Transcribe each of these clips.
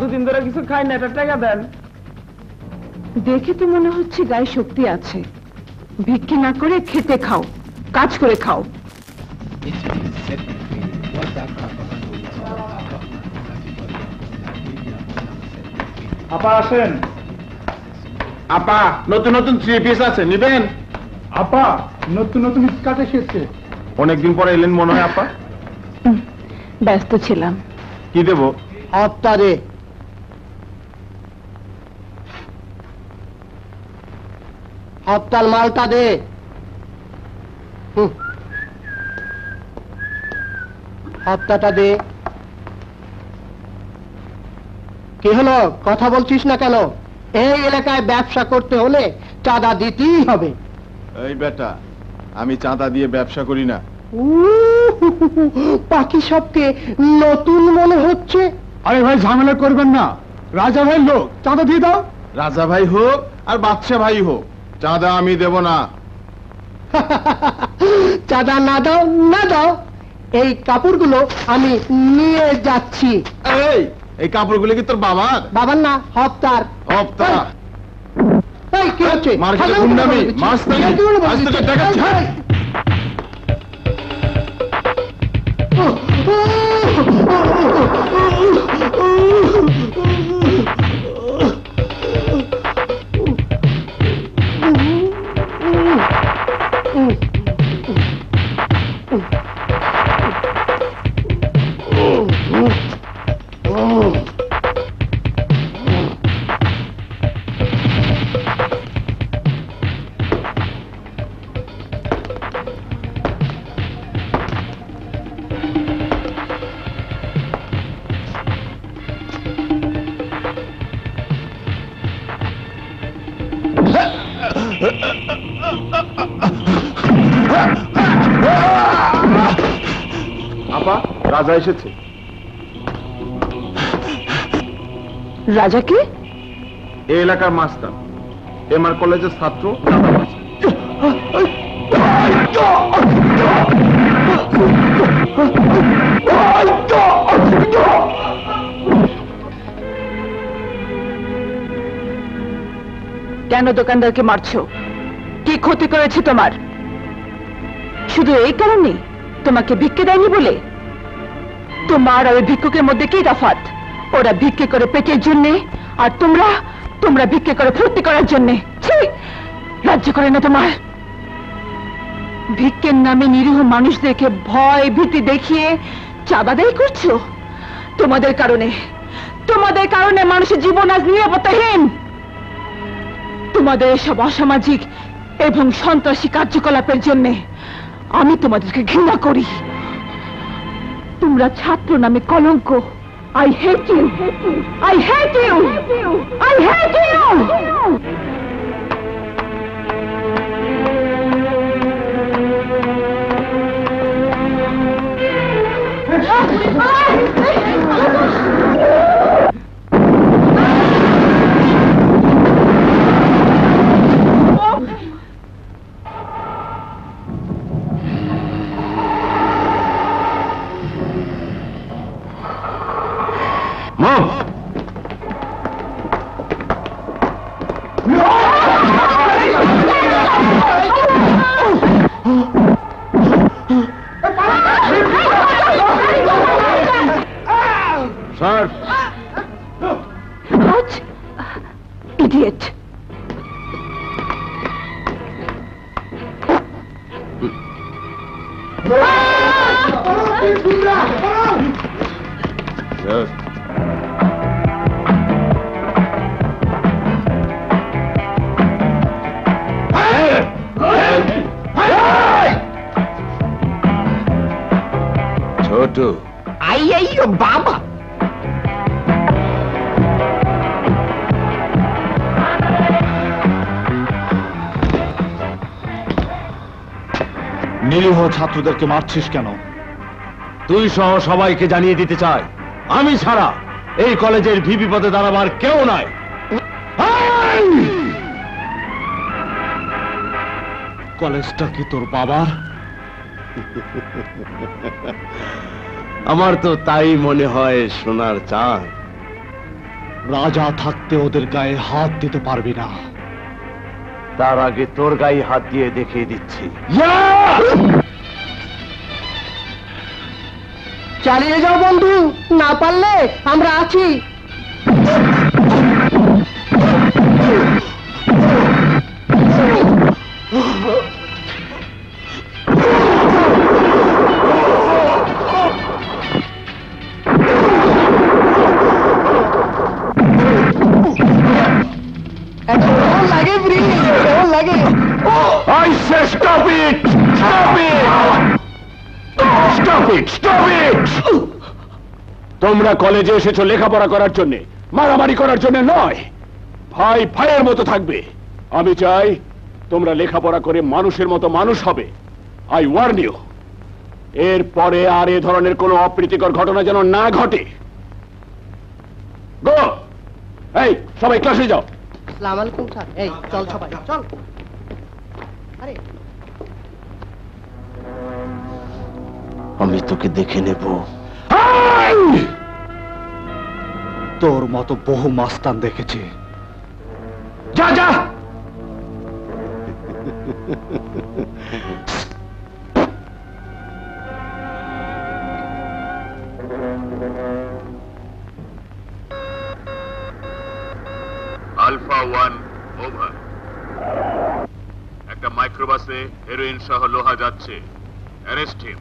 दो दिन दौरा किसी खाई नहीं रहता क्या बहन? देखे तो मने होच्छे गाय शक्ति आछे। भिक्की ना करे खेते खाओ, काज करे खाओ। आपा आसेन। आपा नोटुन नोटुन चीपीस आसे निबेन। आपा नोटुन नोटुन इसकाटे शेषे। उन्हें दिन पर एलन मनो है आपा? बेस्ट तो चिलाम। किधे वो? अत्तारे अत्ताल मालता दे अत्ताटा दे कि हलो कथा बोलछिस ना केन एई एलाकाय व्यवसा करते होले चाँदा दितेई होबे एई बेटा आमी चाँदा दिए व्यवसा करी ना बाकी सबके नतुन मने होच्छे अरे भाई झमेला करबेन ना राजा भाई लोक चाँदा दिए दाओ राजा भाई हो और बादशाह भाई हो चाँदा आमी देव ना चाँदा ना दाओ एई कापड़गुलो आमी निये जाच्छी एई एई कापड़गुलो कि तोर बाबार बाबार ना हप्तार हप्तार एई कि होच्छे मार्केट गुंडामी मास्तानी आज तक देखा छे राजा के एलाकार मास्टर एमआर कॉलेज छात्र क्यों दुकानदार के मारछो की क्षति करेछे तुम्हार शुधु एई कारणे तुम्हें भिक्षे देयनि बोले तुम्हार और भिक्षुकेर मध्य की तफात ओरा भिक्षे करे पेटेर जन्य और तुमरा तुमरा भिक्षे करे फूर्ति करार जन्य छी लज्जा करे ना तुम्हार भिक्के नामे निरीह मानुष देखे भय भीति देखिए चाबादाई करछो তোমাদের কারণে মানুষের জীবন আজ নিরাপত্তাহীন তোমাদের সব অসামাজিক এবং সন্ত্রাসী কার্যকলাপের জন্য আমি তোমাদেরকে ঘৃণা করি তোমরা ছাত্র নামে কলঙ্ক I hate you I hate you I hate you छात्रों के मार्चिस क्या नो? तू इशाओ शवाई के जानिए दीते चाहे, आमी छारा, ये कॉलेजेर भीभी पते दाना बार क्यों ना है? कॉलेज टक की तोर पावार? अमर तो ताई मोने होए सुनार चां, राजा थकते उधर गाये हाथ दिते पार भी ना, तारा के तोर गाये हाथ ये देखे दिच्छी। चालिए जाओ बंधु ना पाले हम राची তোমরা কলেজে এসেছো লেখাপড়া করার জন্য মারামারি করার জন্য নয় ভাই ভাইয়ের মতো থাকবে আমি চাই তোমরা লেখাপড়া করে মানুষের মতো মানুষ হবে আই ওয়ার্ন ইউ এর পরে আর এই ধরনের কোনো অপ্রীতিকর ঘটনা যেন না ঘটে গো এই সবাই ক্লাসে যাও আসসালামু আলাইকুম স্যার এই চল সবাই চল আরে আমি তোকে দেখে নেব तोर मतो बहु मास्तान देखे ची। जा जा। Alpha one over. एक माइक्रोबसे हेरोइन सह लोहा जाच्छे। Arrest him.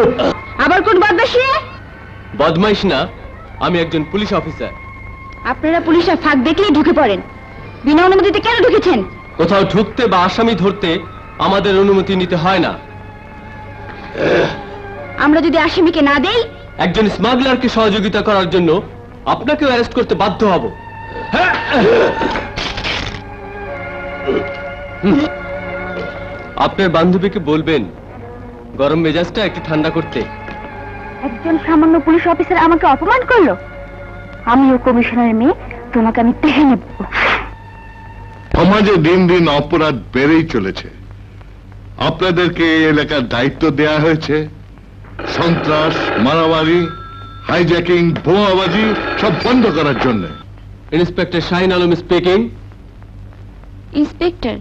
आबार कौन बदमाशी है? बदमाश ना, आमी एकजन पुलिस ऑफिसर। आपनेरा पुलिस और फाक देखले ढुके पड़ेन। बिना अनुमतिते केन ढुकेछेन? कोथाओ ढुकते बा आसामी धरते आमादेर अनुमति निते हय ना। आमरा जोदि आसामीके ना देई, एकजन स्मागलारके सहयोगिता करार जोन्नो आपनाके अरेस्ट करते बाध्य हब। आपनार बान्धबीके बोलबेन गरम मेजाजटा एकटु ठंडा करते। একজন সামান্য পুলিশ অফিসার আমাকে অপমান করলো। আমি ও কমিশনারের মেয়ে, তোমাকে আমি দেখে নেব। সমাজে দিন দিন অপরাধ বেড়েই চলেছে। আপনাদেরকে এই এলাকার দায়িত্ব দেয়া হয়েছে। সন্ত্রাস, মারামারি, হাইজ্যাকিং, বোমাবাজি সব বন্ধ করার জন্য। Inspector Shahin Alam speaking. Inspector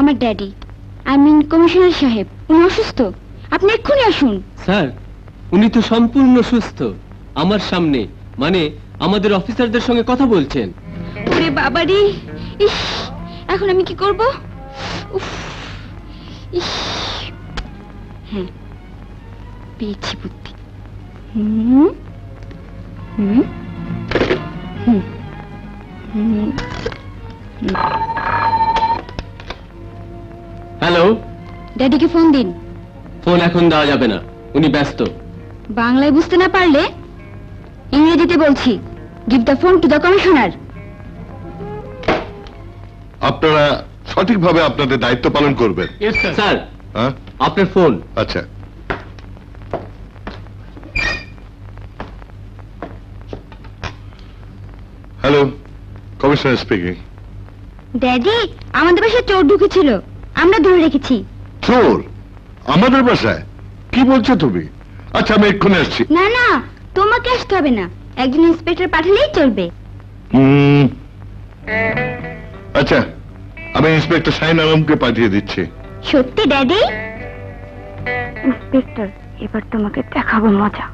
আমার ড্যাডি, আই মিন কমিশনার সাহেব, উনি অসুস্থ। আপনি এক্ষুনি আসুন। স্যার উনি তো সম্পূর্ণ সুস্থ, আমার সামনে মানে আমাদের অফিসারদের সঙ্গে কথা বলছেন। ওরে বাবা রে, ইস এখন আমি কি করব? উফ ইস, হ্যাঁ পেয়েছি বুদ্ধি। হ্যালো, ড্যাডিকে ফোন দিন। ফোন এখন দেওয়া যাবে না, উনি ব্যস্ত। বাংলায় বুঝতে না পারলে ইংরেজিতে বলছি, give the phone to the commissioner. আপনারা সঠিকভাবে আপনাদের দায়িত্ব পালন করবেন। Yes sir. হ্যাঁ আপনার ফোন। আচ্ছা হ্যালো, কমিশনার স্পিকিং। ড্যাডি আমাদের বাসায় চোর ঢুকেছিল, আমরা ধরে রেখেছি। চোর আমাদের বাসায়? কি বলছো তুমি? আচ্ছা আমি এক্ষুনি আসছি। না না তোমাকে আসতে হবে না, একজন ইন্সপেক্টর পাঠালেই চলবে। আচ্ছা আমি ইন্সপেক্টর শাহিন আলমকে পাঠিয়ে দিচ্ছি। সত্যি ড্যাডি? ইন্সপেক্টর এবার তোমাকে দেখাবো মজা।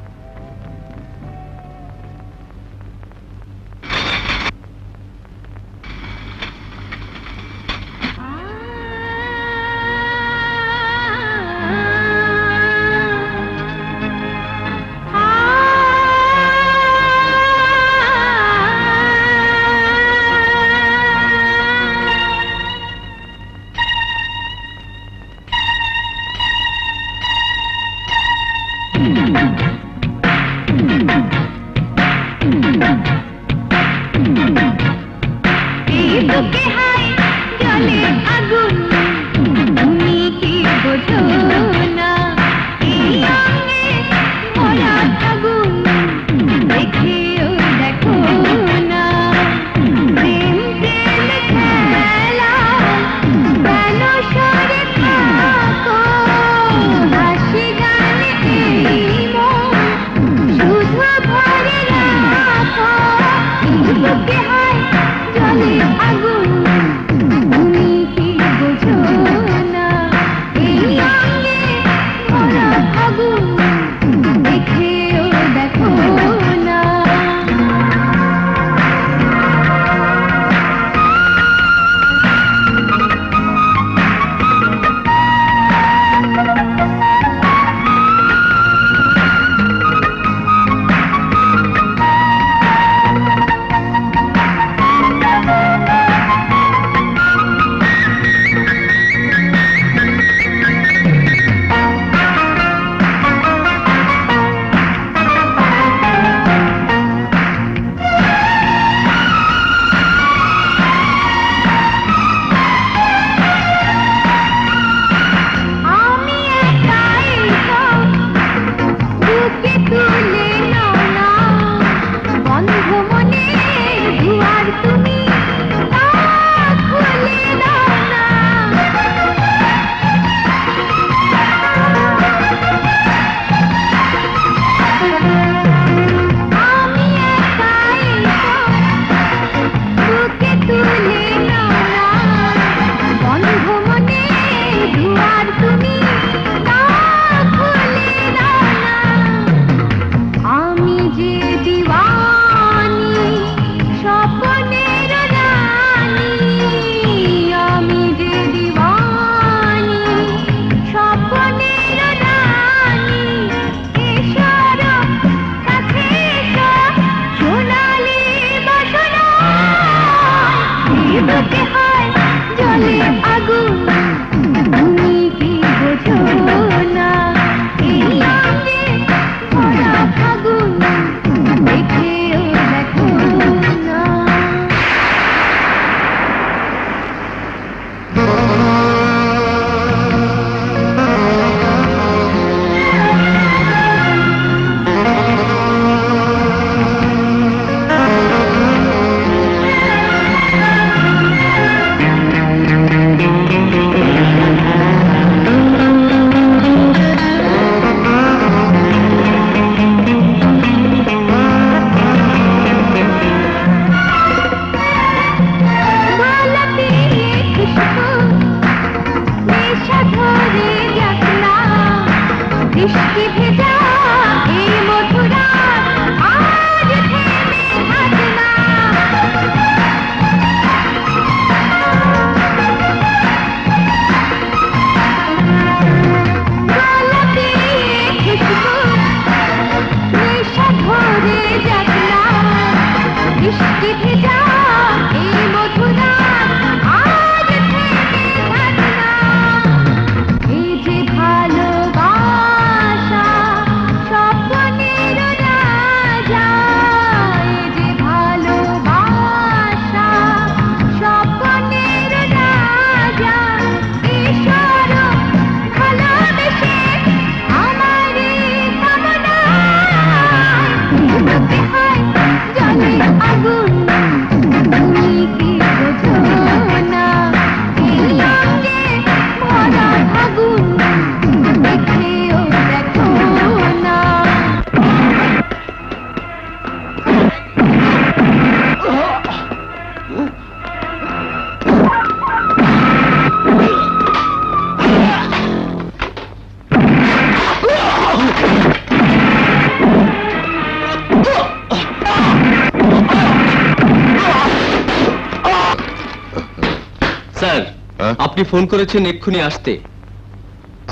আপনি ফোন করেছেন এক্ষুনি আসতে।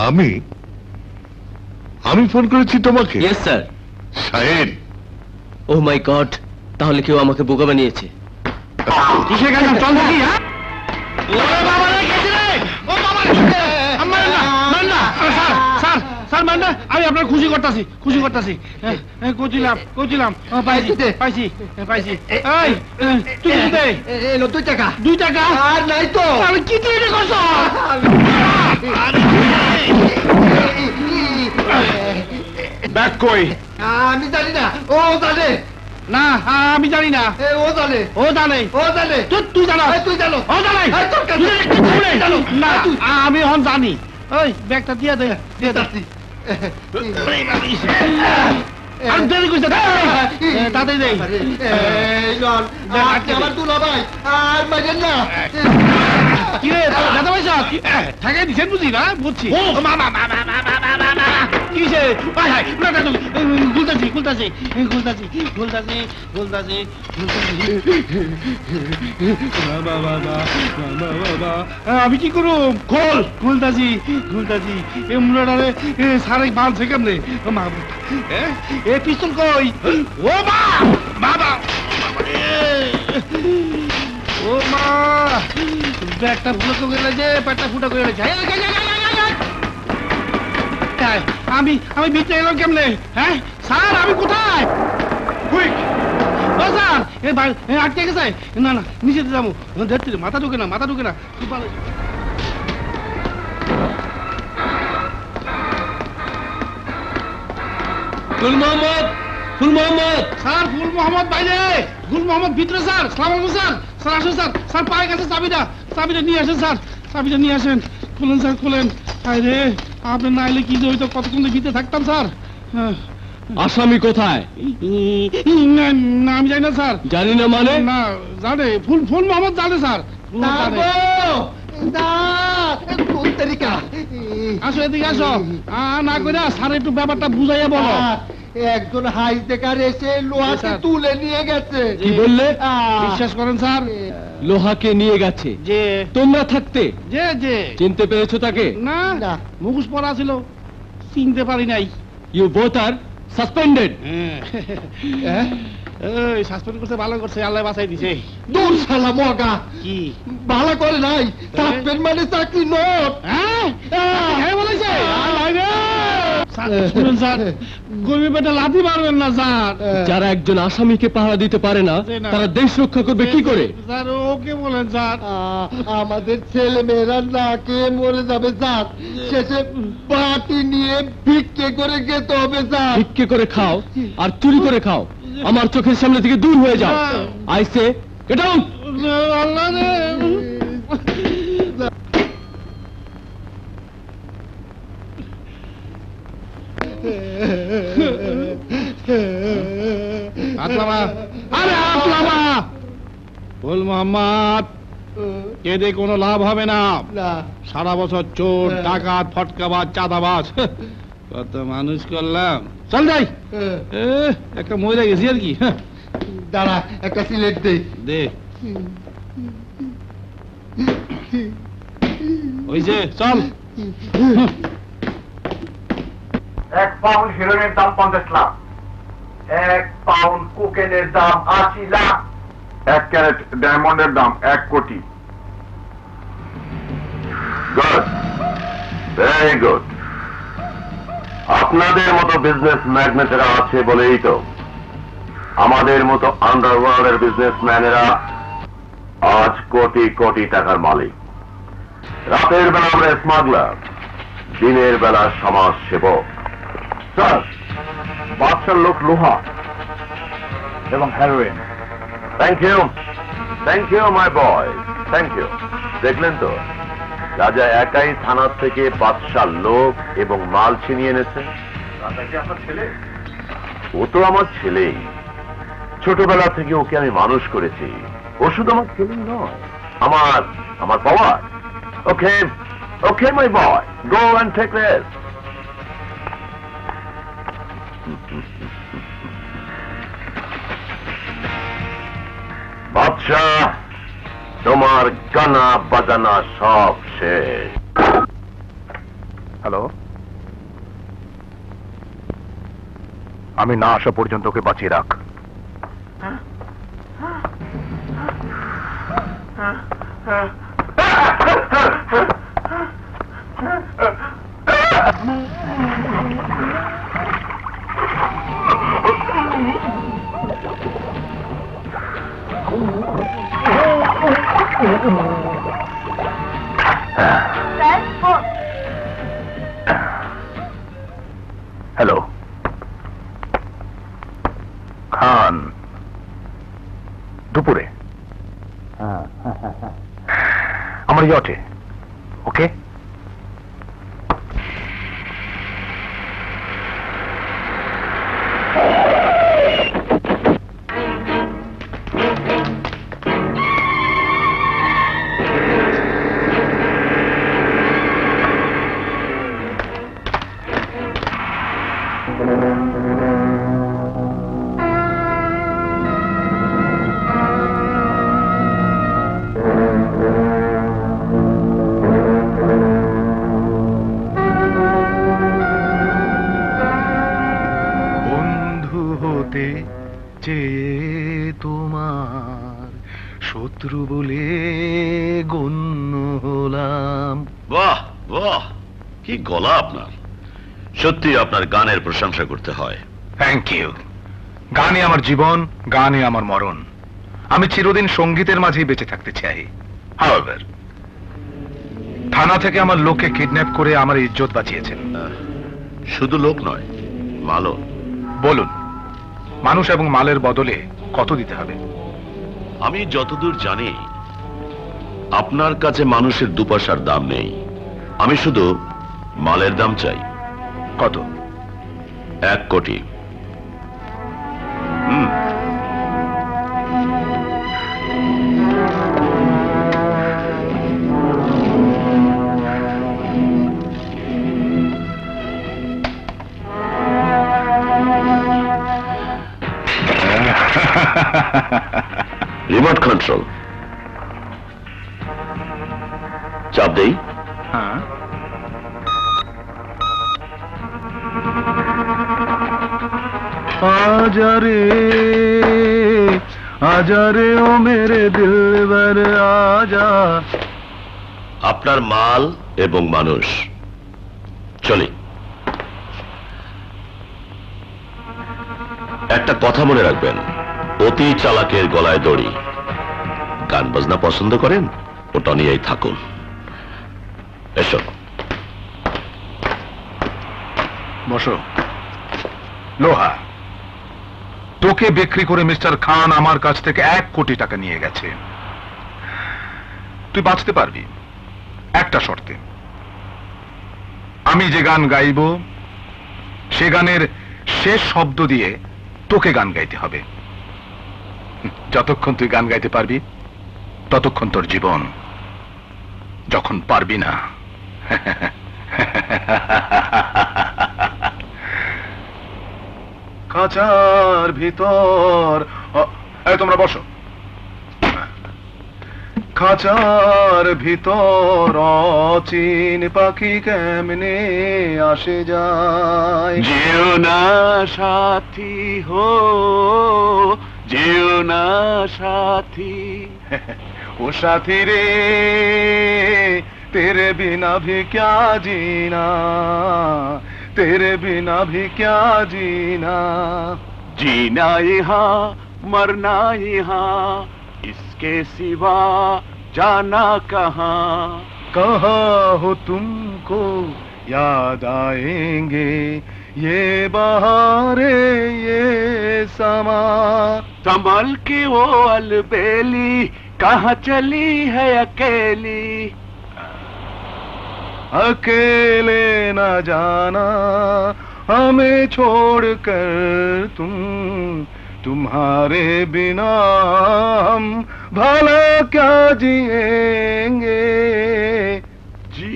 আমি আমি ফোন করেছি তোমাকে? Yes sir. Shahed, oh my god, তাহলে কেউ আমাকে বোকা বানিয়েছে। কিসে গেল? চল দেখি। হ্যাঁ, ওরে বাবা রে, গেছে রে। ও বাবা রে, আমার না না না। স্যার স্যার স্যার, মান না, আমি আপনার খুশি করতেছি, খুশি করতেছি। এই কোজিলাম কোজিলাম। ও পাইছি পাইছি পাইছি। এই তুই দে। এ লো 2 টাকা। 2 টাকা আর নাই তো। আমি কি দিয়ে রে করছ? ব্যাক কই। আমি জানি না। ও জানে না, আমি জানি না। ও জানে, ও জানে, ও জানে। তুই তুই জানো, তুই জানো, ও জানে। তুই কি বলে জানো না? আমি হন জানি। ওই ব্যাগটা দিয়ে দে, দিয়ে দাসি। আর দেরি করছিস দাদা? দেই এই লন। আমার তুই না ভাই, আর মজেন না কি রে দাদা ভাই? সব ঠাকে দিছেন বুঝি না? বুঝছি। ও মামা মামা মামা কিছে? ভাই ভাই না না, গুলদাজি গুলদাজি গুলদাজি গুলদাজি গুলদাজি বাবা বাবা বাবা বাবা। আমি কি করব? খোল গুলদাজি গুলদাজি। এ মুড়ারে সারে বাঁধছে কেমনে? মামা এ পিস্তল কই? ও মা বাবা ও মা, ব্যাগটা ফুটো করে যে, পেটটা ফুটো করে যায়। আমি ভিতরে এলাম কেমনে? হ্যাঁ স্যার, আমি কোথায়? কুইক ও স্যার, এ ভাই আটকে গেছে। না না, নিচে যাবো। দেখছি মাথা ঢুকে না, মাথা ঢুকে না। খুব ভালো। ফুল মোহাম্মদ, ফুল মোহাম্মদ স্যার, ফুল মোহাম্মদ বাইরে, ফুল মোহাম্মদ ভিতরে। স্যার সালাম আলাইকুম স্যার। স্যার আসুন স্যার, স্যার পায়ে গেছে চাবিটা, চাবিটা নিয়ে আসেন স্যার, চাবিটা নিয়ে আসেন। খুলেন স্যার খুলেন। আয় রে, আপনি না এলে কি যে হইতো, কতক্ষণ ভিতরে থাকতাম স্যার। আসামি কোথায়? না আমি জানি না স্যার। জানি না মানে? না জানে, ফুল ফুল মোহাম্মদ জানে স্যার। আসো এদিকে আসো। না করে স্যার, একটু ব্যাপারটা বুঝাইয়া বলো। একজন হাইজেকার এসে লোহাকে তুলে নিয়ে গেছে। কি বললে? বিশ্বাস করেন স্যার, লোহাকে নিয়ে গেছে যে তোমরা থাকতে। যে যে চিনতে পেরেছো তাকে? না না, মুখোশ পরা ছিল, চিনতে পারি নাই। You both are suspended. এই সাসপেন্ড করছে, ভালো করছে, আল্লাহ বাঁচাই দিছে। দূর শালা মগা, কি ভালো করে নাই? সাসপেন্ড মানে চাকরি নোট। হ্যাঁ হ্যাঁ বলেছে। যারা একজন আসামিকে পাহারা দিতে পারে না, তারা দেশ রক্ষা করবে কি করে? আমাদের ছেলে মেয়েরা না কে মরে যাবে স্যার, শেষে বাটি নিয়ে ভিক্ষে করে খেতে হবে স্যার। ভিক্ষে করে খাও আর চুরি করে খাও, আমার চোখের সামনে থেকে দূর হয়ে যাও। I say get out. Phool Mohammad, কেঁদে কোনো লাভ হবে না। সারা বছর চোর ডাকাত ফটকাবাজ চাঁদাবাজ কত মানুষ করলাম। চল যাই, একটা মহিলা গেছি আর কি। দাঁড়া একটা সিলেট দে। ওই যে চল। এক পাউন্ড হিরোইনের দাম 50 লাখ, এক পাউন্ড কোকেনের দাম 80 লাখ, এক ক্যারেট ডায়মন্ডের দাম 1 কোটি। Good, very good. আপনাদের মতো বিজনেস ম্যাগনেটেরা আছে বলেই তো আমাদের মতো আন্ডারওয়ার্ল্ডের বিজনেসম্যানেরা আজ কোটি কোটি টাকার মালিক। রাতের বেলা আমরা স্মাগলার, দিনের বেলা সমাজ সেবক। স্যার, বাদশার লোক লোহা এবং heroin. Thank you, thank you my boy, thank you. দেখলেন তো, রাজা একাই থানার থেকে বাদশার লোক এবং মাল ছিনিয়ে এনেছে। ও তো আমার ছেলেই, ছোটবেলা থেকে ওকে আমি মানুষ করেছি। ও শুধু আমার ছেলে নয়, আমার power. Okay okay my boy, go and take rest. Badshah, तुम्हार जाना बजाना साफ से। हेलो आमी ना आशा पर्यंत के बाची राख हेलो खान दुपुरे अमर यटे ओके সত্যি আপনার গানের প্রশংসা করতে হয়। Thank you. গানই আমার জীবন, গানই আমার মরণ। আমি চিরদিন সঙ্গীতের মাঝেই বেঁচে থাকতে চাই। However, থানা থেকে আমার লোককে কিডন্যাপ করে আমার ইজ্জত বাঁচিয়েছেন। শুধু লোক নয়, মালও। বলুন, মানুষ এবং মালের বদলে কত দিতে হবে? আমি যতদূর জানি আপনার কাছে মানুষের দুপয়সার দাম নেই। আমি শুধু মালের দাম চাই। কত? 1 কোটি। রিমোট কন্ট্রোল চাপ দেই। হ্যাঁ आजा रे ओ मेरे दिलबर आजा आपनार माल एवं मानुष चली एक कथा मने राखबेन अति चालाकेर गलाय दड़ी गान बजना पसंद करें ओटा नियेई थाकुन एसो बसो लोहा তোকে বিক্রি করে মিস্টার খান আমার কাছ থেকে 1 কোটি টাকা নিয়ে গেছে। তুই বাঁচতে পারবি একটা শর্তে। আমি যে গান গাইব সে গানের শেষ শব্দ দিয়ে তোকে গান গাইতে হবে। যতক্ষণ তুই গান গাইতে পারবি ততক্ষণ তোর জীবন, যখন পারবি না খাঁচার ভিতর। তোমরা বসো। খাঁচার ভিতর অচিন পাখি কেমনে আসে যায়। যেও না সাথী হো, যেও না সাথী ও সাথী রে, তেরে বিনা ভি ক্যা জিনা, तेरे बिना भी क्या जीना। जीना यहाँ मरना यहाँ, इसके सिवा जाना कहाँ। कहाँ हो तुमको याद आएंगे ये बहारे ये समा। संभल के वो अलबेली कहाँ चली है अकेली। अकेले न जाना हमें छोड़कर तुम, तुम्हारे बिना हम भला क्या जिएंगे। जी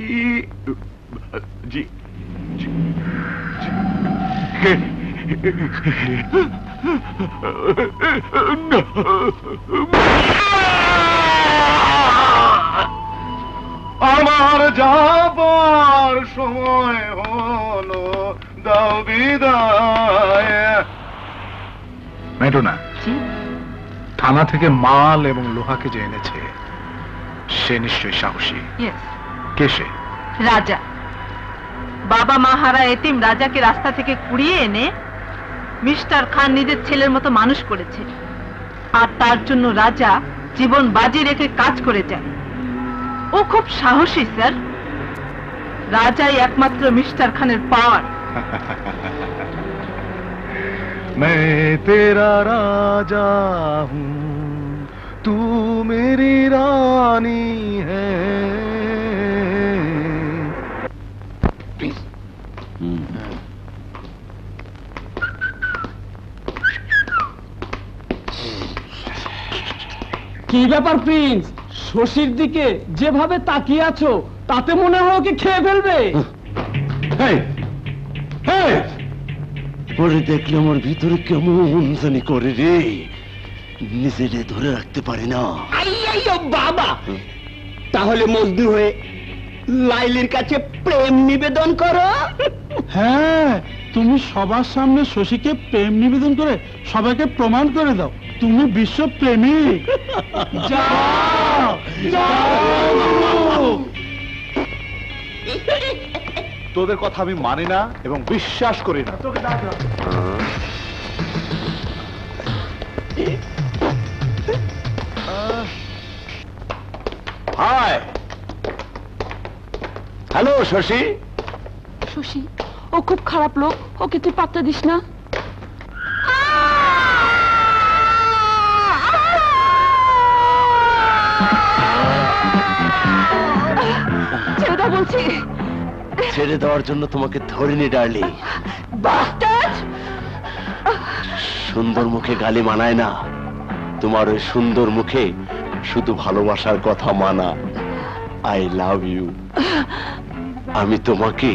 जी जी আমার যাবার সময় হলো দাও বিদায় মেডোনা জি থানা থেকে মাল এবং লোহাকে যে এনেছে সে নিশ্চয়ই সাহসী यस কে সে রাজা বাবা মাহারা এতিম রাজাকে রাস্তা থেকে কুড়িয়ে এনে মিস্টার খান নিজের ছেলের মতো মানুষ করেছে আর তার জন্য রাজা জীবন বাজি রেখে কাজ করে যায় ও খুব সাহসী স্যার রাজাই একমাত্র মিস্টার খানের পাওয়ার मैं तेरा राजा हूँ तू मेरी रानी है प्लीज की ব্যাপার প্রিন্স শশীর দিকে যেভাবে তাকিয়ে আছো তাতে মনে হয় কি খেয়ে ফেলবে হেই হেই পরে দেখলাম ওর ভিতরে কেমন জানি করে রে নিজেরে ধরে রাখতে পারে না আইয়ো বাবা তাহলে মজদুর হয়ে লাইলির কাছে প্রেম নিবেদন করো হ্যাঁ তুমি সবার সামনে শশীকে প্রেম নিবেদন করে সবাইকে প্রমাণ করে দাও তুমি বিশ্ব প্রেমিক যাও যাও তোদের কথা আমি মানি না এবং বিশ্বাস করি না তোকে ডাক দাও হাই হ্যালো শশী শশী ও খুব খারাপ লোক ওকে তুই পাত্তা দিস না ছেড়ে বলছি ছেড়ে দেওয়ার জন্য তোমাকে ধরিনি ডার্লিং বাস্টার্ড সুন্দর মুখে গালি মানায় না তোমার ওই সুন্দর মুখে শুধু ভালোবাসার কথা মানা আই লাভ ইউ আমি তোমাকে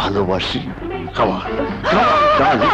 ভালোবাসি কাম অন ডার্লিং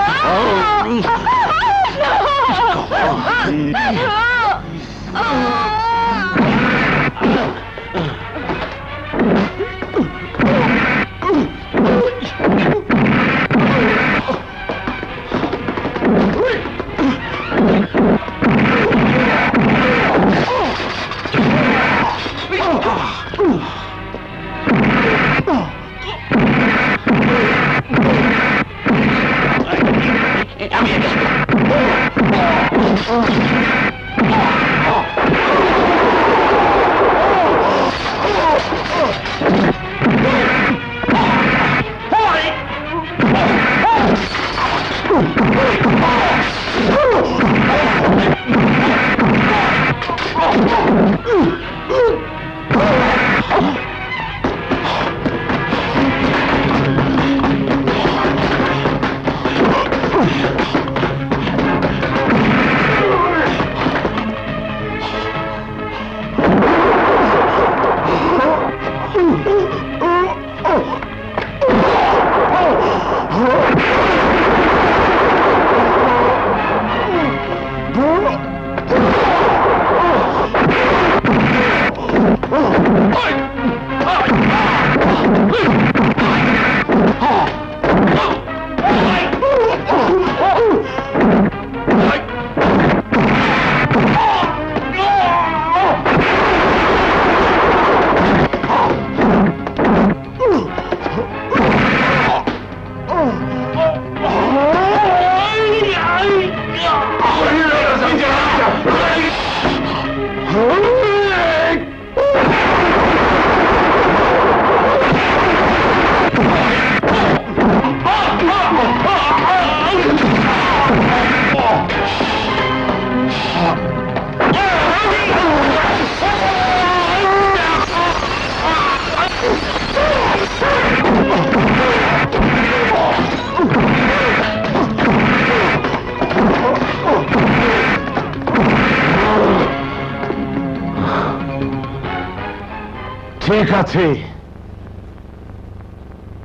ঠিক আছে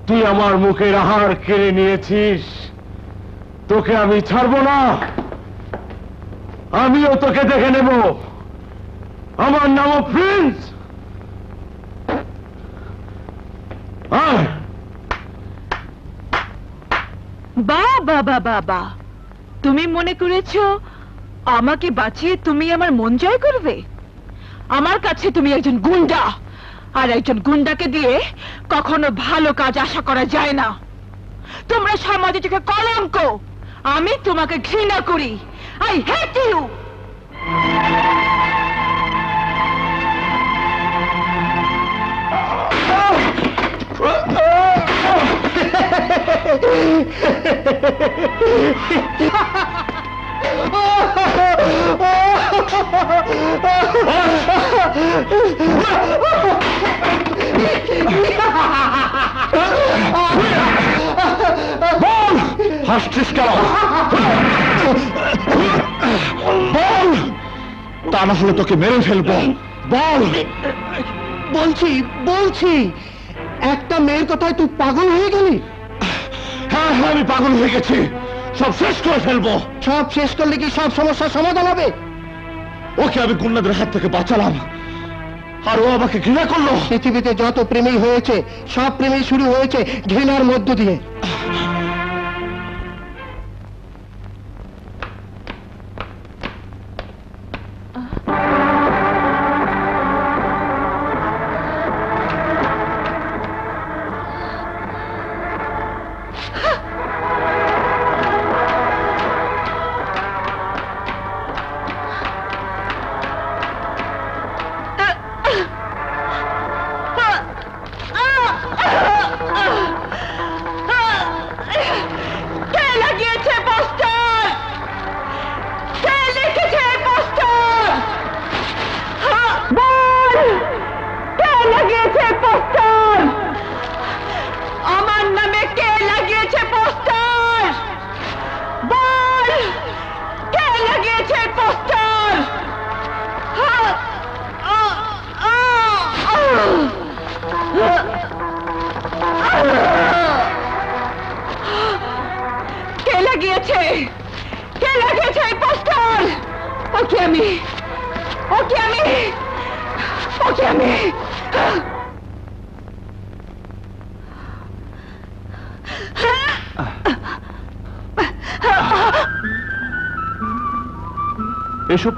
তুই আমার মুখের আহার কেড়ে নিয়েছিস তোকে আমি ছাড়বো না আমিও তোকে দেখে নেব আমার নাম প্রিন্স बाबा बाबा तुम्हें मन कर बाछे तुम्हें हमार मन जय करवे আমার কাছে তুমি একজন গুন্ডা আর একজন গুন্ডাকে দিয়ে কখনো ভালো কাজ আশা করা যায় না তোমরা সমাজে চোখে কলঙ্ক আমি তোমাকে ঘৃণা করি আই হেট ইউ তোকে মেরে ফেলবো বল বলছি বলছি একটা মেয়ের কথায় তুই পাগল হয়ে গেলি হ্যাঁ হ্যাঁ আমি পাগল হয়ে গেছি সব শেষ করে ফেলবো সব শেষ করলে কি সব সমস্যা সমাধান হবে ওকে আমি গুন্ডাদের হাত থেকে বাঁচালাম আর ও আমাকে ঘৃণা করলো পৃথিবীতে যত প্রেমী হয়েছে সব প্রেমী শুরু হয়েছে ঘৃণার মধ্য দিয়ে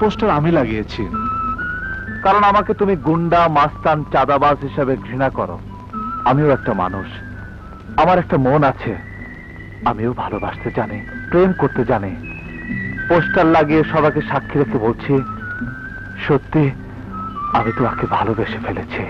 পোস্টার আমি লাগিয়েছি কারণ আমাকে তুমি গুন্ডা মাস্তান চাঁদাবাজ হিসেবে ঘৃণা করো আমিও একটা মানুষ আমার একটা মন আছে আমিও ভালোবাসতে জানি প্রেম করতে জানি পোস্টার লাগিয়ে সবাইকে সাক্ষী রেখে বলছি সত্যি আমি তোমাকে ভালোবেসে ফেলেছি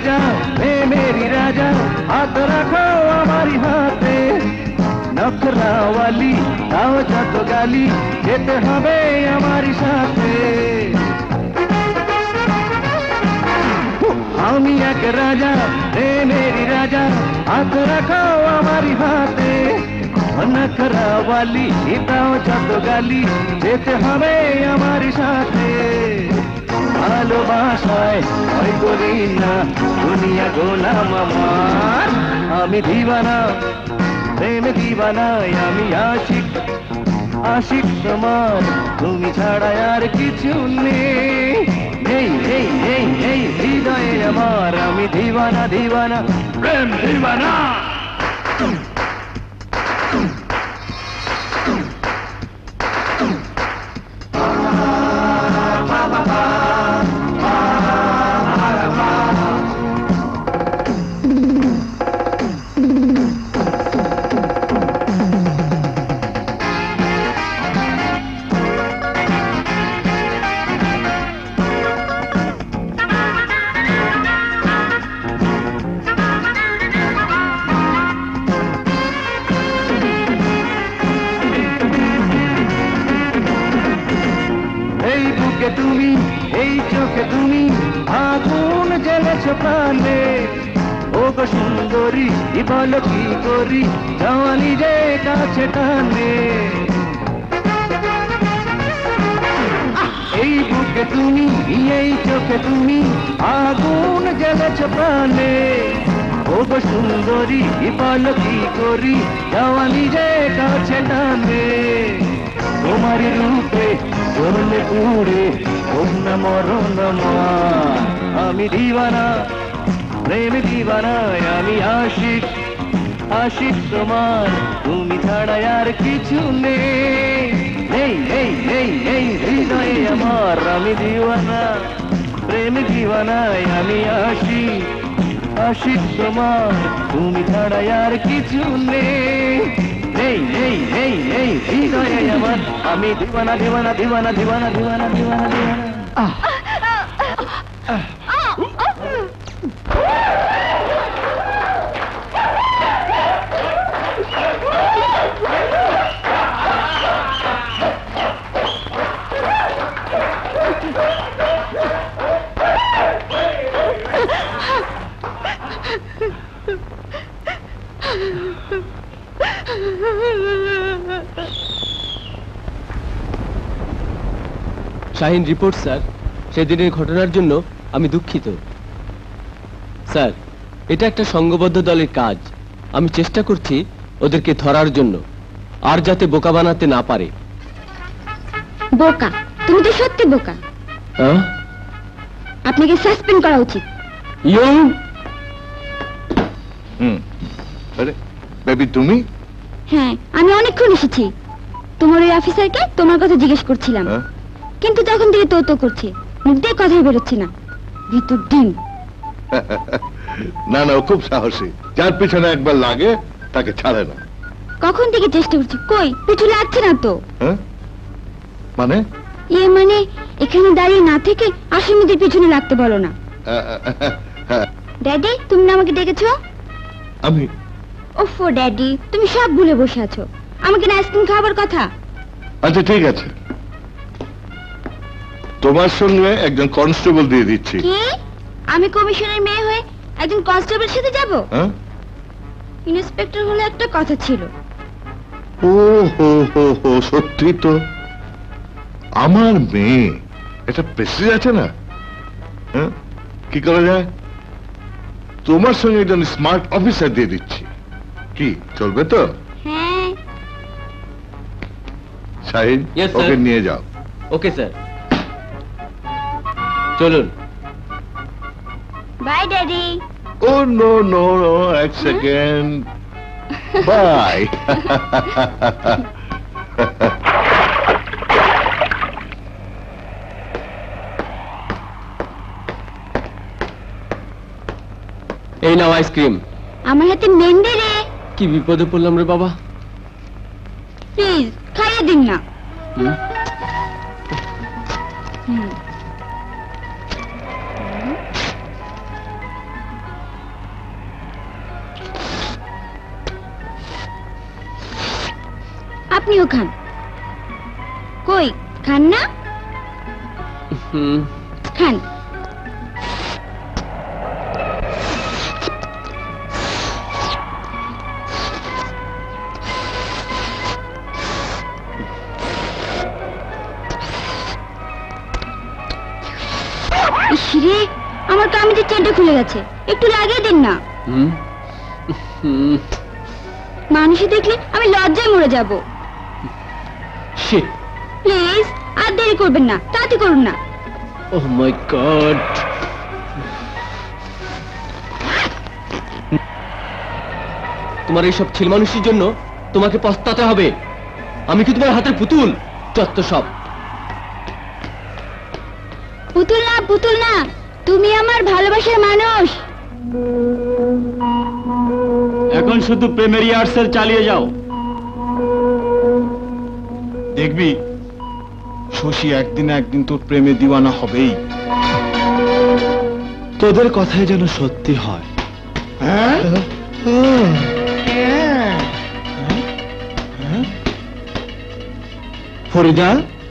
राजा, हे मेरी राजा, हाथ रखो हमारी हाथ में, नखरा वाली आओ जातो गाली देते हमें हमारी साथ में। आओ मियाँ के राजा, हे मेरी राजा, हाथ रखो हमारी हाथ में, नखरा वाली आओ जातो गाली देते हमें हमारी साथ में। ভালোবাসায় ভয় করি না দুনিয়া গোলাম আমার, আমি দিওয়ানা প্রেমে দিওয়ানা, আমি আশিক আশিক তোমার, তুমি ছাড়া আর কিছু নেই নেই নেই নেই নেই হৃদয়ে আমার, আমি দিওয়ানা দিওয়ানা প্রেম দিওয়ানা। शाहीन रिपोर्ट सर, सेदिनेर घटनार जन्य आमी दुखित सर। एटा एकटा संघबद्ध दलेर काज, आमी चेष्टा करछि ओदेरके धरार जन्य, आर जाते बोका बानाते ना पारे। बोका? तुमि तो सत्यि बोका। हां, आपनाके सासपेंड करा उचित। यो अरे बेबी तुमि? हाँ, आमी अनेकक्षण एसेछि तोमार ओई अफिसारके तोमार कथा जिज्ञेस करछिलाम। किंतु तखन दिके तोतो करछे, मुखते कथाई बेरोच्छे ना, भीतर डिम। ना ना, खूब साहसी, जार पिछने एक बार लागे ताके छाड़े ना। कखन दिके चेष्टा करछे, कोई पिछु लागछे ना तो। हां माने ये माने एखाने दाड़िये ना थेके आसामीदेर पिछने लागते बोलो ना। डैडी तुमि ना आमाके डेकेछो? आमी? ओफो डैडी तुमि सब भुले बसे आछो, आमाके ना आइसक्रीम खाबार कथा। अच्छा ठीक आछे, তোমার সঙ্গে একজন কনস্টেবল দিয়ে দিচ্ছি। কি? আমি কমিশনের মেয়ে হয়ে একজন কনস্টেবলের সাথে যাব? হ্যাঁ, ইন্সপেক্টর হলে একটা কথা ছিল। ও হো হো হো, সত্যি তো আমার মেয়ে এটা পেশি আছে না। হ্যাঁ, কি করা যায়? তোমার সঙ্গে একজন স্মার্ট অফিসার দিয়ে দিচ্ছি, কি চলবে তো? হ্যাঁ সাহেব, ওকে নিয়ে যাও। Okay sir. Cholun. Bye, Daddy. Oh, no, no, no. One second. Bye. Hey, now ice cream. Amar hate mende re. Ki bipode porlam re baba. Please, khaiye din na. आपने वो खान कोई खान ना खान रे আমার কামিজের চেনটা খুলে গেছে একটু লাগিয়ে দেন না মানুষে দেখলে আমি লজ্জায় মরে যাব shit প্লিজ আর দেরি করবেন না তাড়াতাড়ি করুন না oh my god তোমার এই সব ছিলমানুষির জন্য তোমাকে পস্তাতে হবে আমি কি তোমার হাতের পুতুল যত সব पुतुल ना तुम्हें हमार भालोबाशार मानुष एकोन शुद्ध प्रेमेरी आर्सर चालिए जाओ देख भी शोशी एक दिन तो प्रेमे दीवाना होबे ही तो देर कथाएं जानो सत्य है फरिदा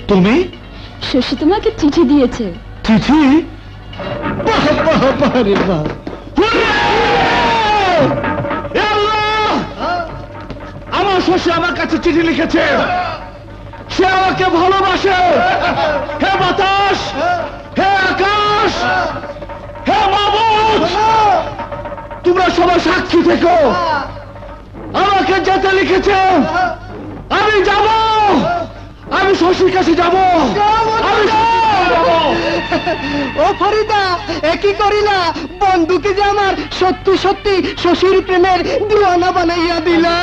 तुम्हें शोशी तुम्हारे चिठी दिए थे चिठी बारे আমার শশী আমার কাছে চিঠি লিখেছে সে আমাকে ভালোবাসে হে বাতাস হে আকাশ হে মাবুদ তোমরা সবাই সাক্ষী থেকো আমাকে যেতে লিখেছে আমি যাব আমি শশীর কাছে যাব फरिदा एक ही करीला बंदूकी जामार सत्य सत्य शशीर प्रेमेर दीवाना बनाइया दिला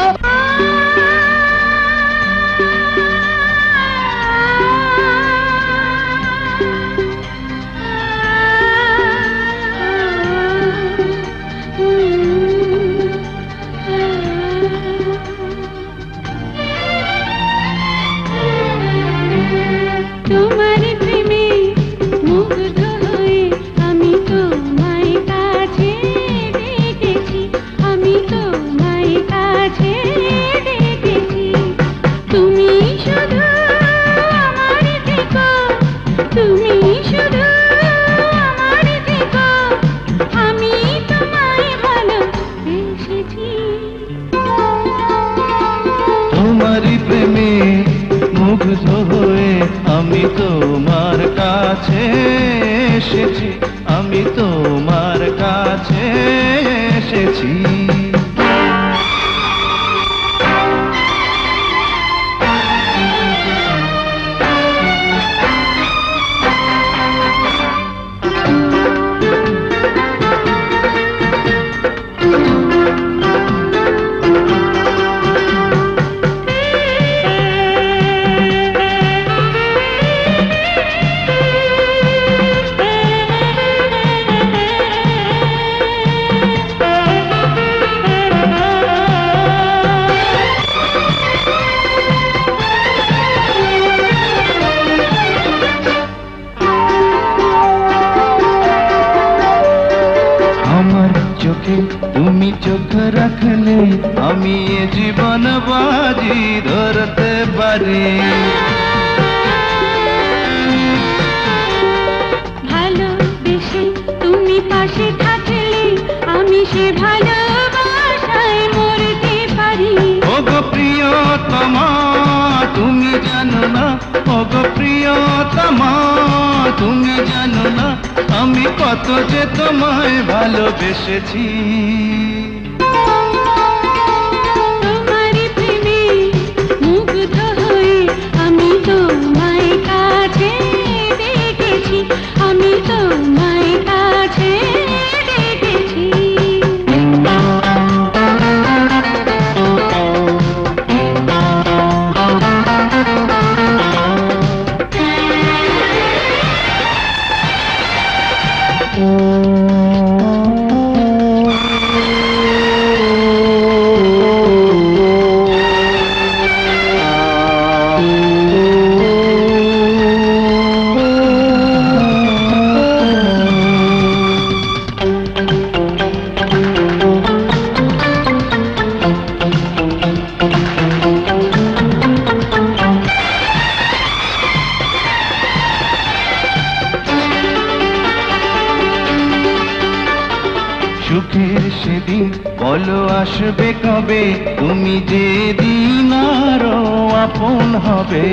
আসবে কবে তুমি যেদিন আরো আপন হবে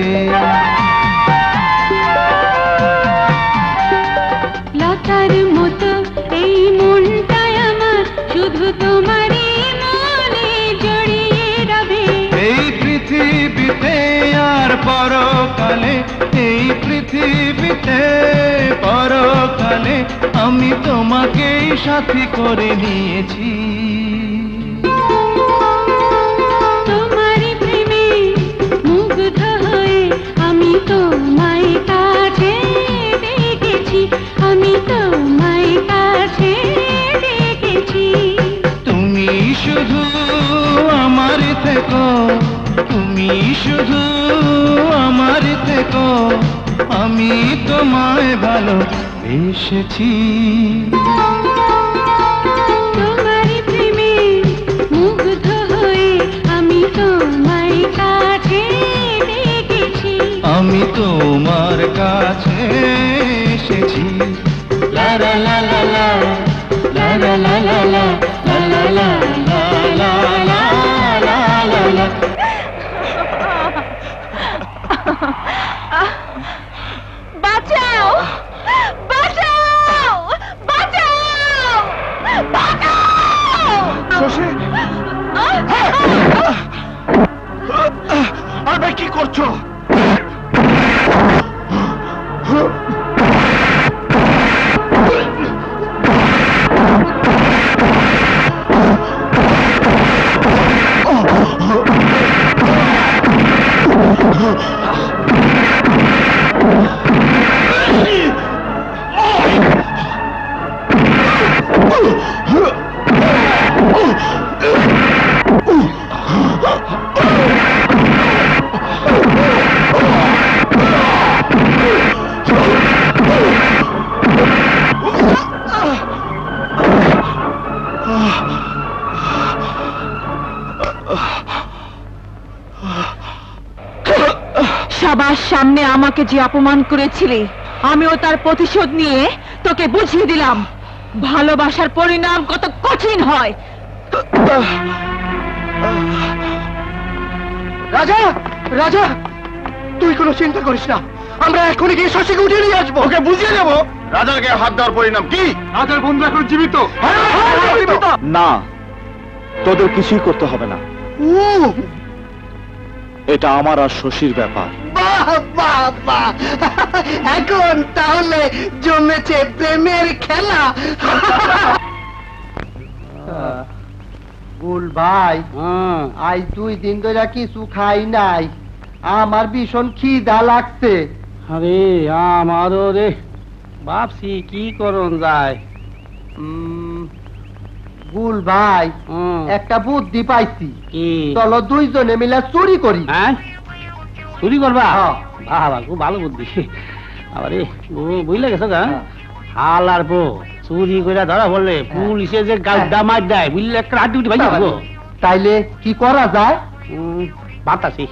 লতার মতো এই মনটাই আমার শুধু তোমারই মনে জড়িয়ে রবে এই পৃথিবীতে আর পরকালে এই পৃথিবীতে পরকালে আমি তোমাকেই সাথী করে নিয়েছি तुम्हें भालो बेशेछी तुम्हारी प्रेमे मुग्ध होए आमी तोमार काछे डेकेछी आमी तोमार काछे एसेछी ला ला ला ला ला ला ला ला ला ला ला ला ला ला ला ला जी अपमान करेছিলি আমি ও তার প্রতিশোধ নিয়ে তোকে বুঝিয়ে দিলাম ভালোবাসার পরিণাম কত কঠিন হয় রাজা রাজা তুই কোনো চিন্তা করিস না আমরা এখনই গিয়ে শশীকে উঠিয়ে নিয়ে আসবো ওকে বুঝিয়ে দেব রাজার গায়ে হাত দেওয়ার পরিণাম কি রাজার বন্ধুরা এখন জীবিত না তোদের কিছুই করতে হবে না এটা আমার আর শশীর ব্যাপার এখন তাহলে জমেছে প্রেমের খেলা গুল ভাই আজ দুই দিন ধরে কিছু খাই নাই আমার ভীষণ খিদা লাগছে আরে আমারও রে ভাবছি কি করন যায় গুল ভাই একটা বুদ্ধি পাইছি চলো দুইজনে মিলে চুরি করি হ্যাঁ চুরি করবা বাবা খুব ভালো বুদ্ধি আরে বুঝলে গেছো গা হাল আর বউ চুরি করে ধরা বললে পুলিশে যে গাড্ডা মার দেয় বুঝলে একটা হাড্ডি উঠে ভাই তাইলে কি করা যায় বাতাসি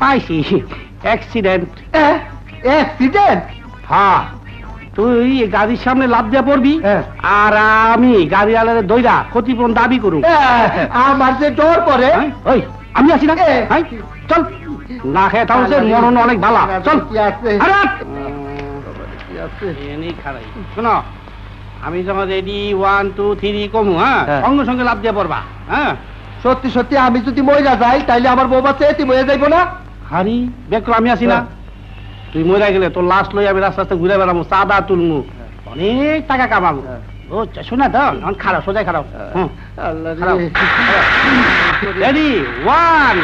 পাইছি অ্যাক্সিডেন্ট অ্যাক্সিডেন্ট হ্যাঁ তুই গাড়ির সামনে লাভ দিয়ে পড়বি আর আমি গাড়ি আলাদা দইরা ক্ষতিপূরণ দাবি করু আমার যে ডর করে ওই আমি আসি না চল না খেয়ে তাও সে মরণ অনেক ভালো চল শোনো আমি যখন রেডি 1 2 3 কমু হ্যাঁ সঙ্গে সঙ্গে লাভ দিয়ে পড়বা হ্যাঁ সত্যি সত্যি আমি যদি মইরা যাই তাইলে আমার বউ বাচ্চা এটি মরে যাইব না হারি বেকর আমি আসি না তুই মরে গেলে তোর লাশ লই আমি রাস্তা রাস্তা ঘুরে বেড়াবো চাঁদা তুলমু অনেক টাকা কামাবো ও শোনা দাও খারাপ সোজাই খারাপ রেডি 1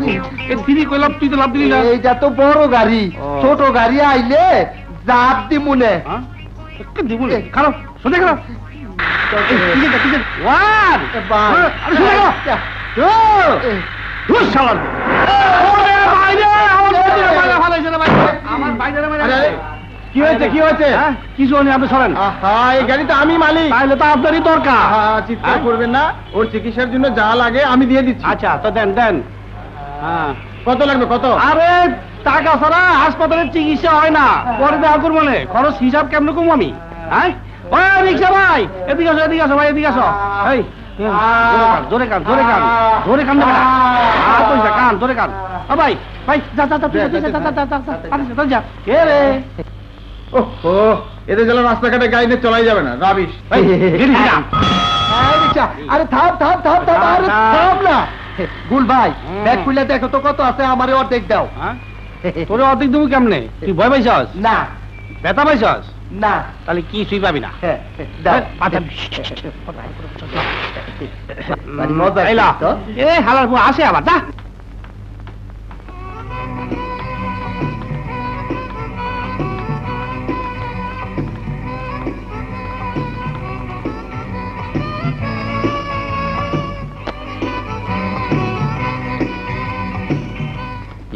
2 3 কইলাম তুই তো লাভ দিলি না এইটা তো বড় গাড়ি ছোট গাড়ি আইলে জাপ দিমুনে দিমুনে খারাপ সোজাই খারাপ 1 2 শালার কত লাগবে কত আরে টাকা ছাড়া হাসপাতালের চিকিৎসা হয় না পরে দেখা করবো না খরচ হিসাব কেমন কম আমি হ্যাঁ ওই রিক্সা ভাই এদিকে আসো ভাই এদিকে আসো এই জোরে কান আর তো যা কান জোরে কান ও ভাই ভাই যা যা তুই যা যা কে রে ওহো এদের জন্য রাস্তাঘাটে গাড়ি নিয়ে চলাই যাবে না রাবিশ ভাই রিক্সা আরে থাম থাম থাম থাম আরে থাম না गुल भाई बैग खुले देखो तो कत आसे हमारे और देख दाओ हां तोरे और देख दूं केमने तू भय भाई साहस ना बेटा भाई साहस ना ताले की सुई पाबी ना दा माथा मजा आइला ए हालार को आसे आबा दा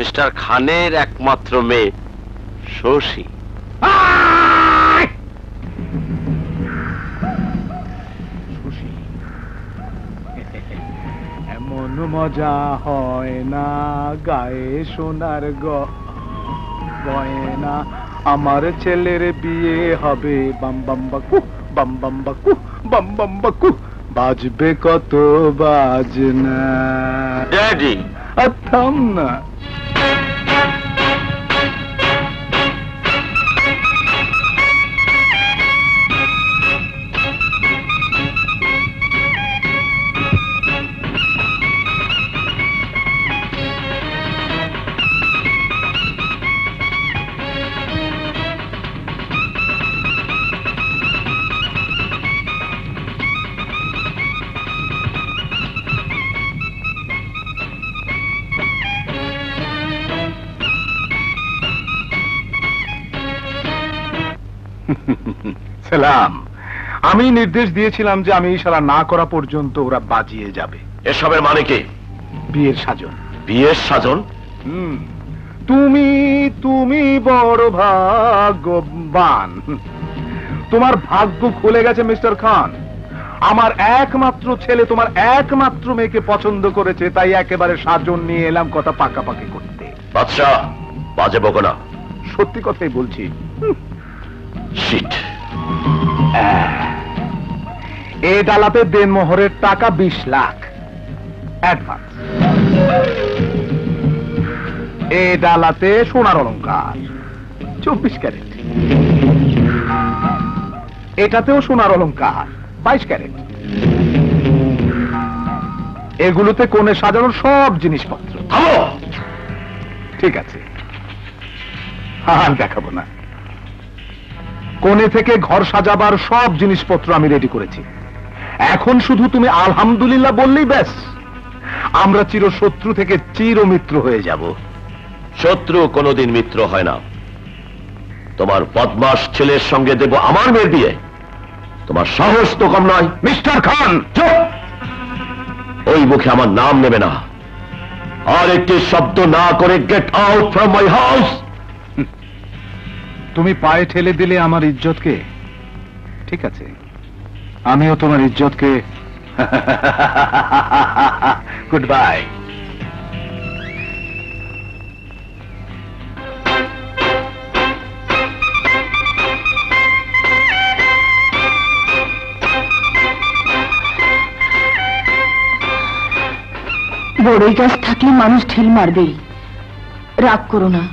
मिस्टर खानेर एकमात्र में शोशी मन मजा है ना गाए सोनार गयना आमार छेलेर बिये हबे बम बम बकू बम बम बकू बम बम बकू बाजबे कत बाजना डैडी अथम ना सलाम आमी निर्देश दिएছিলাম যে আমি ইশারা না করা পর্যন্ত ওরা বাজিয়ে যাবে এসবের মানে কি বিয়ের সাজন তুমি তুমি বড় ভাগ্যবান তোমার ভাগ্য খুলে গেছে মিস্টার খান আমার একমাত্র ছেলে তোমার একমাত্র মেয়েকে পছন্দ করেছে তাই একেবারে সাজন নিয়ে এলাম কথা পাকাপাকি করতে বাদশা বাজে বকনা সত্যি কথাই বলছি Shit. ए डाला पे देन मोहरे टाका 20 लाख एडवांस ए डाला पे सोनार अलंकार 24 कैरेट एटातेও सोनार अलंकार 22 कैरेट এগুলোতে কোণে সাজানো সব জিনিসপত্র ভালো ঠিক আছে আর দেখাবো না कोने थेके घर सजाबार सब जिनिसपत्र आमी रेडी करेछि एखन शुधु तुमी आलহামদুলিল্লাহ बोललेई बेस आमरा चिर शत्रु थेके चिर मित्र होये जाबो शत्रु कोनोदिन मित्र हय ना तोमार बदमाश छेलेर संगे देबो आमार मेर बिये तोमार साहस तो कम नय मिस्टर खान चुप ओई मुखे आमार नाम नेबे ना और एकटी शब्द ना करे get out from my house তুমি পায়ে ঠেলে দিলে আমার ইজ্জতকে ঠিক আছে আমিও তোমার ইজ্জতকে গুড বাই বড়ই গাছ থাকলে মানুষ ঢিল মারবেই রাগ করো না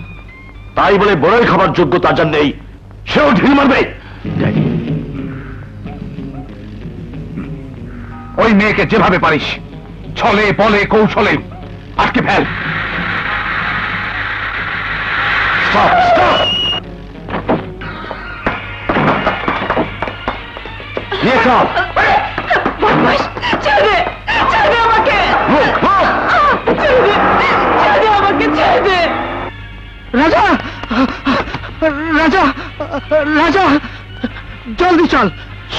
তাই বলে বড়ই খাবার যোগ্যতা জান নেই সেও ঢিল মারবে ওই মেয়েকে যেভাবে পারিস ছলে বলে কৌশলে আটকে ফেল স্টপ স্টপ ये सब बदमाश ছেড়ে ছেড়ে আমাকে ছেড়ে আমাকে ছেড়ে राजा राजा राजा जल्दी चल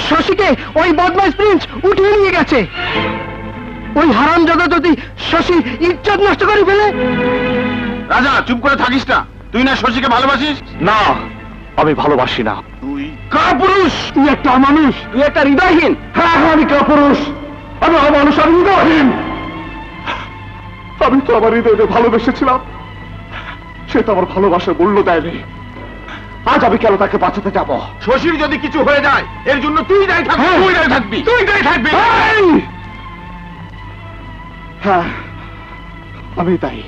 शशी के ओई बदमाश प्रिंस उठिए निये गेछे ओई हरामजादा जदि शशी इज्जत नष्ट करे फेले राजा चुप करे থাকিস না তুই না শশীকে ভালোবাসিস না আমি ভালোবাসি না তুই কাপুরুষ তুই একটা মানুষ তুই একটা হৃদয়হীন হ্যাঁ আমি কাপুরুষ আমি মানুষ আর হৃদয়হীন আমি তো আমার হৃদয়কে ভালোবেসেছিলাম সে তো আমার ভালোবাসার মূল্য দেয়নি। আজ আমি কেন তাকে বাঁচাতে যাবো? শশীর যদি কিছু হয়ে যায় এর জন্য তুই দায়ী থাকবি, তুই দায়ী থাকবি, তুই দায়ী থাকবি। হ্যাঁ আমি দায়ী।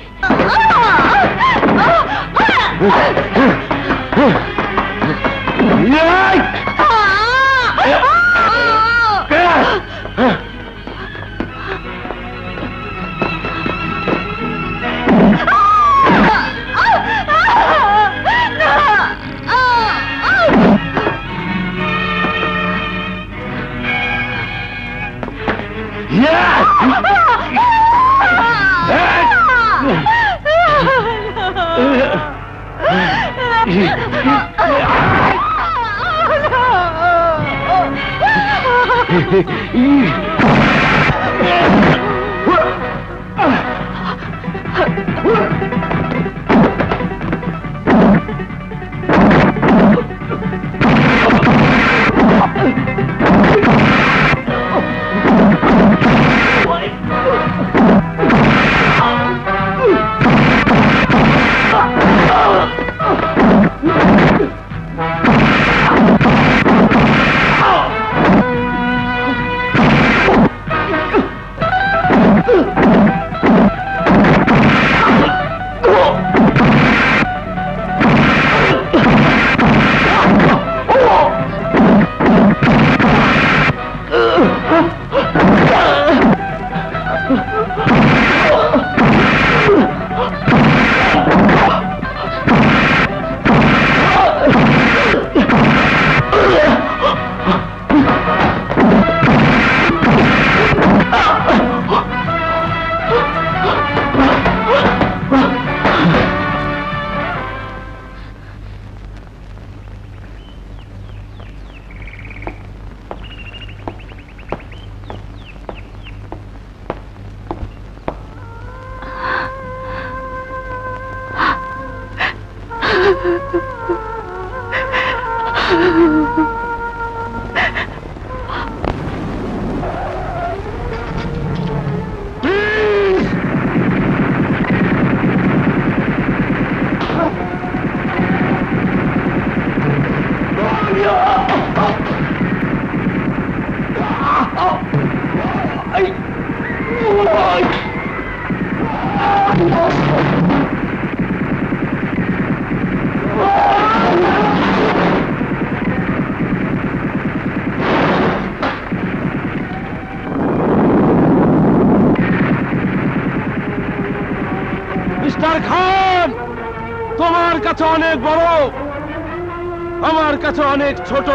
অনেক ছোট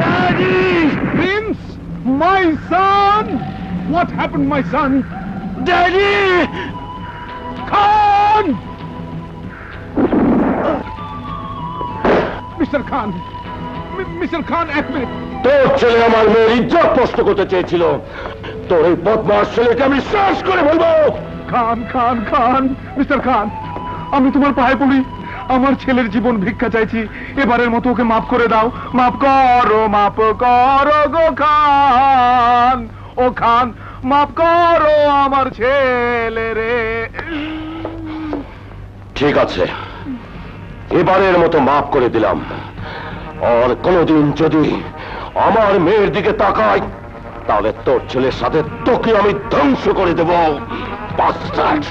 Daddy! Prince! My son! What happened, my son? Daddy! Khan! Mr. Khan! Mr. Khan, एक minute! তোর ছেলে আমার মেয়ের ইজ্জত প্রশ্ন করতে চেয়েছিল। তোর এই বদমাশ ছেলেকে আমি শেষ করে ফেলবো। Khan, Khan, Khan! Mr. Khan! আমি তোমার পায়ে পড়ি। আমার ছেলের জীবন ভিক্ষা চাইছি, এবারের মতো ওকে মাফ করে দাও। মাফ করো গো খান, ও খান মাফ করো আমার ছেলে রে। ঠিক আছে, এবারের মতো মাফ করে দিলাম। আর কোনোদিন যদি আমার মেয়ের দিকে তাকাই তাহলে তোর ছেলের সাথে তোকে আমি ধ্বংস করে দেব। বাস্টার্ড!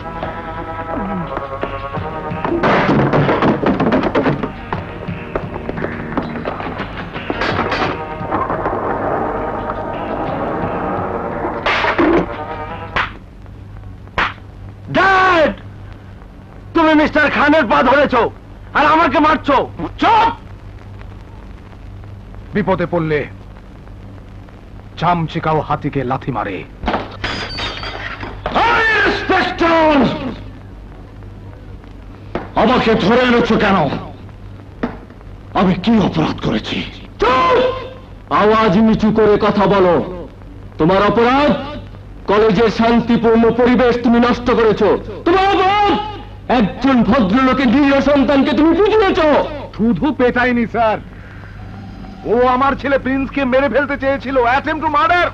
मिस्टर खानेर पा धरेছো আর আমাকে মারছো। চুপ! বিপদে পড়লে চামচিকাও হাতিকে লাথি মারে। আমাকে ধরে এনেছো কেন? আমি কি অপরাধ করেছি? চুপ! আওয়াজ নিচু করে কথা বলো। তোমার অপরাধ কলেজের শান্তিপূর্ণ পরিবেশ তুমি নষ্ট করেছো। তোমার অপরাধ একজন ভদ্রলোকের নিরীহ সন্তানকে তুমি পিটিয়েছ। শুধু পেটাইনি স্যার, ও আমার ছেলে প্রিন্সকে মেরে ফেলতে চেয়েছিল। Attempt to murder.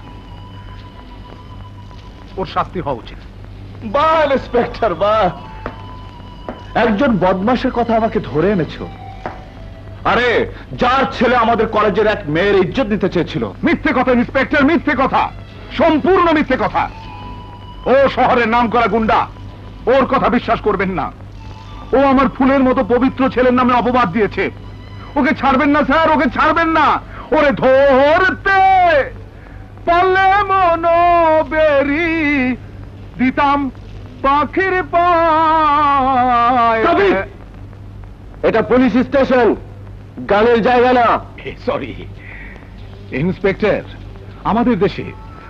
ওর শাস্তি হওয়া উচিত। बाल इंस्पेक्टर बाल एक जन बदमाशेर कथा वाके धरे नेछो अरे जार छेले आमादेर कॉलेजेर एक मेयर इज्जत निते चेयेछिलो मिथ्ये कथा इंस्पेक्टर मिथ्ये कथा सम्पूर्ण मिथ्ये कथा ओ शहरेर नामकरा गुंडा ओर कथा विश्वास करबेन ना ओ आमार फुलेर मतो पवित्र छेलेर नामे अपबाद दियेछे ओके छाड़बेन ना सर ओके छाड़बेन ना ओरे धरते पाले मनो बेरी दिताम पाखिर पाए कभी এটা পুলিশ স্টেশন গানের জায়গা না সরি ইন্সপেক্টর আমাদের দেশে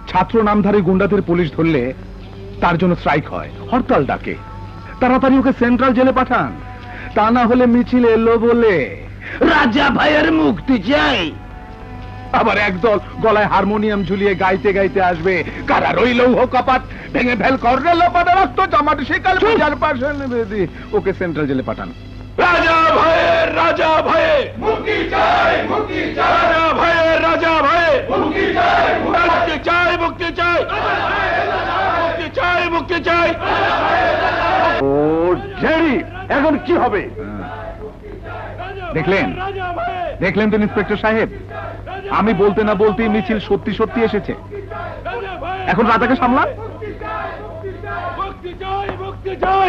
ছাত্র নামধারী গুন্ডাদের পুলিশ ধরলে তার জন্য স্ট্রাইক হয় হরতাল ডাকে তাড়াতাড়ি ওকে সেন্ট্রাল জেলে পাঠান তা না হলে মিছিল এলো বলে রাজা ভাইয়ের মুক্তি চাই আবার একদল গলায় হারমোনিয়াম ঝুলিয়ে গাইতে গাইতে আসবে কারা রইলো হো কপাট ভেঙে ফেল করলে লপাটা রক্ত জামাট শিকাল বাজার পাশে নেবে দি ওকে সেন্ট্রাল জেলে পাঠান राजा भाई मुक्ति चाहे राजा भाई मुक्ति चाहे मुक्ति चाहे मुक्ति चाहे मुक्ति चाहे ओ जेरी এখন কি হবে দেখলেন তো ইন্সপেক্টর সাহেব আমি বলতে না বলতেই মিছিল সত্যি সত্যি এসেছে এখন রাজাকে সামলান मुक्ति जय मुक्ति जय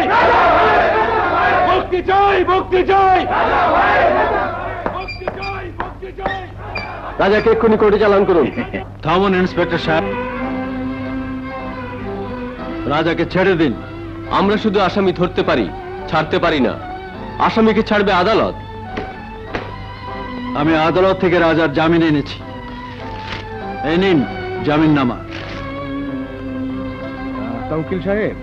मुक्ति जय मुक्ति जय मुक्ति जय राजा के कोनी कोर्टे चालान करो थामन इंस्पेक्टर साहब राजा के छेड़े दिन आमरा शुद्ध आसामी धरते पारी छाड़ते पारी ना आसामी के छाड़बे आदालत आमी आदालत थेके राजार जामिन এনেছি এই নিন জামিননামা উকিল সাহেব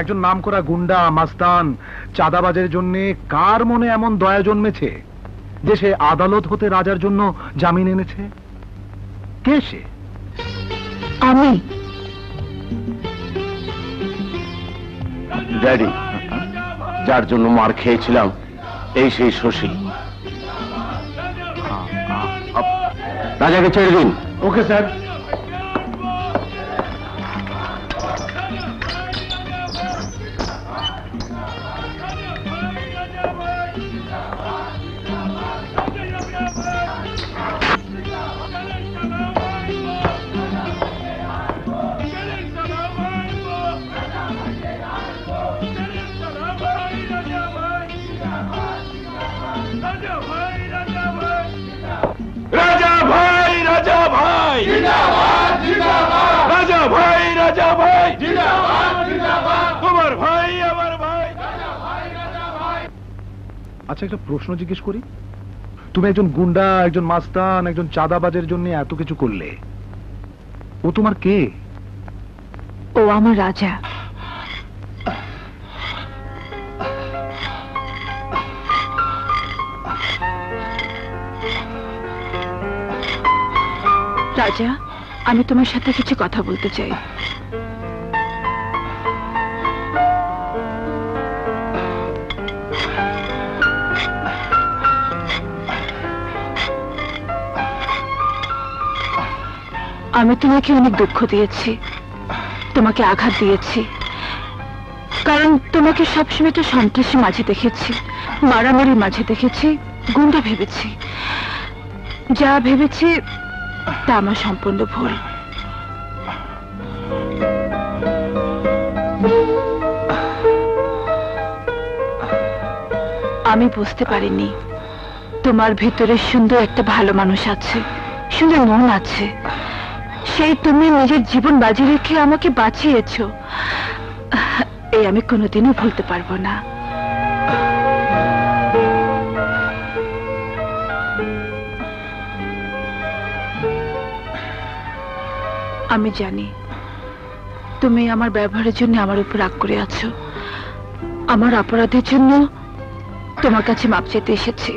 একজন নামকরা গুন্ডা মাস্তান চাঁদাবাজের জন্য কার মনে এমন দয়া জন্মেছে যে সে আদালত হতে রাজার জন্য জামিন এনেছে কে সে আমি ড্যাডি যার জন্য মার খেয়েছিলাম এই সেই শশী রাজাকে ছেড়ে দিন ওকে স্যার अच्छा एक प्रश्न जिज्ञेस करी तुम एक गुंडा एक मास्तान एक चाँदाबाजेर एत किछु करले ओ तुम्हार के ओ आमार राजा राजा आमी तुम्हार साथे किछु कथा बोलते चाई আমি তোমাকে অনেক দুঃখ দিয়েছি তোমাকে আঘাত দিয়েছি কারণ তোমাকে সবসময় তো সন্ত্রাসী মাঝে দেখেছি মারামারি মাঝে দেখেছি গুন্ডা ভেবেছি যা ভেবেছি তা আমার সম্পূর্ণ ভুল আমি বুঝতে পারিনি তোমার ভিতরে সুন্দর একটা ভালো মানুষ আছে সুন্দর মন আছে সেই তুমি নিজের জীবন বাজি রেখে আমাকে বাঁচিয়েছো এই আমি কোনোদিনও ভুলতে পারবো না আমি জানি তুমি আমার ব্যবহারের জন্য আমার উপর রাগ করে আছো আমার অপরাধের জন্য তোমার কাছে মাপ চাইতে এসেছি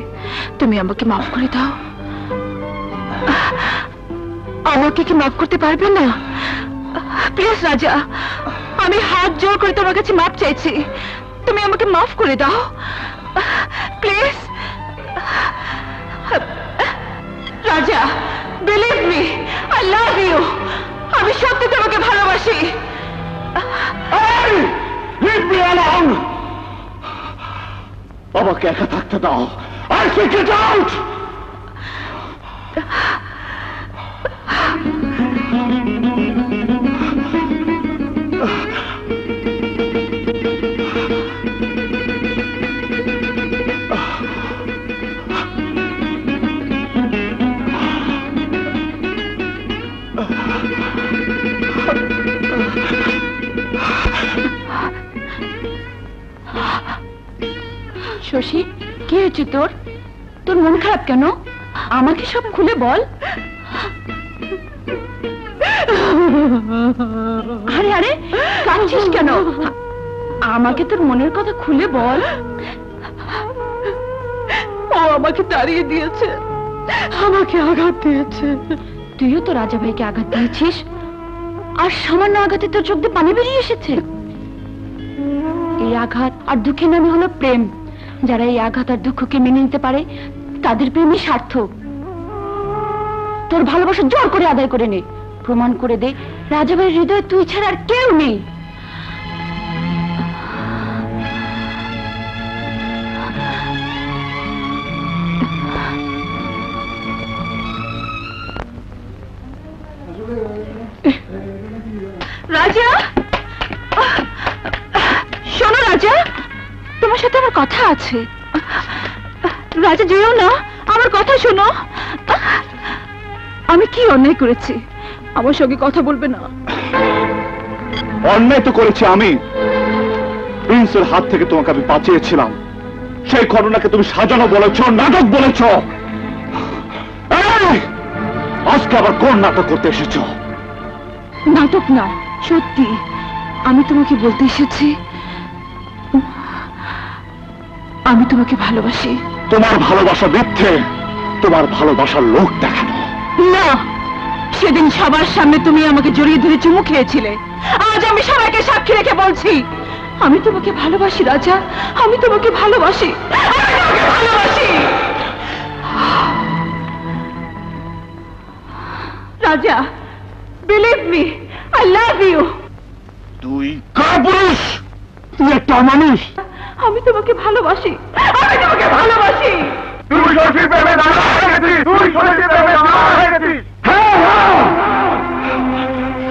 তুমি আমাকে মাফ করে দাও আমাকে কি মাফ করতে পারবে না প্লিজ রাজা আমি হাত জোড় করে তোমার কাছে মাপ চাইছি তুমি আমাকে মাফ করে দাও প্লিজ রাজা believe me I love you আমি সত্যি তোমাকে ভালোবাসি Hey! Leave me alone! I'm going to get attacked now. I should get out! शोशी क्या तोर तोर मन खराब क्यों आमा के सब खुले बोल अरे अरे कांचिस क्यों आमा के तोर मन कथा खुले बोल ओ आमा के तारिये दिए छे आमा के आघात दिए छे तुईओ तो राजा भाई के आघात दिएछिस आर सामान्य आघाते तोर चोख दिये पानी बेरिये एसेछे ए आघात आर दुःखेर नाम हलो प्रेम যারা এই আঘাত আর দুঃখকে মেনে নিতে পারে তাদের প্রেমই সার্থক তোর ভালোবাসা জোর করে আদায় করে নে প্রমাণ করে দে রাজাভাইয়ের হৃদয়ে তুই ছাড়া আর কেউ নেই রাজা শোনো রাজা তোমার সাথে আমার কথা আছে রাজা যেও না আমার কথা শোনো আমি কি অন্যায় করেছি আমার সঙ্গে কথা বলবে না অন্যায় তো করেছি আমি প্রিন্সের হাত থেকে তোমাকে আমি বাঁচিয়েছিলাম সেই ঘটনাকে তুমি সাজানো বলেছো নাটক বলেছো আজকে আবার কোন নাটক করতে এসেছো নাটক না সত্যি আমি তোমাকে বলতে এসেছি आमी तुम्हें भालोबासी तुम्हार भालोबासा मिथ्ये तुम्हार भालोबासा लोक देखानो ना सेदिन सबार सामने तुमी आमाके जड़िये धरे चुमु खेयेछिले आज आमी सबाइके साक्षी रेखे बोलछि आमी तुम्हें भालोबासी राजा आमी तुम्हें भालोबासी आमी तुम्हें भालोबासी राजा बिलीव मी आई लाभ यू तुई कापुरुष तुई एकटा मानुष আমি তোমাকে ভালোবাসি আমি তোমাকে ভালোবাসি তুই সত্যি প্রেমে দানা হয়ে গেছিস তুই সত্যি প্রেমে দানা হয়ে গেছিস হ্যাঁ হ্যাঁ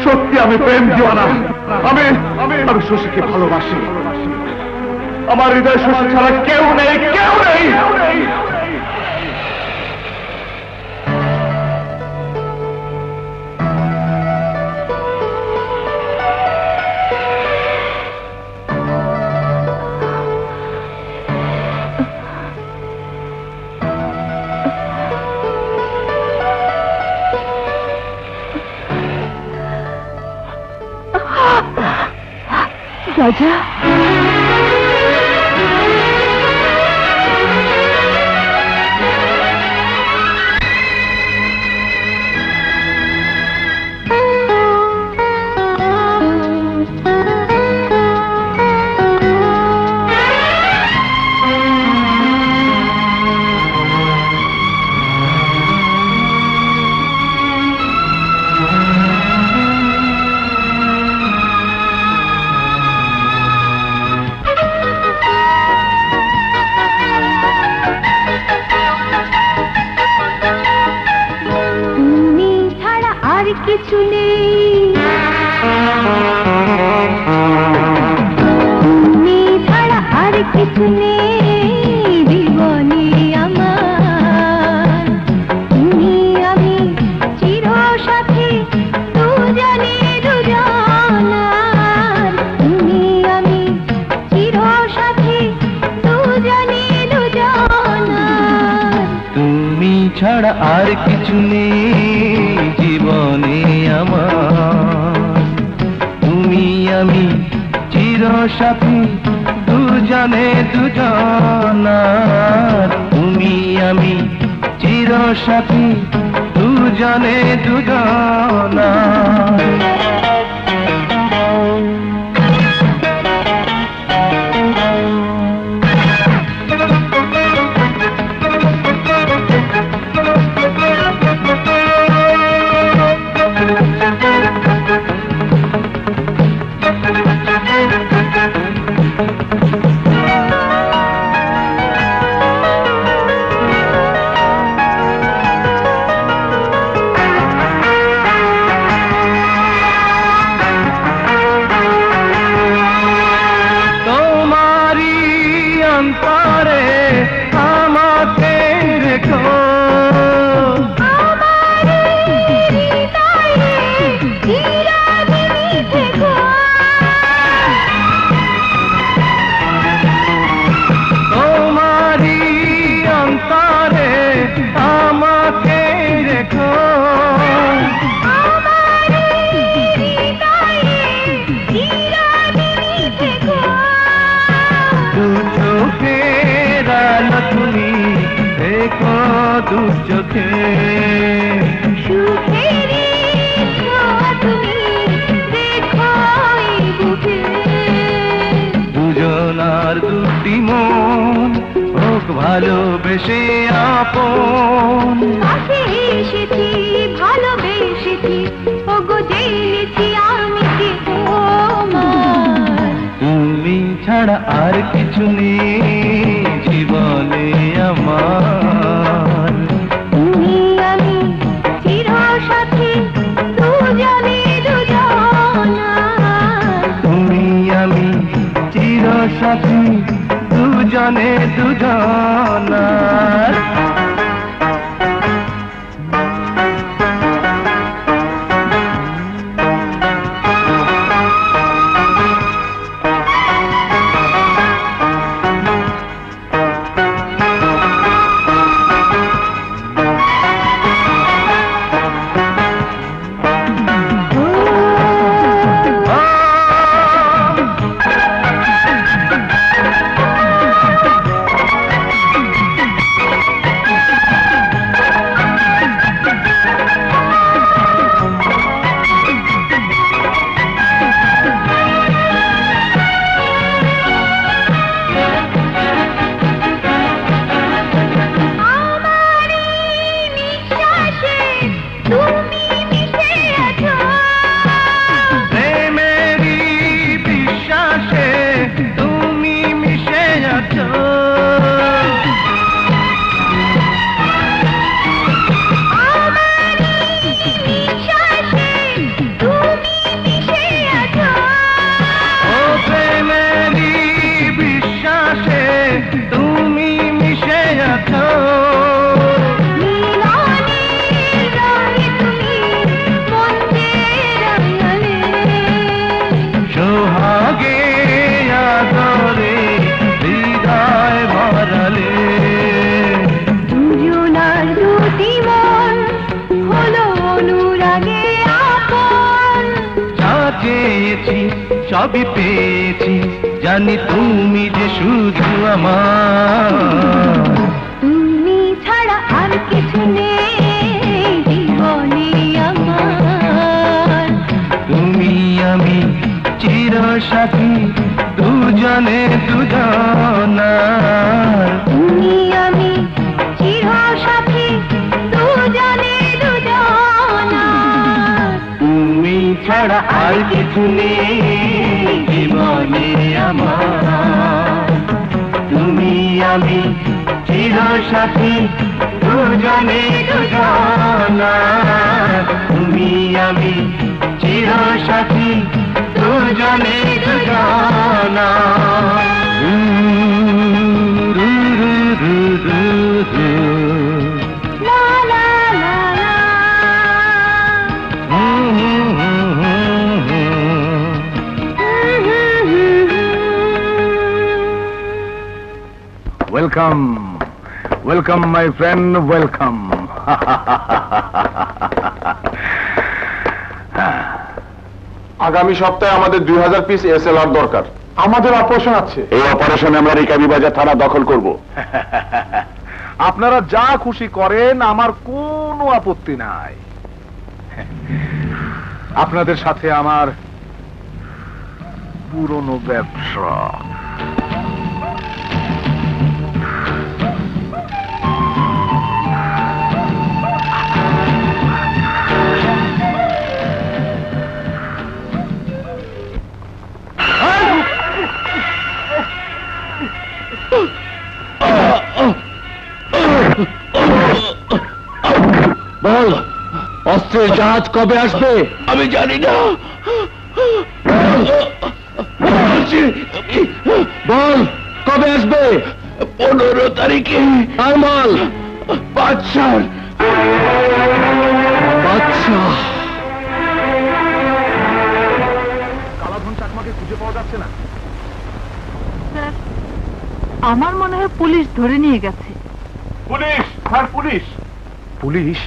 সত্যি আমি প্রেম দিওয়ানা আমি আমি শশীকে ভালোবাসি আমার হৃদয়ে শশী ছাড়া কেউ নেই কেউ নেই राजा ছাড়া আর কিছু নেই জীবনে আমার তুমি আমি চির সাথী দুজনে দুজনা তুমি আমি চির সাথী দুজনে দুজনা সবই পেয়েছি জানি তুমি যে শুধু আমার তুমি ছাড়া আর কিছু নেই জীবনে আমার তুমি আমি চির সাথী দুজনে দুজনার তুমি আমি চির সাথী দুজনে দুজনার তুমি ছাড়া আর কিছু নেই জীবনে আমার তুমি আমি চির সাথী দুজনে দুজনার তুমি আমি চির সাথী দুজনে দুজনার Welcome, welcome my friend, welcome. आगामी सप्ताह हमारे 2000 पीस एसएलआर दरकार। हमारे ऑपरेशन अच्छे। ये ऑपरेशन हमारे रिकामी बाजार थाना दाखिल करबो। आपनारा जा खुशी करें, आमार कोनो आपत्ति नाई। आपनादेर साथे आमार पुरोनो व्यवसा जांच कब आसबे आमी जानी ना बोल कब आसबे 15 तारीखे आमाल बादशाह कालाधन चकमा के खुजे पाওয়া যাচ্ছে না স্যার আমার মনে হয় পুলিশ ধরে নিয়ে গেছে পুলিশ স্যার পুলিশ পুলিশ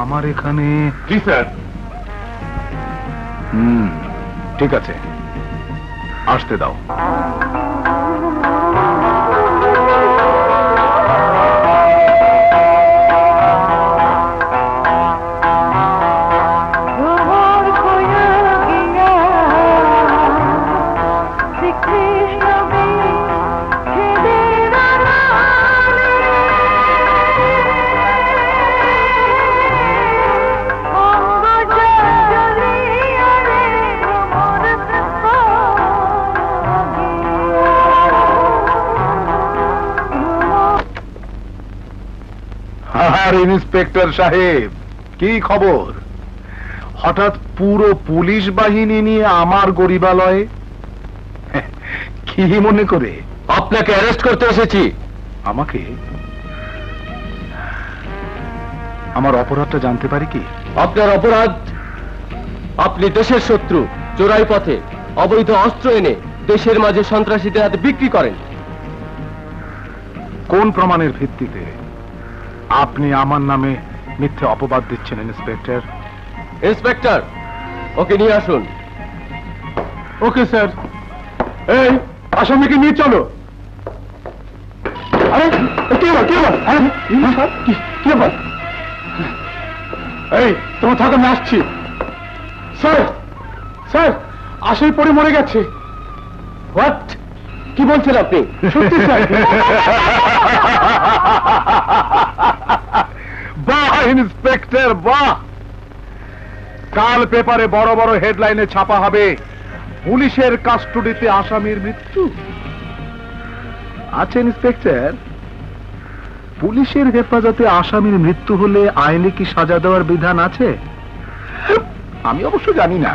हमारे खाने जी सर ठीक है आस्ते दाओ ইন্সপেক্টর সাহেব কি খবর? হঠাৎ পুরো পুলিশ বাহিনী নিয়ে আমার গরিবালয়ে? কি মনে করে আপনাকে অ্যারেস্ট করতে এসেছি? আমাকে? আমার অপরাধটা জানতে পারি কি? আপনার অপরাধ আপনি দেশের শত্রু চোরাই পথে অবৈধ অস্ত্র এনে দেশের মাঝে সন্ত্রাসীদের হাতে বিক্রি করেন। কোন প্রমাণের ভিত্তিতে আপনি আমার নামে মিথ্যে অপবাদ দিচ্ছেন ইন্সপেক্টর? ইন্সপেক্টর ওকে নিয়ে আসুন। Okay sir. এই আসামিকে নিয়ে চলো। আরে কে বল? আরে স্যার কে বল? এই তোমার থাকো আমি আসছি। স্যার আসামি পড়ে মরে গেছে। হোয়াট কি বলছেন আপনি? সত্যি স্যার। বাহ ইন্সপেক্টর বাহ, কাল পেপারে বড় বড় হেডলাইনে ছাপা হবে পুলিশের কাস্টডিতে আসামির মৃত্যু। আচ্ছা ইন্সপেক্টর, পুলিশের হেফাজতে আসামির মৃত্যু হলে আইনে কি সাজা দেওয়ার বিধান আছে? আমি অবশ্য জানি না।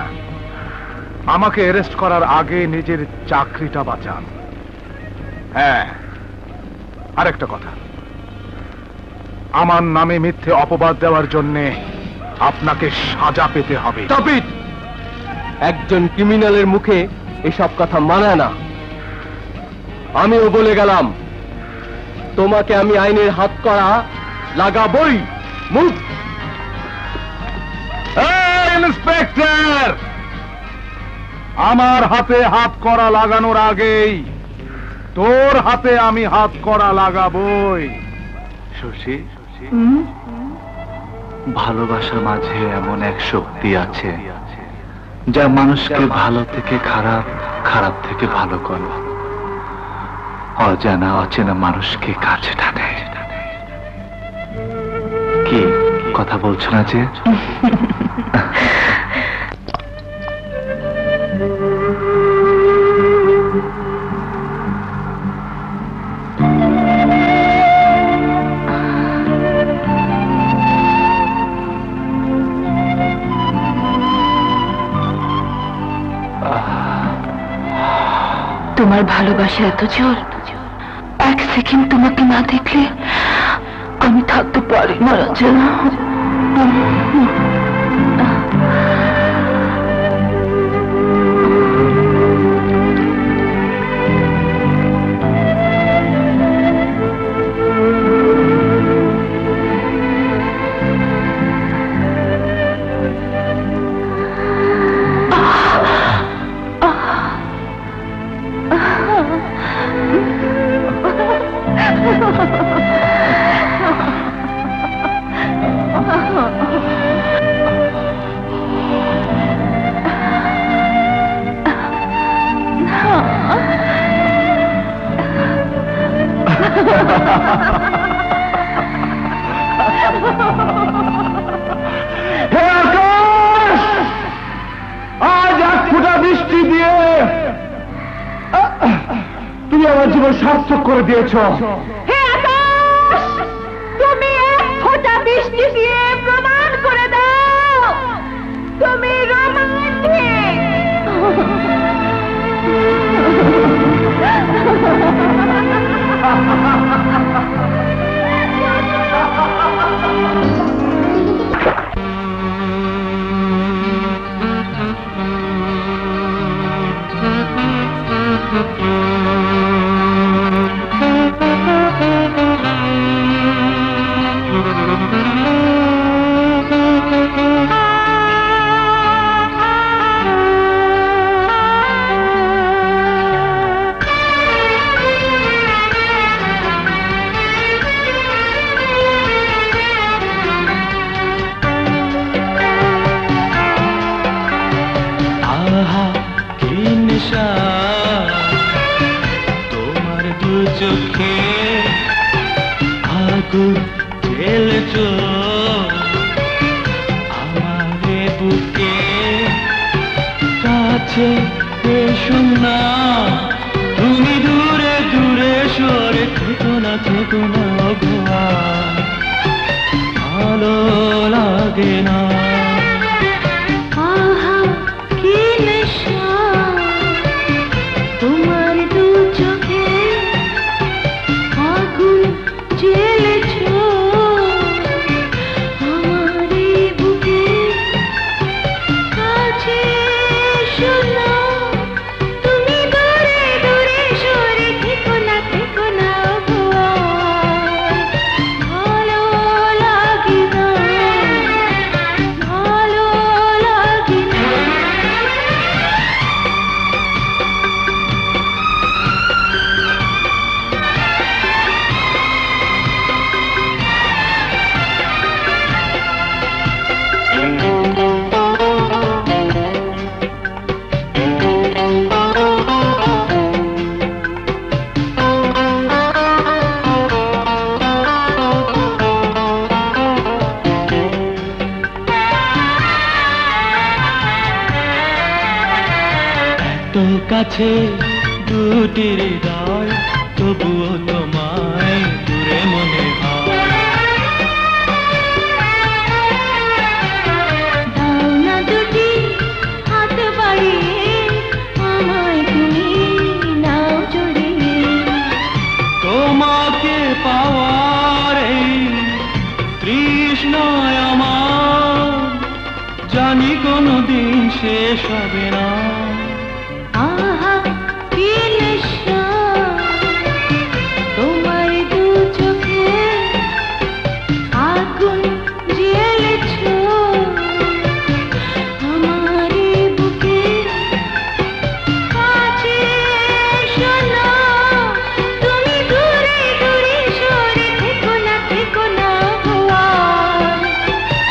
আমাকে অ্যারেস্ট করার আগে নিজের চাকরিটা বাঁচান। হ্যাঁ আরেকটা কথা, আমার নামে মিথ্যে অপবাদ দেওয়ার জন্য আপনাকে সাজা পেতে হবে। একজন ক্রিমিনালের মুখে এসব কথা মানায় না। আমিও বলে গেলাম তোমাকে আমি আইনের হাত করা লাগাবই। মুখ ইন্সপেক্টর, আমার হাতে হাত করা লাগানোর আগেই তোর হাতে আমি হাত করা লাগাবই। শশী, ভালোবাসা মাঝে এমন এক শক্তি আছে যা মানুষকে ভালো থেকে খারাপ, খারাপ থেকে ভালো করে, অজানা অচেনা মানুষকে কাছে টানে। কি কথা বলছো না যে? তোমার ভালোবাসা এত জোর, এক সেকেন্ড তোমাকে না দেখলে আমি থাকতে পারি না রাজন। দিয়েছ হে আকাশ, তুমি এক ফোঁটা বৃষ্টি দিয়ে প্রমাণ করে দাও তুমি রোমান্টিক। देना। आहा की नशा तुम्हारे दो चोखे आगुन जले छो हमारे बुके काचे शुना तुम्हें दूरे दूरे शोरे ठिको ना बुआ भालो लागिना भालो लागिना। तो काछे दूटी हृदय तबुओ तोमाय दूरे मने हाय दाओ ना दूटी हाथ बाड़िए आमाय तुमी नाओ जोड़िए तोमाके पावार एई তৃষ্ণায় আমার জানি কোনোদিন শেষ হবে না। आहा की नशा तुम्हारे दो चोखे आगुन जले छो हमारे बुके काचे सोना तुम दूरे दूरे शोरे ठिको ना हुआ भालो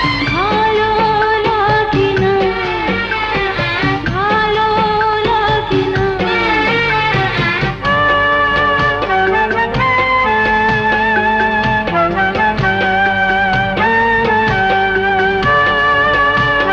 लागिना भालो लागिना। কখনো বুকে কখনো মনে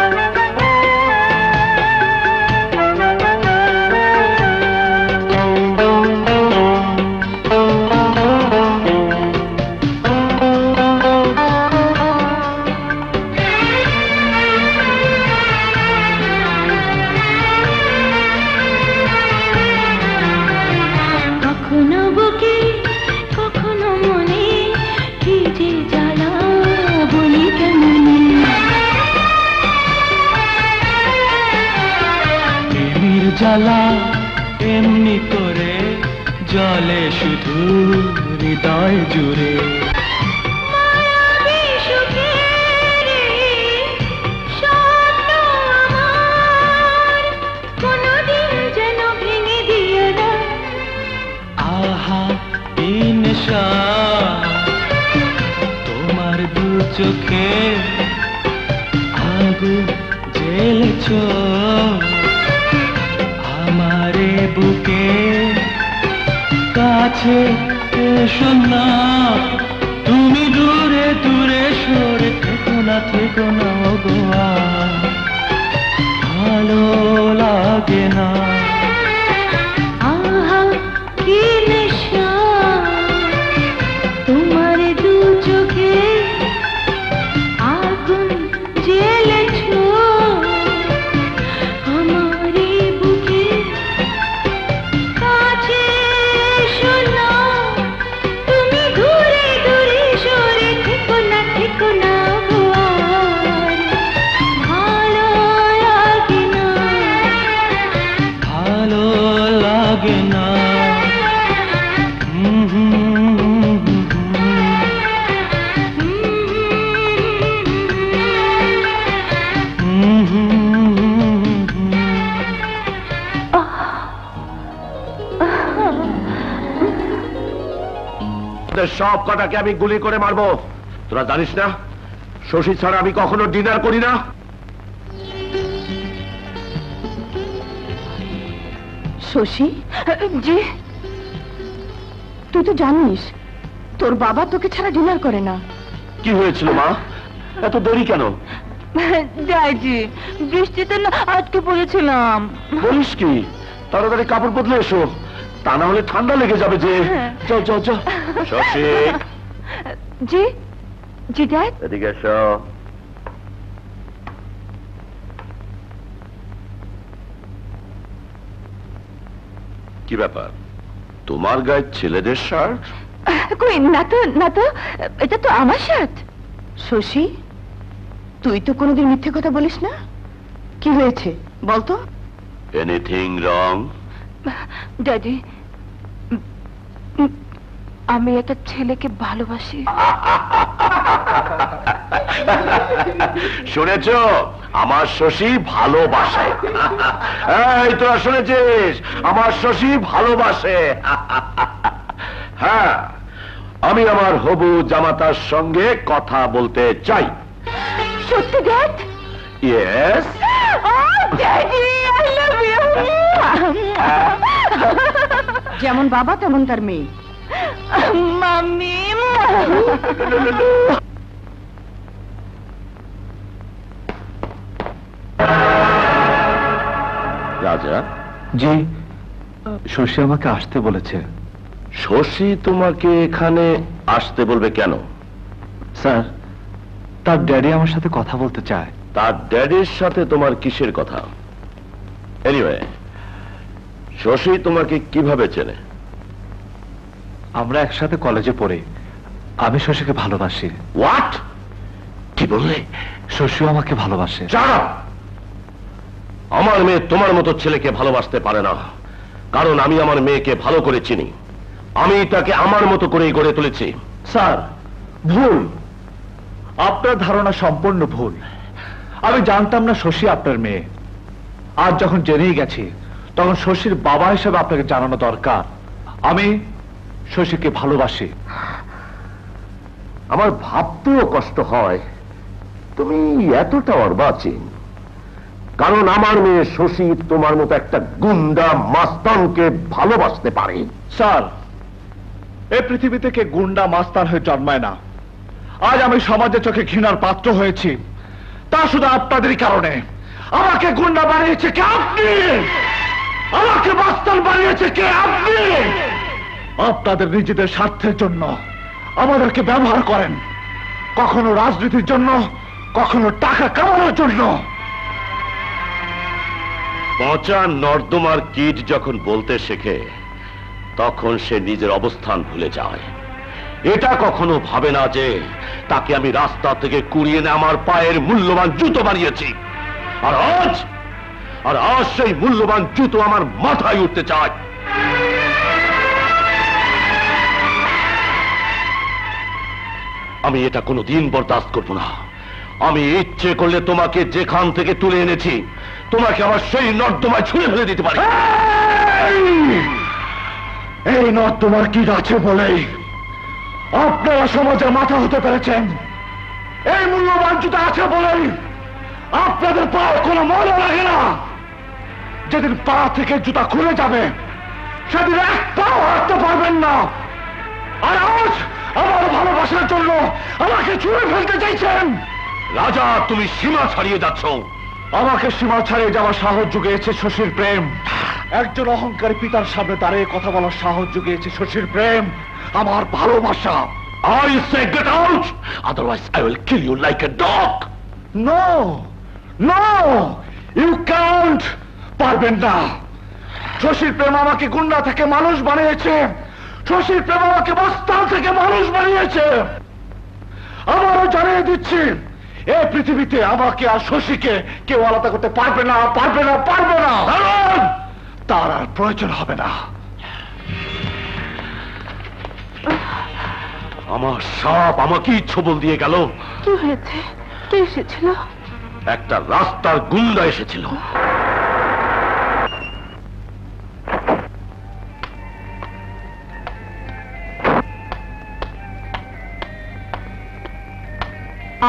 কি যে জ্বালা বলি কেমনে প্রেমের জ্বালা এমনি করে জ্বলে শুধু হৃদয় জুড়ে তোমার দু চোখে আগুন জ্বেলেছো আমারে বুকে কাছে এসো না তুমি দূরে দূরে সরে থেকো না গো আর ভালো লাগে না। আহা কি নেশা तुम्हारे दो चोखे आगुन जले छो हमारे बुके काचे सोना तुम्हें दूरे दूरे शोरे ठिको ना हुआ भालो लागिना भालो लागिना। सब कटा के गुली मारब तोरा जानिस ना शशी छाड़ा कखनो डिनार करी ना शशी जी तु तो जानिस तोर बाबा तोके छाड़ा डिनार करे ना कि होयेछिलो मा एत देरी केनो दादी बृष्टिते ना आटके पड़ेछिलाम बोलिस कि ताड़ाताड़ी कपड़ बदले एसो ता ना होले ठंडा लेगे जाबे जे चल चल चल शशी जी जी डैड এদিকে এসো কি ব্যাপার? তোমার গায়ে ছেলেদের শার্ট? কই না তো, না তো, এটা তো আমার শার্ট। শশী, তুই তো কোনোদিন মিথ্যে কথা বলিস না, কি হয়েছে বল তো? Anything wrong? Daddy, আমি একটা ছেলেকে ভালোবাসি। শুনেছো, আমার শশী ভালোবাসে। এই তোরা শুনেছিস, আমার শশী ভালোবাসে। হ্যাঁ, আমি আমার হবু জামাতার সঙ্গে কথা বলতে চাই। সত্যি dad? Yes. Oh, Daddy, I love you. যেমন বাবা তেমন তার মেয়ে। Mommy. রাজা জি, শশী আমাকে আসতে বলেছে। শশী তোমাকে এখানে আসতে বলবে কেন? স্যার, তার ড্যাডি আমার সাথে কথা বলতে চায়। তার ড্যাডির সাথে তোমার কিসের কথা? এনিওয়ে, শশী তোমাকে কিভাবে চেনে? আমরা একসাথে কলেজে পড়ি, আমি শশীকে ভালোবাসি। হোয়াট? কি বললে? শশী আমাকে ভালোবাসে। যারা আমার মেয়ে তোমার মতো ছেলেকে ভালোবাসতে পারে না, কারণ আমি আমার মেয়েকে ভালো করে চিনি। আমি তাকে আমার মতো করেই গড়ে তুলেছি। স্যার, ভুল, আপনার ধারণা সম্পূর্ণ ভুল। আমি জানতাম না শশী আপনার মেয়ে। আর যখন জেনেই গেছি, তখন শশীর বাবা হিসেবে আপনাকে জানানো দরকার আমি শশীকে ভালোবাসি। আমার ভাবতেও কষ্ট হয় তুমি এতটা অর্বাচীন, কারণ আমার মেয়ে শশী তোমার মতো একটা গুন্ডা মাস্তানকে ভালোবাসতে পারে। স্যার, এই পৃথিবী থেকে গুন্ডা মাস্তান হয়ে জন্মায় না। আজ আমি সমাজের চোখে ঘৃণার পাত্র হয়েছি, তা শুধু আপনাদেরই কারণে। আমাকে গুন্ডা বানিয়েছে কে আপনি? আমাকে মাস্তান বানিয়েছে কে আপনি? আপনাদের নিজেদের স্বার্থের জন্য আমাদেরকে ব্যবহার করেন, কখনো রাজনীতির জন্য, কখনো টাকা কামানোর জন্য। পচা নর্দমার কীট যখন বলতে শেখে, তখন সে নিজের অবস্থান ভুলে যায়। এটা কখনো ভাবে না যে তাকে আমি রাস্তা থেকে কুড়িয়ে নিয়ে আমার পায়ের মূল্যবান জুতো বানিয়েছি, আর আজ সেই মূল্যবান জুতো আমার মাথায় উঠতে চায়। আমি এটা কোনোদিন বরদাস্ত করব না। আমি ইচ্ছে করলে তোমাকে যেখান থেকে তুলে এনেছি, তোমাকে আমার সেই নর্দমায় ছুঁড়ে ফেলে দিতে পারি। এই নর্দমার কি আছে বলে আপনারা সমাজের মাথা হতে পেরেছেন, এই মূল্যবান জুতা আছে বলেই আপনাদের পায়ের কোনো ময়লা লাগে না। যেদিন পা থেকে জুতা খুলে যাবে, সেদিন এক পাও হাঁটতে পারবেন না। আর আজ আমার ভালোবাসার জন্য আমাকে ছুঁড়ে ফেলতে চাইছেন। রাজা, তুমি সীমা ছাড়িয়ে যাচ্ছ। আমাকে সীমা ছাড়িয়ে যাওয়ার সাহস জুগিয়েছে শশীর প্রেম। একজন অহংকারী পিতার সামনে দাঁড়িয়ে কথা বলার সাহস জুগিয়েছে শশীর প্রেম, আমার ভালোবাসা। I say get out, otherwise I will kill you like a dog. No, no, you can't. পারবেন না। শশীর প্রেম আমাকে গুন্ডা থেকে মানুষ বানিয়েছে, শশীর প্রেম আমাকে মস্তান থেকে মানুষ বানিয়েছে। আমারও জানিয়ে দিচ্ছি, এই পৃথিবীতে আমাকে আর শশীকে কেউ আলাদা করতে পারবে না, পারবে না, পারবে না। তার আর প্রয়োজন হবে না। আমার সাপ আমাকে ছবল দিয়ে গেল। কি হয়েছে? কে এসেছিল? একটা রাস্তার গুন্ডা এসেছিল।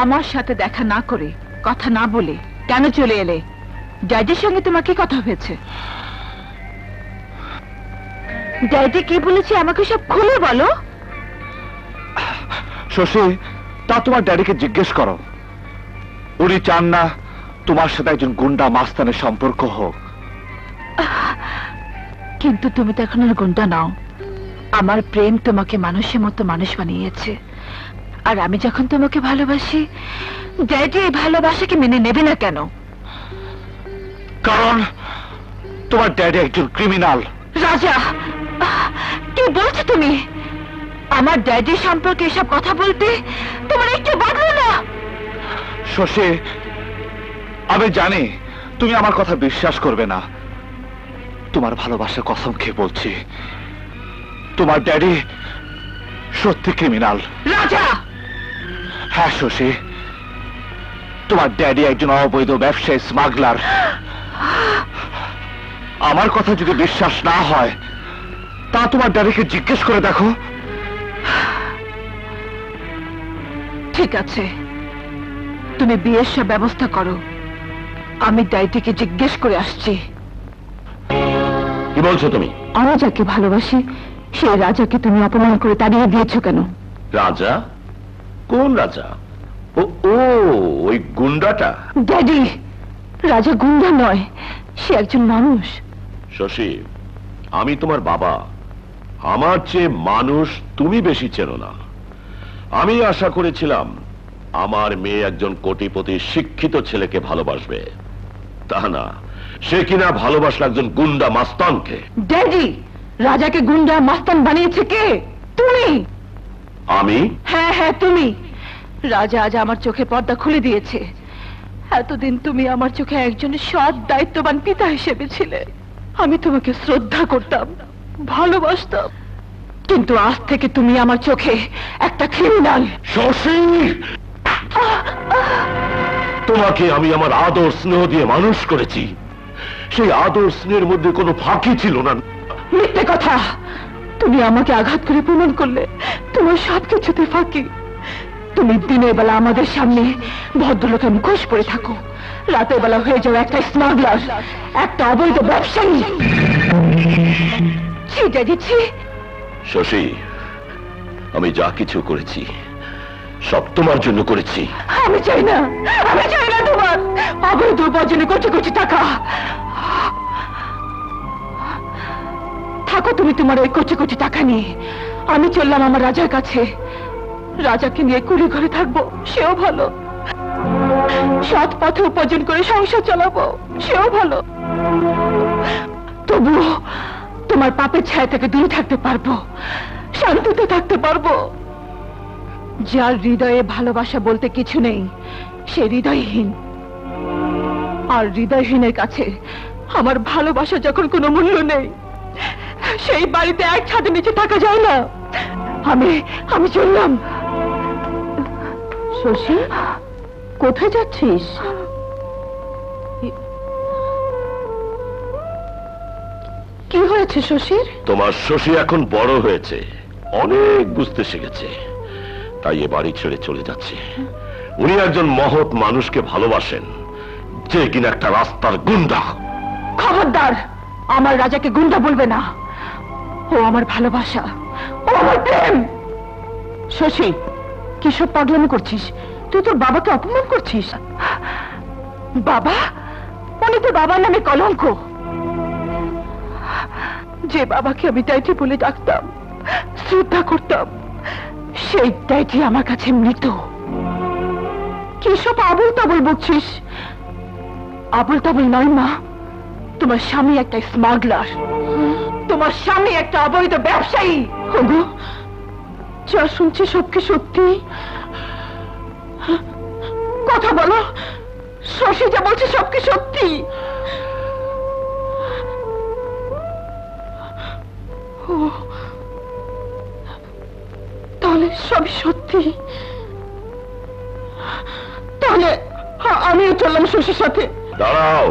আমার সাথে দেখা না করে, কথা না বলে কেন চলে এলে? ড্যাডির সঙ্গে তোমার কি কথা হয়েছে? ড্যাডি কি বলেছে আমাকে সব খুলে বলো। শশী, তা তোমার ড্যাডিকে জিজ্ঞেস করো। উনি চান না তোমার সাথে একজন গুন্ডা মাস্তানের সম্পর্ক হোক। কিন্তু তুমি তো এখন আর গুন্ডা নাও। আমার প্রেম তোমাকে মানুষের মতো মানুষ বানিয়েছে, আর আমি যখন তোমাকে ভালোবাসি, ড্যাডি এই ভালোবাসাকে মেনে নেবে না কেন? কারণ তোমার ড্যাডি একজন ক্রিমিনাল। राजा क्यों बोलते तुम्हें आमा डैडी सम्पर्क एसब कथा बोलते तुम्हारे क्यों बदलो ना शशि आमी जानी तुम्हें आमार कथा विश्वास करबे ना तुम्हार भालोबासार कसम खेये बोलछि तुम्हार डैडी सत्यि क्रिमिनल राजा हाँ शशि तुम्हार डैडी एकजन अवैध व्यवसायी स्मागलर आमार कथा जोदि विश्वास ना हय ता तुम्हार डैडी के जिज्ञेस करे देखो ठीक आछे तुमी बियेर सब व्यवस्था करो आमी डैडीके जिज्ञेस करे आसछि कि बोलछो तुमी आमी जाके भालोबासि से राजाके तुमी अपमान करे ताड़िये दियेछो केन राजा कोन राजा ओ ओई गुंडाटा डैडी राजा गुंडा नय से एकजन मानुष शशि आमी तुम्हार बाबा आमार चेये मानुष तुमी बेशी चेनो ना आमी आशा करेछिलाम आमार मेये एकजन कोटिपति शिक्षित छेलेके भालोबासबे ता ना से किना भालोबासलो एकजन गुंडा मस्तानके डैडी राजाके गुंडा मस्तान बानियेछे के तुमी आमी हाँ हाँ तुमी राजा आज आमार चोखे पर्दा खुले दियेछे एतदिन तुमी आमार चोखे एकजन सत् दायित्वबान पिता हिसेबे छिले आमी तुम्हेके श्रद्धा करताम भालोबासताम किन्तु आज थेके तुमी आमार चोखे एकटा क्रिमिनल शशि तुम्हें आमी आमार आदर स्नेह दिए मानुष करेছি সেই आदर स्नेहर मध्य कोनो फाँकी छिल ना मिथ्ये कथा तुमी आमाके आघात करे अपमान करले तुम्हार सबकिछुते फाँकी तुमी दिनेर बेला आमादेर सामने भद्रलोकेर मुखोश पड़े थाको रातेर बेला हये जाओ एकटा स्मागलार एकटा अवैध व्यवसायी ছি दादी ছি शशि हमें जा किछु करेছি सब तुम्हार जन्य करेছি हमें चाहिए ना तुम्हार अवैध उपार्जने कोटी कोटी टाका थाको तुमी तुम्हारे कोटी कोटी टाका निये आमी चललाम आमार राजार काछे राजाके निये कुड़ी घरे थाकबो सेও भालो सत् पथे उपार्जन करे संसार चालाबो सेও भालो तबुओ तुम्हार पापे छाया थेके दूरे थाकते पारबो शांतिते थाकते पारबो जार हृदये भालोबासा बोलते किछु नेई से हृदयहीन और हृदयहीनेर काछे आमार भालोबासा जखन कोनो मूल्य नेई सेई बाड़ीते एक छातेर निचे थाका जाय ना आमी चललाम शशि कोथाय जाच्छिस কি হয়েছে শশীর তোমার শশী এখন বড় হয়েছে অনেক বুঝতে শিখেছে তাই এই বাড়ি ছেড়ে চলে যাচ্ছে উনি একজন মহৎ মানুষকে ভালোবাসেন যে কিনা একটা রাস্তার গুন্ডা খবরদার আমার রাজাকে গুন্ডা বলবে না ও আমার ভালোবাসা ও আমার প্রেম শশী কিসব পাগলামি করছিস তুই তোর বাবাকে অপমান করছিস বাবা উনি তো বাবার নামে কলঙ্ক जे बाबा के अभी डैडी बोले डाकताम श्रद्धा करताम सेई डैडी आमार काछे मृत किसब आबुल ताबुल बोलछिस आबुल ताबुल नय मा तुम्हार स्वामी एकटा स्मागलार तुम्हार स्वामी एकटा अवैध व्यवसायी ओगो जा सुनछि सबकि सत्यि कथा बोलो शशी जा बोलछे सबकि सत्यि सब सत्य चललाम शशिर साथे दाड़ाओ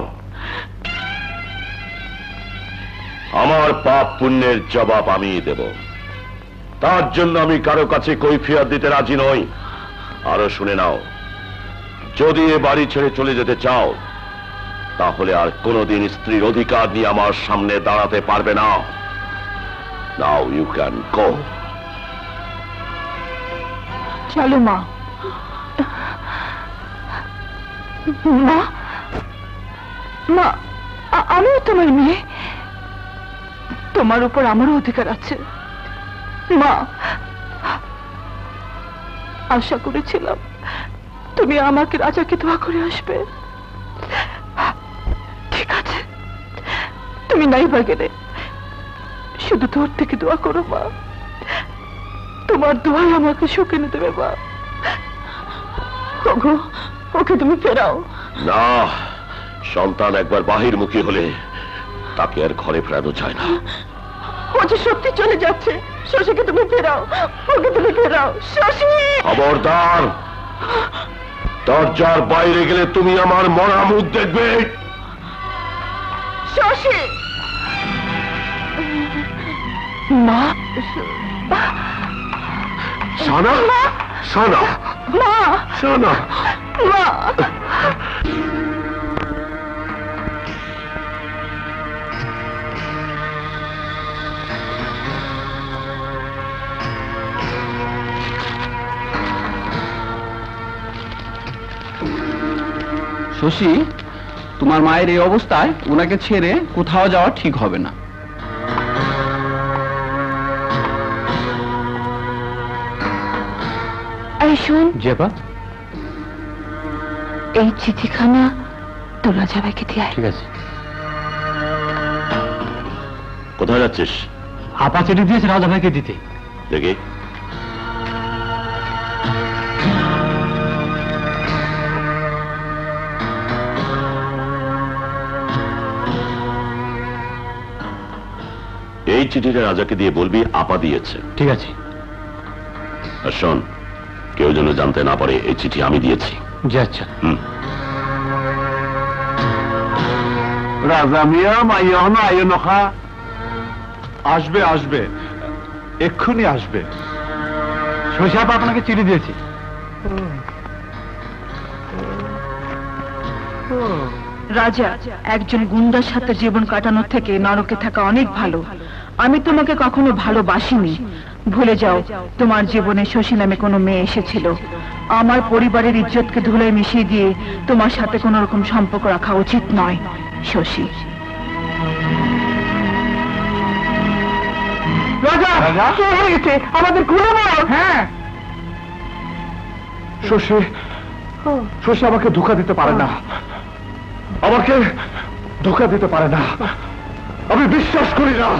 आमार पाप पुण्यर जवाब आमी देब तार जन्य आमी कारो काछे कैफियत दिते राजी नई आरो शुने नाओ जदि ए बाड़ी छेड़े चले जेते चाओ ताहले आर कोनोदिन स्त्रीर अधिकार निये आमार सामने दाड़ाते पारबे ना Now you can go. चलो माँ, माँ, माँ, आमी तुम्हारी मेये, तुम्हारे ऊपर आमार अधिकार आछे, माँ, आशा करेछिलाम, तुमी आमाके राजाके दোয়া करे आसबे, ठीक आछे, तुमी नाई भागेले। शुद्ध तौर पे कि दुआ करो माँ, तुम्हारी दुआ हमारे को शौक नहीं तुम्हें माँ, ओगो, ओके तुम्हें फेराओ। ना, शंतान एक बार बाहर मुकी होले, ताकि यार घरे फ्रेंडो जाए ना। मुझे शक्ति चले जाते, शोषी कि तुम्हें फेराओ, ओके तुम्हें फेराओ, शोषी। खबरदार, दर्जार बाहर के लिए तुम्हीं हमारे मरा मुद्द देख शोषी माँ शाना शाना माँ शाना माँ शोषी तुम्हार मायर ये अवस्था है उन्हें के छेरे कुथाओ जाओ ठीक होवे ना आयुषन जेबा ए चिठी खाना तोला जावे के दिया है ठीक है जी कुथाओ जाचिस आपा चिठी दिए चला जावे के दीते देखिए चिठी राजा के दिए बोल भी आपा दिए ठीक है जी अशोन क्यों जनों जानते ना पड़े ये चिठी आमी दिए जी अच्छा राजा मियाँ माया ना आयो नखा आजबे आजबे एक खुनी आजबे शोषा पापना के चिठी दिए थी राजा एक जन गुंडा छात्र जीवन काटने थे के नारों के थका अनेक भालो आमी तुम्हें कखनो भालोबासी नहीं भूले जाओ तुम्हार जीवने शोषी नामे कोनो मेये एसेछिलो आमार परिवारेर इज्जतके धुलाय मिशिये दिए तुम्हार साथे कोनो रकम सम्पर्क रखा उचित नय शोषी राजा কে হয়ে গেছে আমাদের ঘুরে দাও হ্যাঁ শোষী শোষী আমাকে ধোঁকা দিতে পারে না আমাকে ধোঁকা দিতে পারে না আমি বিশ্বাস করি না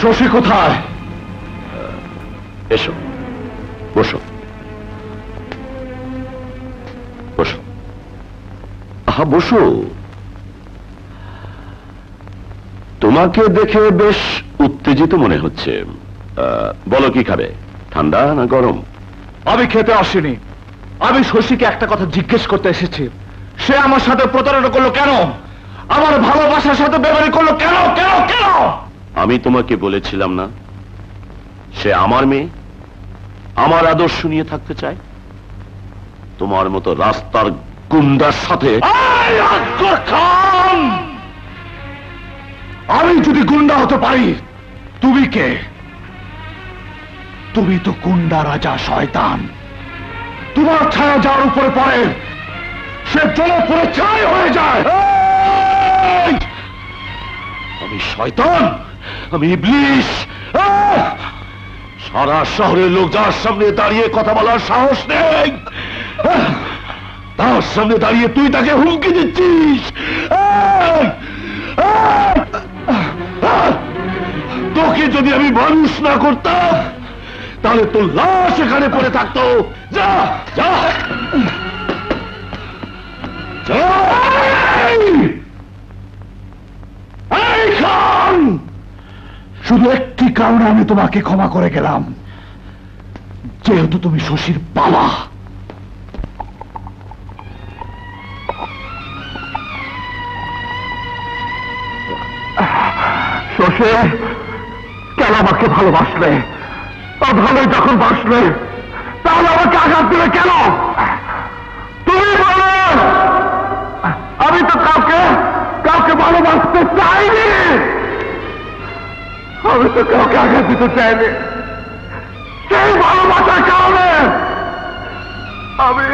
शोषी কোথায় এসো বসো বসো আহা বসো তোমাকে দেখে বেশ উত্তেজিত মনে হচ্ছে বলো কি খাবে ঠান্ডা না গরম আমি খেতে আসিনি আমি শশীকে একটা কথা জিজ্ঞেস করতে এসেছি সে আমার সাথে প্রতারণা করলো কেন আমার ভালোবাসার সাথে বেমানি করলো কেন কেন কেন আমি তোমাকে বলেছিলাম না সে আমার মেয়ে আমার আদর্শ নিয়ে থাকতে চায় তোমার মতো রাস্তার গুন্ডার সাথে আমি যদি গুন্ডা হতে পারি তুমি কে তুমি তো গুন্ডা রাজা শয়তান তোমার ছায়া যার উপরে পড়ে সে জ্বলে পুড়ে ছাই হয়ে যায় আমি শয়তান আমি ইবলিস সারা শহরের লোক যার সামনে দাঁড়িয়ে কথা বলার সাহস নেই তার সামনে দাঁড়িয়ে তুই তাকে হুমকি দিচ্ছিস তোকে যদি আমি মানুষ না করতাম তাহলে তোর লাশ এখানে পড়ে থাকতো যা যা শুধু একটি কারণে আমি তোমাকে ক্ষমা করে গেলাম যেহেতু তুমি শশীর বাবা শশী কেন আমাকে ভালোবাসলে ভালো যখন বাসলে তাহলে আমাকে আঘাত দিলে কেন তুমি বলো আমি তো কাউকে কাউকে ভালোবাসতে চাইনি আমি তো কাউকে আঘাত দিতে চাইনি সেই ভালোবাসার কারণে আমি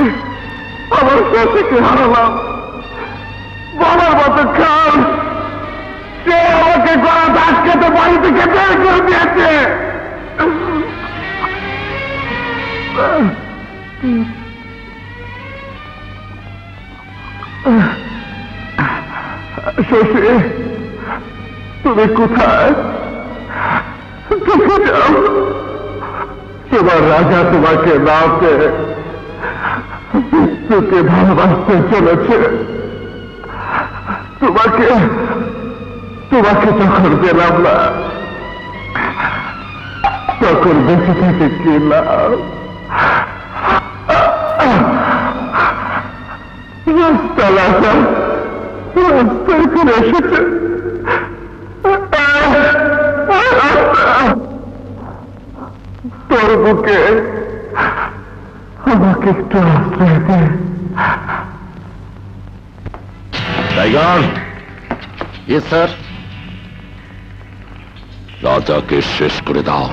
আমার শশীকে হারালাম বলার মতো কাল সে আমাকে গলা আটকে তো বাড়ি থেকে বের করে দিয়েছে Sophie, tu me cutai, tu furiam, तुम्हारा राजा तुम्हारे नाम से, तुम्हारे भालवास्ते चले थे, तुम्हारे चक्कर दे लामला, चक्कर बेचते थे किला, रास्ता लाता, रास्ते कुरेशते, तोर बुके, हम कितना रास्ते टाइगर, ये सर, राजा के शेष कुरेदाव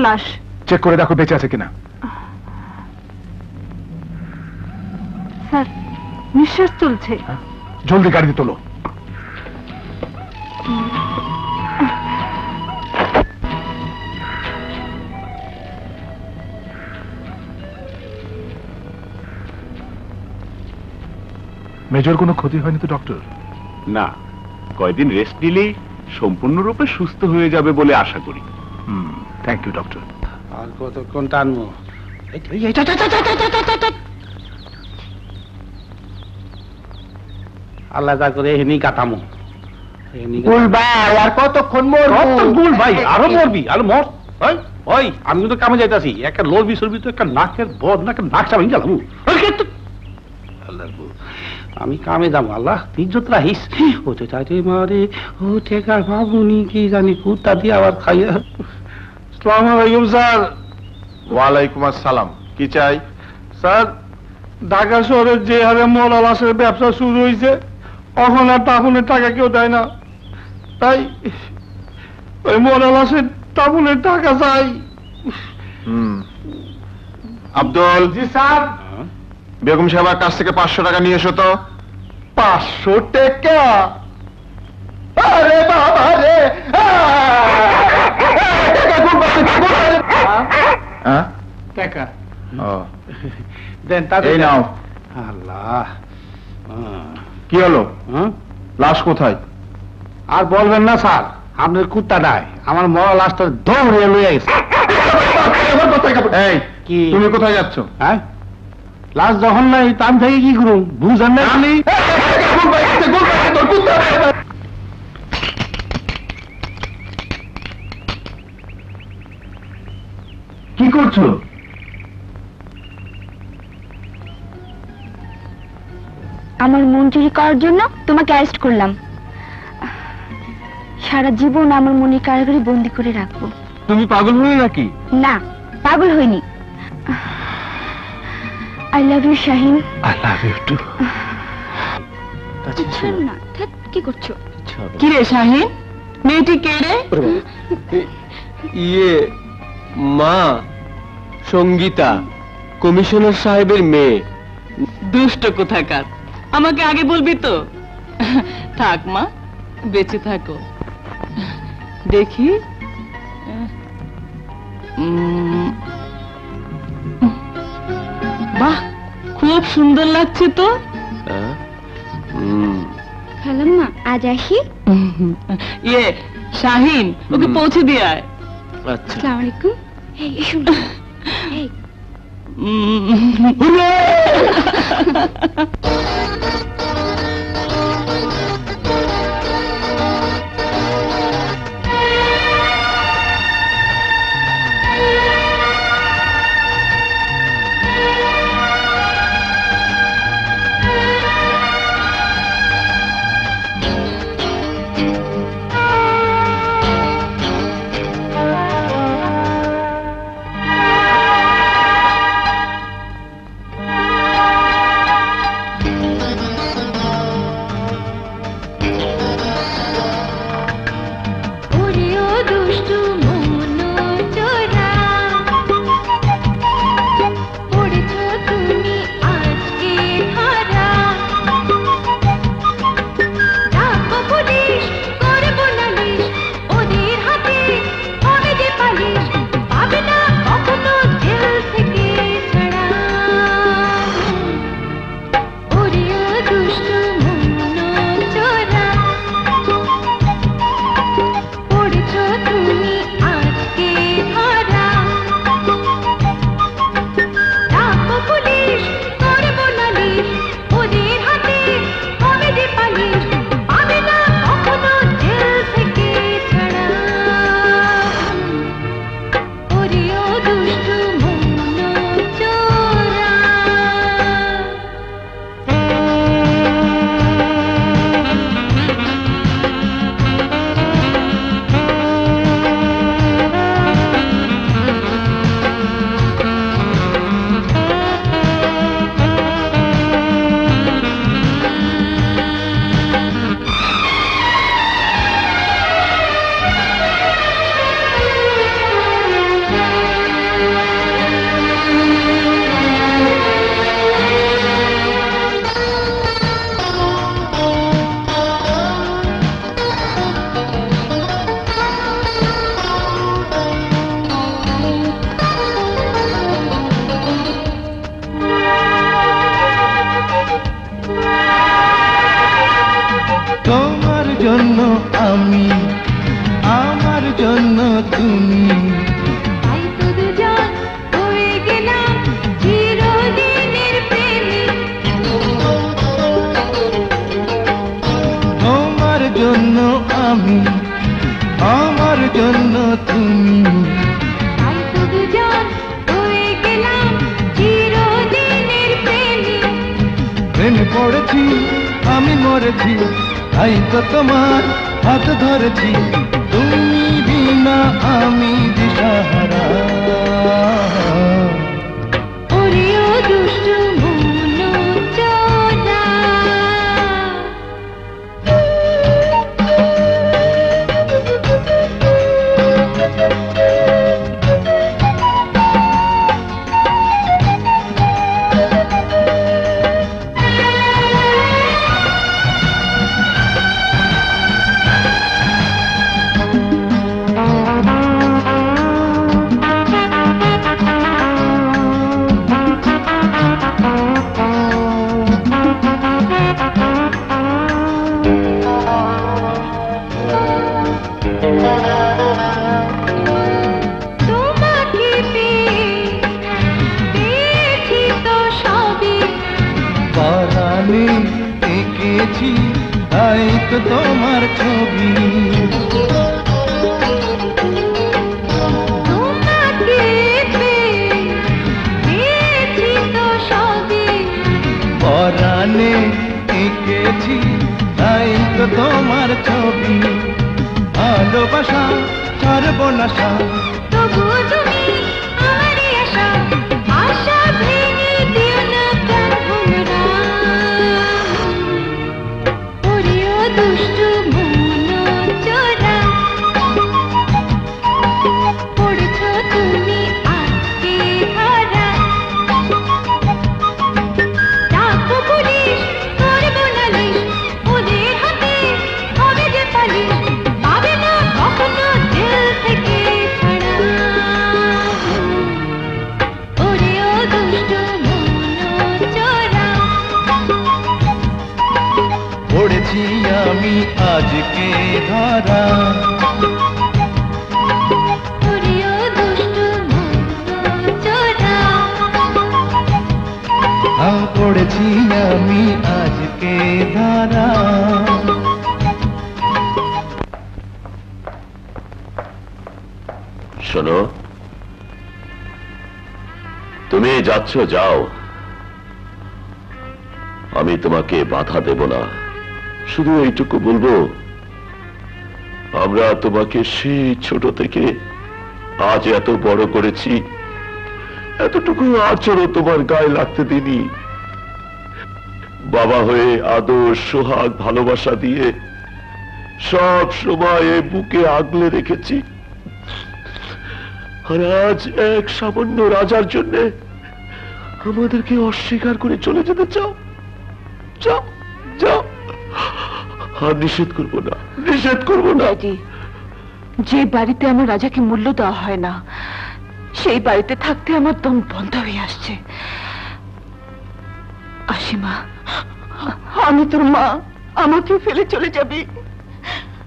लाश चेक करे देखो बेचा कि ना सर निश्चित चलते जल्दी गाड़ी तोलो मेजर कोनो क्षति है नहीं तो डॉक्टर ना कई दिन रेस्ट नीले सम्पूर्ण रूपे सुस्थ हो जाबे बोले आशा करी Thank you, doctor. I'll go to Contanmo. Allah ja kore hini katamu. Bol bhai, ar koto khon morbo. Koto bol bhai, aro morbi, aro mor. Hoy, hoy, ami to kame jaitasi. Ekta lorbi sorbi to ekta naker bod na ekta naksa bhenge jalamu. Hoy ketu. Allah bol. Ami kame jamu Allah, ijjot rahis. O to taite mare, o thekar babuni ki jani kutta diya abar khaiya. Assalamualaikum sir वालेकुमअस्सलाम की चाय sir Dhaka शहर जे हारे मोलालाशेर व्यवसा शुरू হইছে এখন আর টাকুনের টাকা কেউ দেয় না তাই ওই মোলালাশের টাকুনের টাকা চাই আব্দুল জি স্যার বেগম সাহেবের কাছ থেকে 500 টাকা নিয়ে এসো তো 500 টাকা আরে বাবা রে Teka. Oh. Then that. Hey now. Allah. Kya lo? Last ko thay. Aar bolben na sir. Hamne kutta daay. Amar mora last tar dhom railway is. Hey. Ki. Tumi kothay jaccho? Hey. Last jokhon na tam theke ki koru? Bhujan na kali. Gol bhai. Tor kutta. কি করছো আমার মনচুরি করার জন্য তোমাকে arrest করলাম সারা জীবন আমার মনে কারাগারে বন্দি করে রাখবো তুমি পাগল হলে নাকি না পাগল হইনি I love you Shahin I love you too না ঠিক কি করছো কি রে শাহিন মেয়েটি কে রে ইয়ে মা संगीता कमिश्नर साहेबर मे दुष्ट कथाकार আমাকে आगे बोलबी तो থাক মা বেঁচে থাকো দেখি বাহ খুব সুন্দর লাগছে তো हेलो माँ आज आशी ये शाहीन ओके पहुंच दिया है अच्छा अस्सलाम वालेकुम हे ईशु हे শোনো তুমি যাচ্ছ যাও আমি তোমাকে বাধা দেব না শুধু এইটুকু বলবো আমরা তোমাকে সেই ছোট থেকে আজ এত বড় করেছি এতটুকু আচরণ তোমার গায়ে লাগতে দিনি বাবা হয়ে আদর সোহাগ ভালোবাসা দিয়ে সব সময় বুকে আগলে রেখেছি আর আজ এক সামান্য রাজার জন্য আমাদেরকে অস্বীকার করে চলে যেতে চাও যাও যাও আর নিষেধ করবো না নিষেধ করবো না যে বাড়িতে আমার রাজাকে মূল্য দেওয়া হয় না সেই বাড়িতে থাকতে আমার দম বন্ধ হয়ে আসছে আশিমা আমি তোর মা আমাকে ফেলে চলে যাবি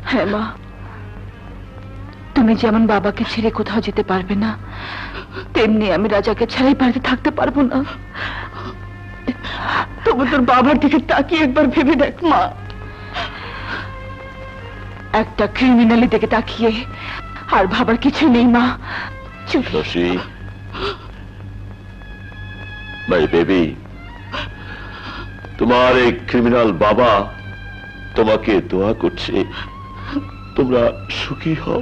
হ্যাঁ মা তুমি যেমন বাবাকে ছেড়ে কোথাও যেতে পারবে না তেমনি আমি রাজাকে ছাড়াই বাড়িতে থাকতে পারবো না তবু তোর বাবার দিকে তাকিয়ে একবার ভেবে দেখ মা একটা ক্রিমিনালের দিকে তাকিয়ে আর ভাবার কিছু নেই মা Roshi, my baby, तुम्हारे criminal बाबा तुम्हाके दुआ कुछे, तुमरा सुखी हो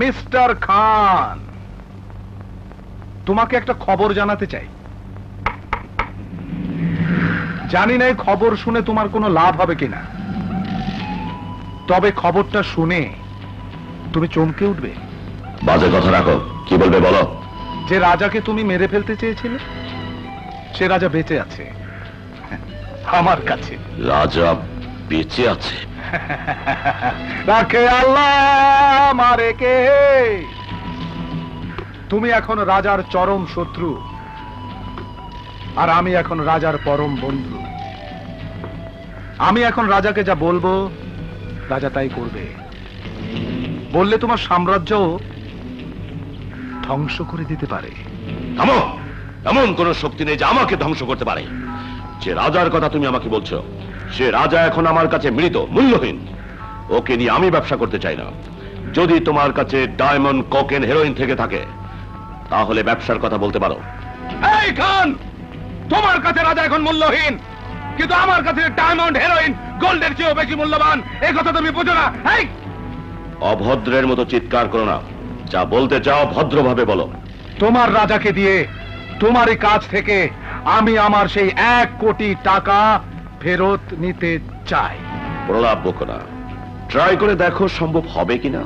मिस्टर खान तुम्हें एक खबर जानाते चाहिए जानी नहीं खबर शुने तुम्हार कोनो लाभ होबे किना तबे खबरटा शुने तुम चमके उठबे बाजे कथा राखो कि बोलबे बोलो जे राजा के तुम मेरे फेलते चेयेछिले से राजा बेचे आछे आमार काछे राजा बेचे आछे রাখে আল্লাহ মারেকে তুমি এখন রাজার চরম শত্রু আর আমি এখন রাজার পরম বন্ধু আমি এখন রাজাকে যা বলবো রাজা তাই করবে বললে তোমার সাম্রাজ্য ধ্বংস করে দিতে পারে থামো এমন কোন শক্তি নেই যে আমাকে ধ্বংস করতে পারে যে রাজার কথা তুমি আমাকে বলছো সে রাজা এখন আমার কাছে মৃত মূল্যহীন ওকে নিয়ে আমি ব্যবসা করতে চাই না যদি তোমার কাছে ডায়মন্ড কোকেন হেরোইন থেকে থাকে তাহলে ব্যবসার কথা বলতে পারো এই খান তোমার কাছে রাজা এখন মূল্যহীন কিন্তু আমার কাছে ডায়মন্ড হেরোইন গোল্ডের চেয়েও বেশি মূল্যবান এই কথা তুমি বুঝো না এই অভদ্রের মতো চিৎকার করো না যা বলতে চাও ভদ্রভাবে বলো তোমার রাজাকে দিয়ে তোমারই কাছ থেকে আমি আমার সেই 1 কোটি টাকা ফেরত নিতে চাই প্রলাপ বকো না ট্রাই করে দেখো সম্ভব হবে কিনা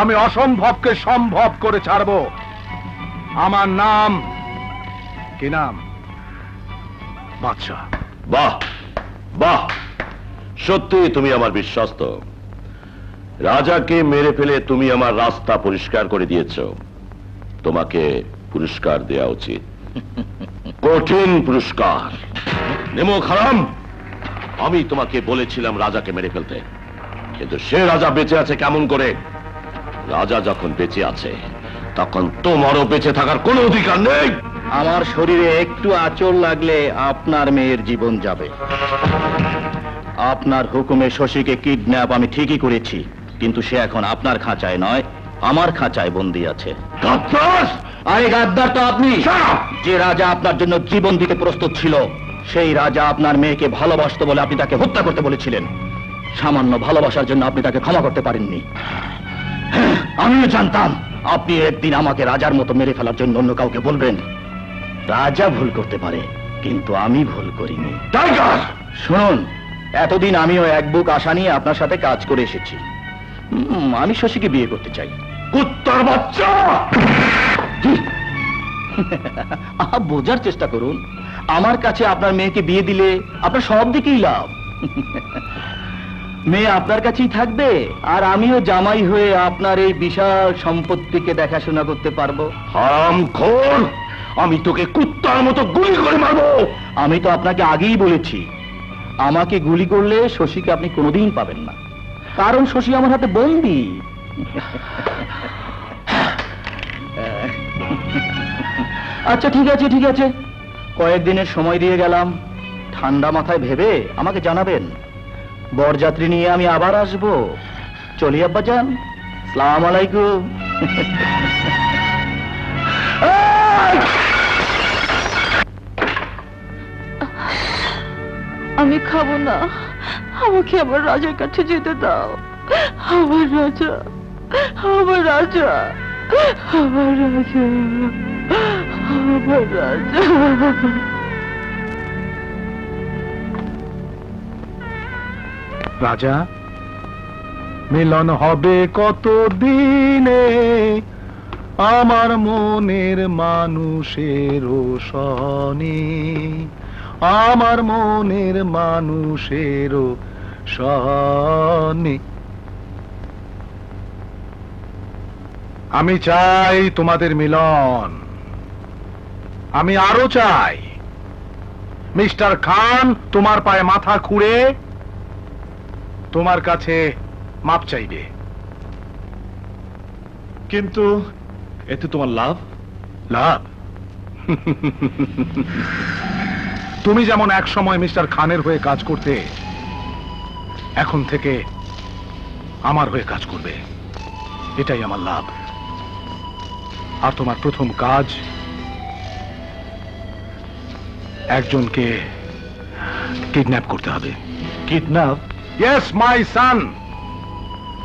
আমি অসম্ভবকে সম্ভব করে ছাড়বো আমার নাম কি নাম বাদশাহ বাহ বাহ সত্যি তুমি আমার বিশ্বস্ত রাজাকে মেরে ফেলে তুমি আমার রাস্তা পরিষ্কার করে দিয়েছো তোমাকে পুরস্কার দেয়া উচিত কঠিন পুরস্কার নেমো খারাম আমি তোমাকে বলেছিলাম রাজাকে মেরে ফেলতে কিন্তু সে রাজা বেঁচে আছে কেমন করে রাজা যখন বেঁচে আছে তখন তোমারও বেঁচে থাকার কোনো অধিকার নেই আমার শরীরে একটু আঁচড় লাগলে আপনার মেয়ের জীবন যাবে আপনার হুকুমে শশীকে কিডন্যাপ আমি ঠিকই করেছি কিন্তু সে এখন আপনার খাঁচায় নয় আমার খাঁচায় বন্দী আছে আরে গাদ্দার তো আপনি যে রাজা আপনার জন্য জীবন দিতে প্রস্তুত ছিল সেই রাজা আপনার মেয়েকে ভালোবাসতো বলে আপনি তাকে হত্যা করতে বলেছিলেন সামান্য ভালোবাসার জন্য আপনি তাকে ক্ষমা করতে পারেননি আমিও জানতাম আপনি একদিন আমাকে রাজার মতো মেরে ফেলার জন্য অন্য কাউকে বলবেন রাজা ভুল করতে পারে কিন্তু আমি ভুল করিনি। টাইগার শুনুন, এতদিন আমিও এক বুক আশা নিয়ে আপনার সাথে কাজ করে এসেছি। আমি শশীকে বিয়ে করতে চাই। কুত্তার বাচ্চা, বোঝার চেষ্টা করুন, আমার কাছে আপনার মেয়েকে বিয়ে দিলে আপনার সব দিকেই লাভ। মেয়ে আপনার কাছেই থাকবে আর আমিও জামাই হয়ে আপনার এই বিশাল সম্পত্তিকে দেখাশোনা করতে পারবো। হারামখোর, আমি তোকে কুত্তার মতো গুলি করে মারবো। আমি তো আপনাকে আগেই বলেছি, আমাকে গুলি করলে শশীকে আপনি কোনোদিন পাবেন না, কারণ শশী আমার হাতে বন্দি। আচ্ছা ঠিক আছে, ঠিক আছে, কয়েকদিনের সময় দিয়ে গেলাম, ঠান্ডা মাথায় ভেবে আমাকে জানাবেন। বরযাত্রী নিয়ে আমি আবার আসবো। চলি আব্বাজান, আসসালামু আলাইকুম। আমি খাবো না, আমাকে আবার রাজার কাছে যেতে দাও। আমার রাজা, আমার রাজা, আমার রাজা, আমার রাজা। রাজা, মিলন হবে কত দিনে আমার মনের মানুষের সনে, আমার মনের মানুষের সনে। আমি চাই তোমাদের মিলন, আমি আরো চাই মিস্টার খান তোমার পায়ে মাথা খুঁড়ে তোমার কাছে মাপ চাইবে। কিন্তু এতে তোমার লাভ লাভ। তুমি যেমন এক সময় মিস্টার খানের হয়ে কাজ করতে, এখন থেকে আমার হয়ে কাজ করবে, এটাই আমার লাভ। আর তোমার প্রথম কাজ একজনকে কিডন্যাপ করতে হবে। Kidnap? Yes, my son.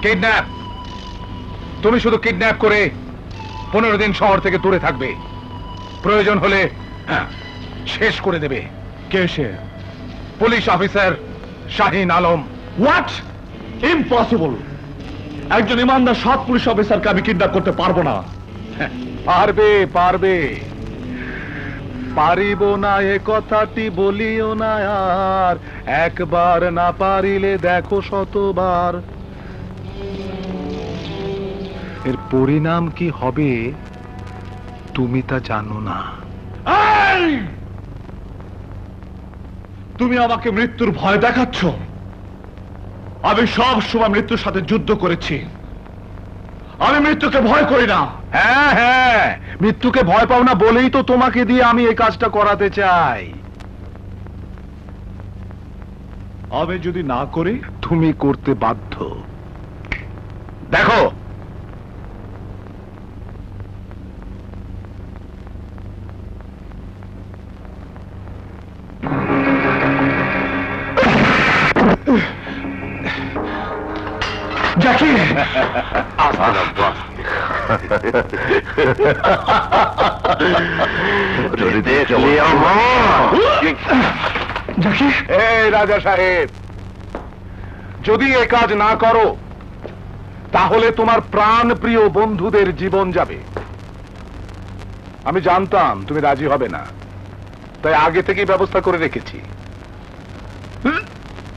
Kidnap. তুমি শুধু কিডন্যাপ করে 15 দিন শহর থেকে দূরে থাকবে, প্রয়োজন হলে শেষ করে দেবে। কে সে? Police officer Shahin Alam. What? Impossible. একজন ইমানদার সৎ পুলিশ অফিসারকে আমি কিডন্যাপ করতে পারবো না। পারবে, পারবে। পারিব না এ কথাটি বলিও না আর, একবার না পারিলে দেখো শতবার। এর পরিণাম কি হবে তুমি তা জানো না। তুমি আমাকে মৃত্যুর ভয় দেখাচ্ছ? আমি সব সময় মৃত্যুর সাথে যুদ্ধ করেছি, আমি মৃত্যুকে ভয় করি না। হ্যাঁ হ্যাঁ, মৃত্যুকে ভয় পাও না বলেই তো তোমাকে দিয়ে আমি এই কাজটা করাতে চাই। আমি যদি না করি? তুমি করতে বাধ্য। দেখো, রাজা সাহেব, যদি এ কাজ না করো তাহলে তোমার প্রাণ প্রিয় বন্ধুদের জীবন যাবে। আমি জানতাম তুমি রাজি হবে না, তাই আগে থেকে ব্যবস্থা করে রেখেছি।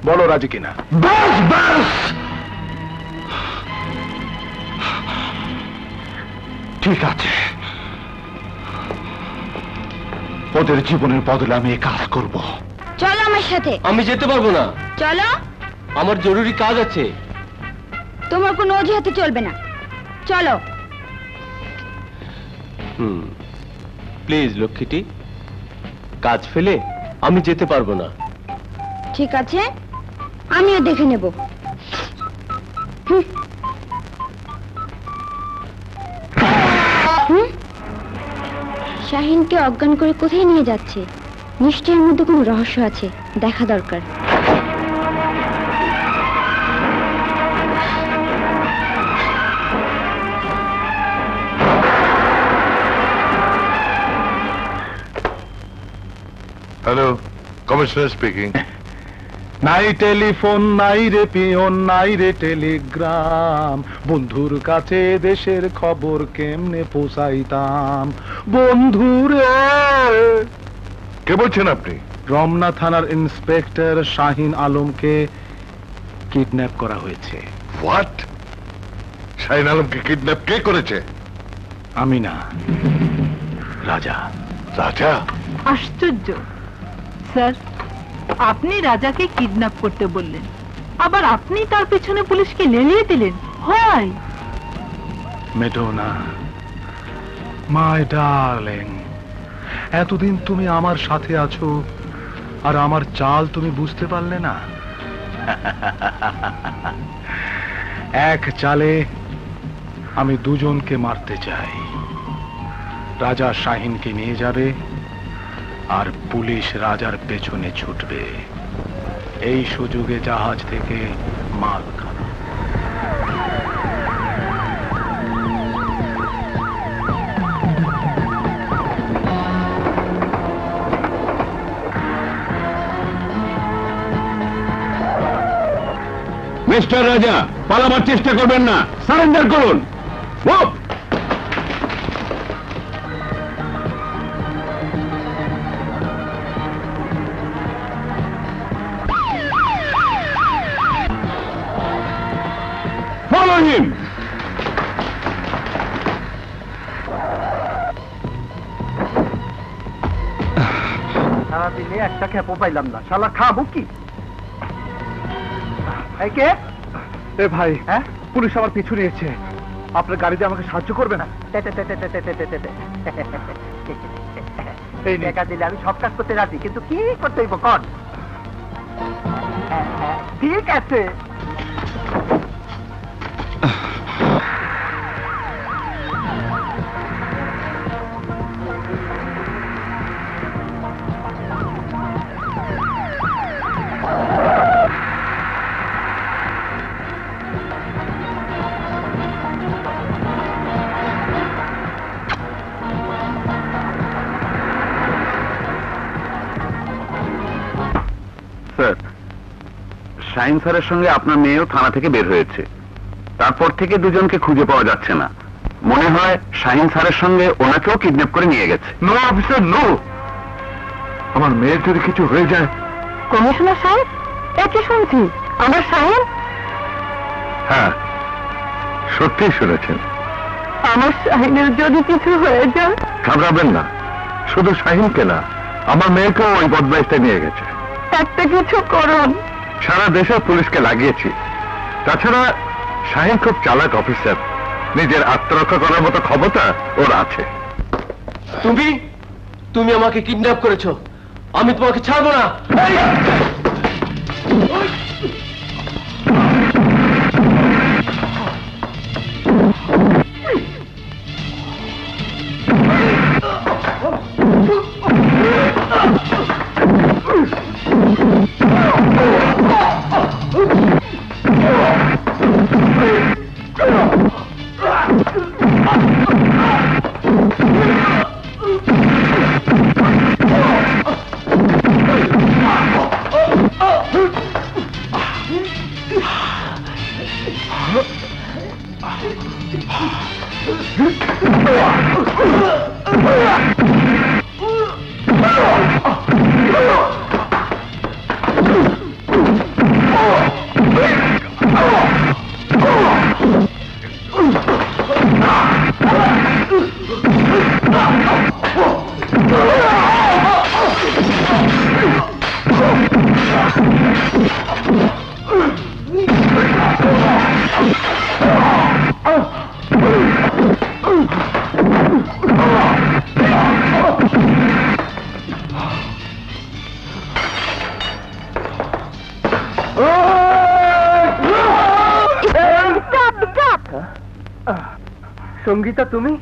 বলো রাজি কিনা? ব্যাস ব্যাস, ঠিক আছে, ওদের জীবনের বদলে আমি এই কাজ করব। চলো আমার সাথে। আমি যেতে পারবো না। চলো, আমার জরুরি কাজ আছে। তোমার কোনো অজুহাতে চলবে না, চলো। প্লিজ লক্ষ্মীটি, কাজ ফেলে আমি যেতে পারবো না। ঠিক আছে, আমিও দেখে নেব। শাহিনকে অজ্ঞান করে কোথায় নিয়ে যাচ্ছে? নিশ্চয়ের মধ্যে কোনো রহস্য আছে, দেখা দরকার। Hello, Commissioner speaking. Nai telephone, nai re pion, nai re telegram. Bondhur kache desher khobor kemne posaitam. Bondhure. Ke bolchen apni? Ramna Thanar Inspector Shahin Alom ke kidnap kora hoyeche. What? Shahin Alom ke kidnap ke koreche? Amina. Raja. Raja? Ashturjo. Sir. आपने राजा के kidnap करते बोलें, अबर आपने तार पिछने police के ले लिए दिलें, हाय। मेडोना, my darling, ऐतु दिन तुम्ही आमर साथे आचो, और आमर चाल तुम्ही बुझते पालने ना। एक चाले, आमी दूजोन के मारते जाए, राजा शाहीन के नहीं जावे। আর পুলিশ রাজার পেছনে ছুটবে এই সুযোগে জাহাজ থেকে মাল খাবে মিস্টার রাজা পালাবার চেষ্টা করবেন না সারেন্ডার করুন hope him. Shala dile ekta khepo pailam na. Shala khabo ki? Hey ke? Hey bhai. Huh? Police amar pichu niyeche. Apnar garite amake sahajjo korbe na? Ei ne. Ekta dile ami sob kaj korte raji, kintu ki korte hoybo kon? Thik ache. Shahin sir संगे आपना Mayo थाना थेके बेर होयेछे तारपर थेके दुजोनके खुजे पावा जाच्छे ना मने हय शाहीन सर संगे ओनाकेओ किडनैप करे निये गेछे नो अफिसर नो आमार मेयर जोदि किछु होये जाय कमिशनार साहेब एकी शुनछि आमार शाहीन हाँ सत्यि शुनेछेन आमार शाहीनेर जोदि किछु होये जाय घाबराबेन ना शुधु शाहीनके ना आमार मेयेकेओ ओई बदमाइशटा निये गेछे ताते किछु करुन सारा देश पुलिस के लागिए ताछड़ा शाहीन खूब चालाक अफिसर निजेर आत्मरक्षा करार मतो क्षमता ओर आछे तुमी तुमी आमाके किडनैप करेछो आमी तुम्हारे छाड़बो ना संगीता तुम्हें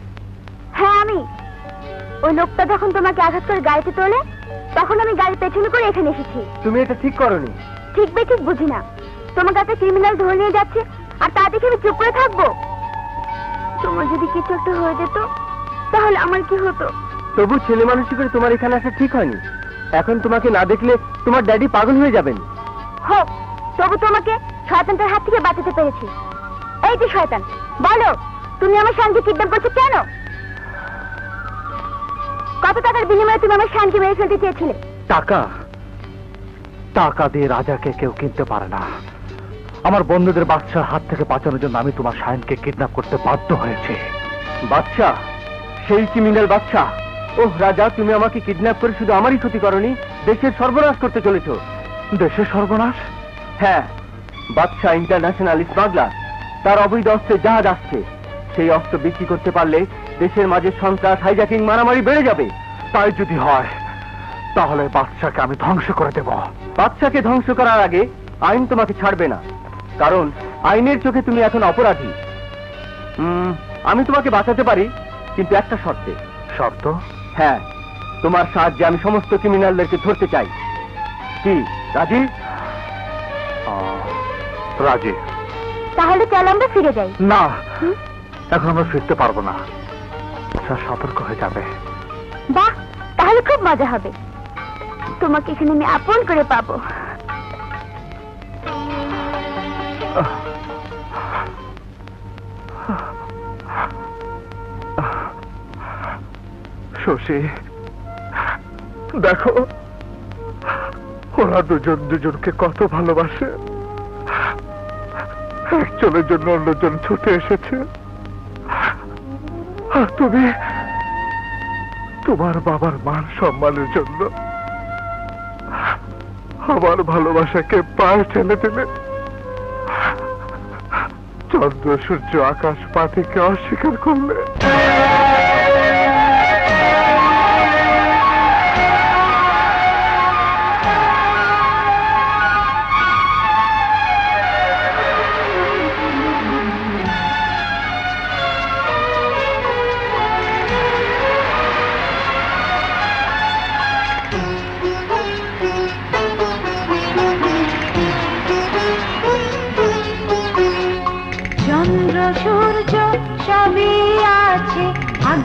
हाँ वो लोकता जो तुम्हें आघात कर गाड़ी तोले तक गाड़ी पेचने को तुम्हें ठीक करनी ठीक बे ठीक बुझीना तुम्हारे क्रिमिनल धरे नहीं जाच्छे और ता देखे चुप करे थाकबो तुम्हारे यदि किछु एकटु होये जेतो ताहले आमार कि हतो तबु छेले मानुषी करे तुम्हारे एखाने आसा ठीक हयनि এখন তোমাকে না দেখলে তোমার ড্যাডি পাগল হয়ে যাবেন। হ্যাঁ, তবু তোমাকে শয়তানটার হাত থেকে বাঁচাতে পেরেছি। এই যে শয়তান, বলো তুমি আমার স্বামীকে কিডন্যাপ করছো কেন? কত টাকার বিনিময়ে তুমি আমার স্বামীকে মেরে ফেলতে চেয়েছিলে? টাকা টাকা দিয়ে রাজাকে কেউ কিনতে পারে না। আমার বন্ধুদের বাচ্চার হাত থেকে বাঁচানোর জন্য আমি তোমার শাহিনকে কিডন্যাপ করতে বাধ্য হয়েছি। বাচ্চা? সেই ক্রিমিনাল বাচ্চা? ওহ রাজা, তুমি আমাকে কিডন্যাপ করে শুধু আমারই ক্ষতি করনি, দেশের সর্বনাশ করতে চলেছো। দেশের সর্বনাশ? হ্যাঁ, বাচ্চা ইন্টারন্যাশনাল স্মাগলার। তার অবৈধ অস্ত্রে জাহাজ আসছে, সেই অস্ত্র বিক্রি করতে পারলে দেশের মাঝে সন্ত্রাস, হাইজ্যাকিং, মারামারি বেড়ে যাবে। তাই যদি হয় তাহলে বাচ্চাকে আমি ধ্বংস করে দেব। বাচ্চাকে ধ্বংস করার আগে আইন তোমাকে ছাড়বে না, কারণ আইনের চোখে তুমি এখন অপরাধী। আমি তোমাকে বাঁচাতে পারি, কিন্তু একটা শর্তে। শর্ত? হ্যাঁ, তোমার সাহায্যে আমি সমস্ত ক্রিমিনালদেরকে ধরতে চাই। কি রাজি? রাজি। তাহলে চল আমরা ফিরে যাই। না, এখন আমরা ফিরতে পারবো না। আচ্ছা, সতর্ক হয়ে যাবে। বাহ, তাহলে খুব মজা হবে। তোমাকে এখানে আমি আপন করে পাবো। শশী, দেখো ওরা দুজন দুজনকে কত ভালোবাসে। একজনের জন্য অন্যজন ছুটে এসেছে। আর তুমি তোমার বাবার মান সম্মানের জন্য আমার ভালোবাসাকে পায়ে ঠেলে দিলে। চন্দ্র সূর্য আকাশ পাটিকে অস্বীকার করলে।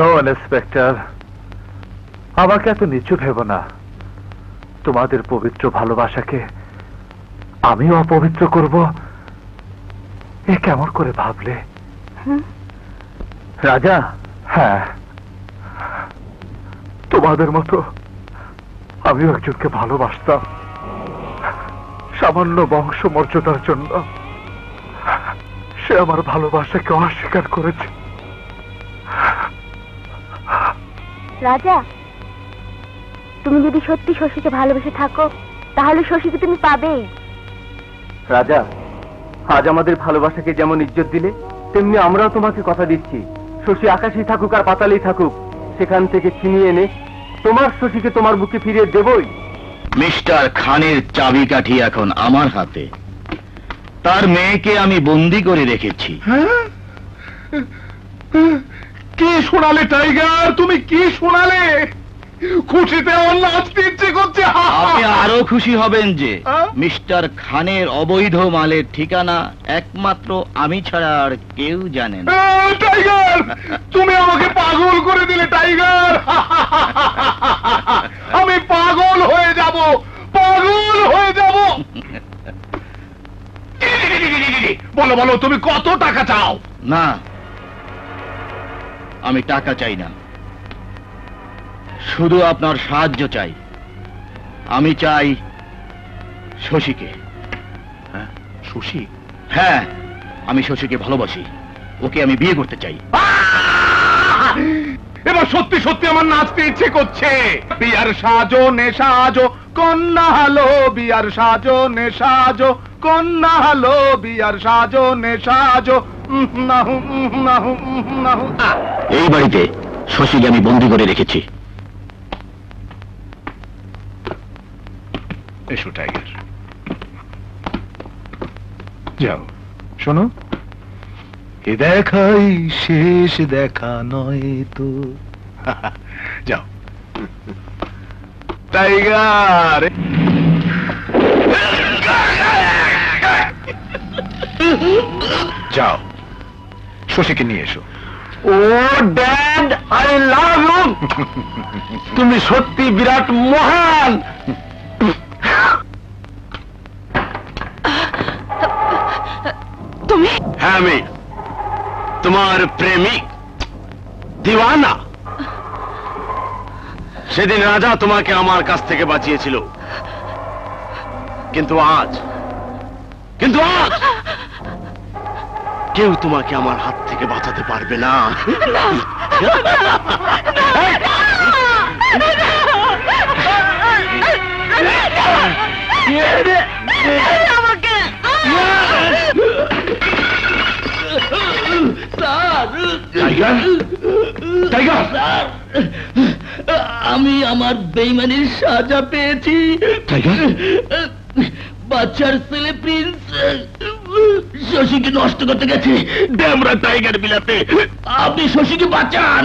No, Inspector. Our cat is not a good one. You are a good one. I am a good one. What are you doing? Raja? Yes. You are a good one. I am a good one. I am a good one. I am a good রাজা তুমি যদি সত্যি শশীকে ভালোবেসে থাকো তাহলে শশীকে তুমি পাবে রাজা আজ আমাদের ভালোবাসাকে যেমন इज्जत দিলে তেমনি আমরাও তোমাকে কথা দিচ্ছি শশী আকাশে থাকুক আর পাতালেই থাকুক সেখান থেকে ছিনিয়ে এনে তোমার শশীকে তোমার বুকে ফিরিয়ে দেবই মিস্টার খানের চাবিকাঠি এখন আমার হাতে তার মেয়েকে আমি বন্দী করে রেখেছি হ্যাঁ কি শোনালে টাইগার তুমি কি শোনালে খুশিতে ওনাচ দিতে করতে আপনি আরো খুশি হবেন যে মিস্টার খানের অবৈধ মালের ঠিকানা একমাত্র আমি ছাড়া আর কেউ জানে না টাইগার তুমি আমাকে পাগল করে দিলে টাইগার আমি পাগল হয়ে যাব বলো বলো তুমি কত টাকা চাও না আমি টাকা চাই না শুধু আপনার সাহায্য চাই আমি চাই শশীকে হ্যাঁ শশী হ্যাঁ আমি শশীকে ভালোবাসি ওকে আমি বিয়ে করতে চাই এবার সত্যি সত্যি আমার নাচতে ইচ্ছে করছে বিয়ার সাজো নেশা আজো কন্যা হলো বিয়ার সাজো নেশা আজো কন্যা হলো বিয়ার সাজো নেশা আজো এই বাড়িতে শশীকে আমি বন্দি করে রেখেছি এসো টাইগার যাও শোনো এ দেখাই শেষ দেখা নয় তো যাও টাইগার যাও শশীকে নিয়ে এসো ও ড্যাড আই লাভ ইউ তুমি সত্যি বিরাট মহান তুমি হ্যাঁ আমি তোমার প্রেমিক দিওয়ানা সেদিন রাজা তোমাকে আমার কাছ থেকে বাঁচিয়েছিল কিন্তু আজ কেউ তোমাকে আমার হাত থেকে বাঁচাতে পারবে না আমি আমার বেঈমানির সাজা পেয়েছি বাচ্চার ছেলে প্রিন্স शोशी की दोस्त को तक थी डैम रहता है घर मिलाते आपने शोशी की पहचान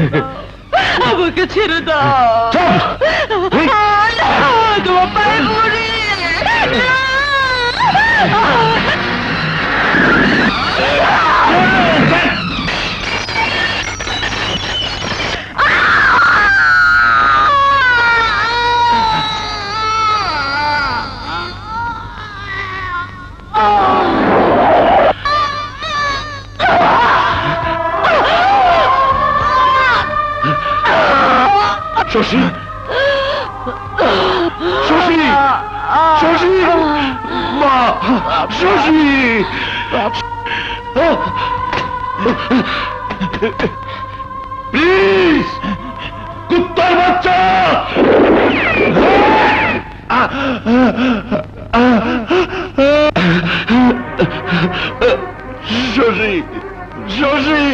Abacachirada! Stop! No! Do a bad moody! Şoşi! Şoşi! Şoşi! Ma! Şoşi! Please! Kuttar baccha! Şoşi! Şoşi!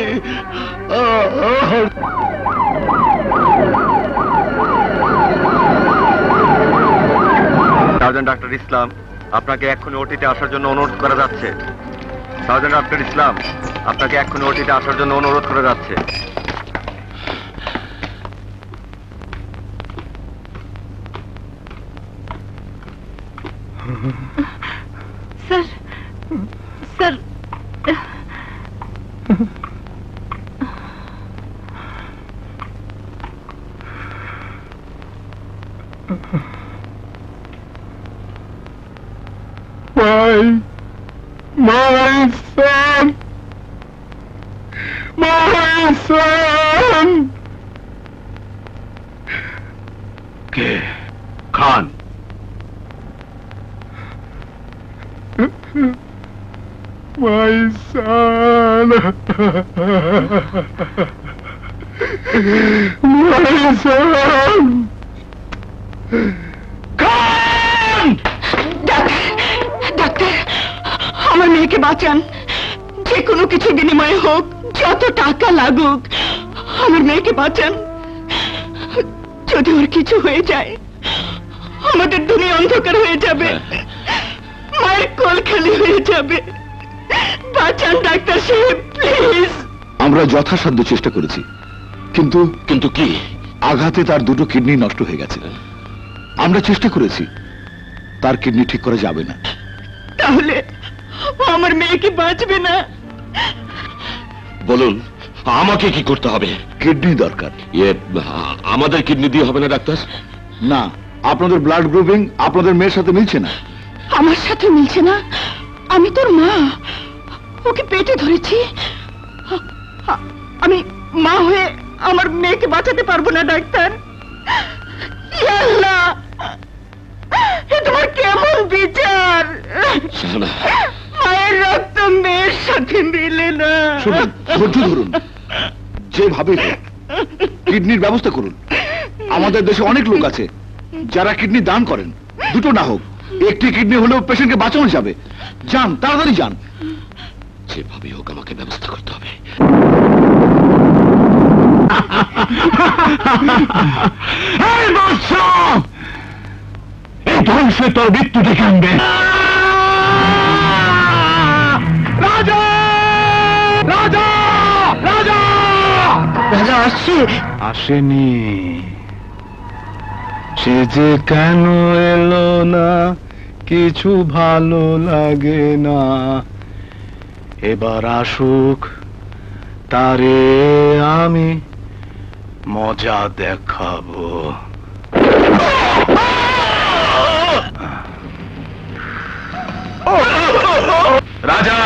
Sergeant Dr. Islam, আপনাকে এক্ষুনি ওটিতে আসার জন্য অনুরোধ করা যাচ্ছে। Sergeant Dr. Islam, আপনাকে এক্ষুনি ওটিতে আসার জন্য অনুরোধ করা যাচ্ছে। Sir, sir. My son! K. Khan. My son! My son! Khan! Doctor! আমার মেয়েকে বাঁচান যে কোনো কিছু বিনিময়ে হোক যত টাকা লাগুক আমার মেয়েকে বাঁচান যদি ওর কিছু হয়ে যায় আমাদের দুনিয়া অন্ধকার হয়ে যাবে মায়ের কোল খালি হয়ে যাবে বাঁচান ডাক্তার সাহেব প্লিজ আমরা যথাসাধ্য চেষ্টা করেছি কিন্তু কিন্তু কি আঘাতে তার দুটো কিডনি নষ্ট হয়ে গেছে আমরা চেষ্টা করেছি তার কিডনি ঠিক করা যাবে না তাহলে আমার মেয়ে কি বাঁচবে না বলুন আমাকে কি করতে হবে কিডনি দরকার এই আমাদের কিডনি দিয়ে হবে না ডাক্তার না আপনাদের ব্লাড গ্রুপিং আপনাদের মেয়ের সাথে মিলছে না আমার সাথে মিলছে না আমি তোর মা ওকে পেটে ধরেছি আমি মা হয়ে আমার মেয়েকে বাঁচাতে পারবো না ডাক্তার হে আল্লাহ হে তোমার কেমন বিচার শালা মায়ের রক্ত মেয়ের সাথে মিলে না শুনুন ধৈর্য ধরুন যেভাবে হোক কিডনির ব্যবস্থা করুন আমাদের দেশে অনেক লোক আছে যারা কিডনি দান করেন দুটো না হোক একটি কিডনি হলেও পেশেন্টকে বাঁচানো যাবে যান তাড়াতাড়ি যান যেভাবে হোক আমাকে ব্যবস্থা করতে হবে এই বাচ্চা এই ধ্বংসে তোর মৃত্যু ডেকে আনবে রাজা রাজা রাজা রাজা আসছে আসেনি সে যে কেন এলো না কিছু ভালো লাগে না এবার আসুক তারে আমি মজা দেখাবো রাজা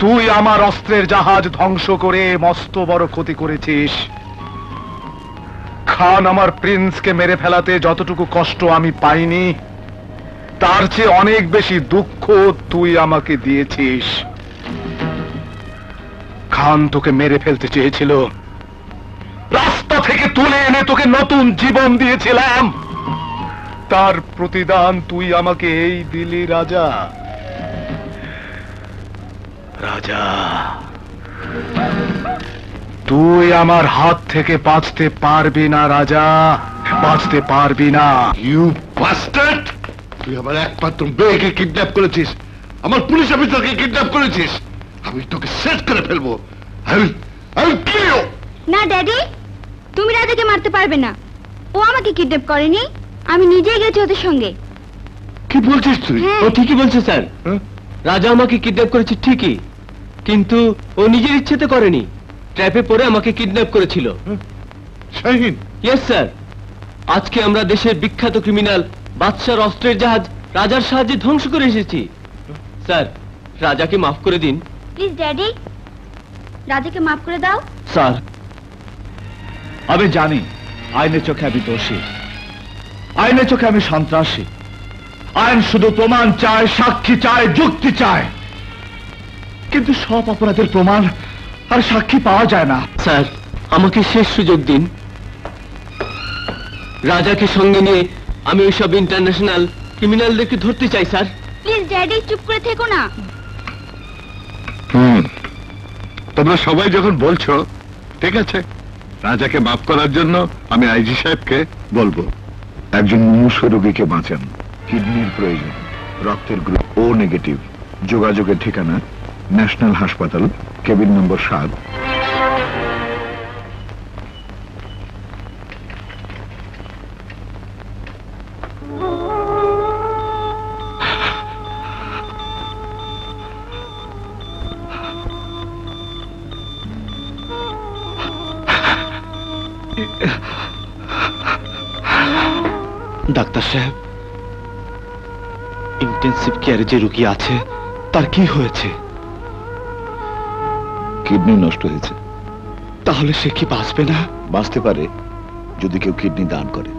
তুই আমার অস্ত্রের জাহাজ ধ্বংস করে মস্ত বড় ক্ষতি করেছিস খান আমার প্রিন্সকে মেরে ফেলাতে যতটুকু কষ্ট আমি পাইনি তার চেয়ে অনেক বেশি দুঃখ তুই আমাকে দিয়েছিস খান তোকে মেরে ফেলতে চেয়েছিল, রাস্তা থেকে তুলে এনে তোকে নতুন জীবন দিয়েছিলাম, তার প্রতিদান তুই আমাকে এই দিলি রাজা। রাজা তুই আমার হাত থেকে বাঁচতে পারবি না, রাজা বাঁচতে পারবি না। ইউ বাস্টার্ড, তুই আমার একমাত্র মেয়েকে কিডন্যাপ করেছিস, আমার পুলিশ অফিসারকে কিডন্যাপ করেছিস, আমি তোকে শেষ করে ফেলবো। I will kill you. না ড্যাডি, তুমি রাজাকে মারতে পারবে না, ও আমাকে কিডন্যাপ করেনি, আমি নিজে গেছি ওদের সঙ্গে। কি বলছিস তুই? ও ঠিকই বলছে স্যার, রাজা আমাকে কিডন্যাপ করেছে ঠিকই, কিন্তু ও নিজের ইচ্ছেতে করেনি, ট্র্যাপে পড়ে আমাকে কিডন্যাপ করেছিল। শাহিন? ইয়েস স্যার, আজকে আমরা দেশের বিখ্যাত ক্রিমিনাল বাদশার অস্ত্রের জাহাজ রাজার সাহায্যে ধ্বংস করে এসেছি। স্যার রাজাকে মাফ করে দিন। প্লিজ ড্যাডি, রাজাকে মাফ করে দাও। স্যার আমি জানি আইনের চোখে আমি দোষী, আইনের চোখে আমি সন্ত্রাসী, আইন শুধু প্রমাণ চায়, সাক্ষী চায়, যুক্তি চায়, কিন্তু সব অপরাধের প্রমাণ আর সাক্ষী পাওয়া যায় না। স্যার আমাকে শেষ সুযোগ দিন, রাজাকে সঙ্গে নিয়ে আমি ওইসব ইন্টারন্যাশনাল ক্রিমিনালদেরকে ধরতে চাই। স্যার প্লিজ ড্যাডি, চুপ করে থেকো না। তোমরা সবাই যখন বলছো ঠিক আছে, রাজাকে মাফ করার জন্য আমি আইজি সাহেবকে বলবো। একজন মুমূর্ষ রোগীকে বাঁচান, কিডনির প্রয়োজন, রক্তের গ্রুপ ও নেগেটিভ। যোগাযোগের ঠিকানা national hospital, cabin number 7। Doctor সাহেব, ইন্টেনসিভ কেয়ারে যে রোগী আছে তার কি হয়েছে? কিডনি নষ্ট হয়েছে। তাহলে সে কি বাঁচবে না? বাঁচতে পারে যদি কেউ কিডনি দান করে।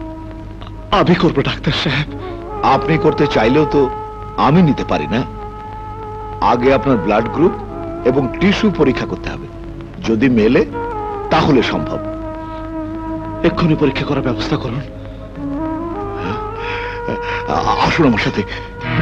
আমি করবো ডাক্তার সাহেব। আপনি করতে চাইলেও তো আমি নিতে পারি না, আগে আপনার ব্লাড গ্রুপ এবং টিস্যু পরীক্ষা করতে হবে, যদি মেলে তাহলে সম্ভব। এক্ষুনি পরীক্ষা করার ব্যবস্থা করুন। আসুন আমার সাথে। আশ্চর্য,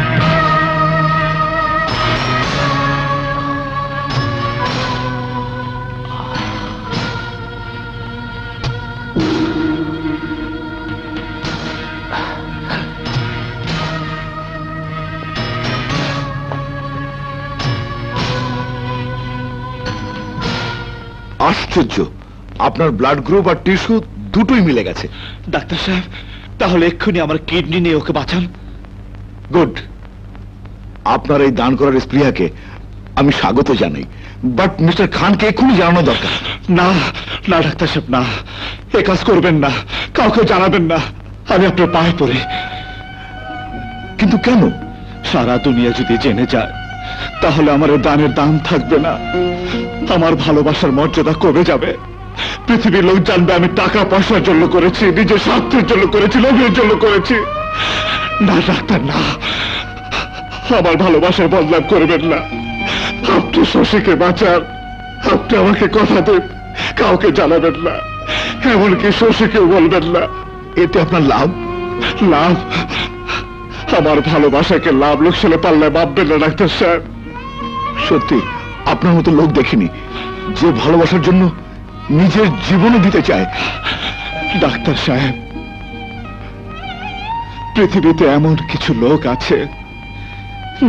আপনার ব্লাড গ্রুপ আর টিস্যু দুটোই মিলে গেছে। ডাক্তার সাহেব তাহলে এক্ষুনি আমার কিডনি নিয়ে ওকে বাঁচান। গুড, আপনার এই দান করার স্প্রিয়াকে আমি স্বাগত জানাই, বাট মিস্টার খানকে এক্ষুনি জানানো দরকার। না না ডাক্তার সাহেব, না, এ কাজ করবেন না, কাউকে জানাবেন না, আমি আপনার পায়ে পড়ে। কিন্তু কেন? সারা দুনিয়া যদি জেনে যায় তাহলে আমার দানের দাম থাকবে না, আমার ভালোবাসার মর্যাদা কমে যাবে, পৃথিবীর লোক জানবে আমি টাকা পয়সার জন্য করেছি, নিজের স্বার্থের জন্য করেছি, লোভের জন্য করেছি। না ডাক্তার না, আমার ভালোবাসার বদনাম করবেন না, আপনি শশীকে বাঁচান, আপনি আমাকে কথা দেন কাউকে জানাবেন না, এমনকি শশীকেও বলবেন না। এতে আপনার লাভ। লাভ? আমার ভালোবাসাকে লাভ লোক ছেলে পাল্লায় বাঁধবেন না ডাক্তার সাহেব। সত্যি আপনার মতো লোক দেখিনি যে ভালোবাসার জন্য নিজের জীবনও দিতে চায়। ডাক্তার সাহেব পৃথিবীতে এমন কিছু লোক আছে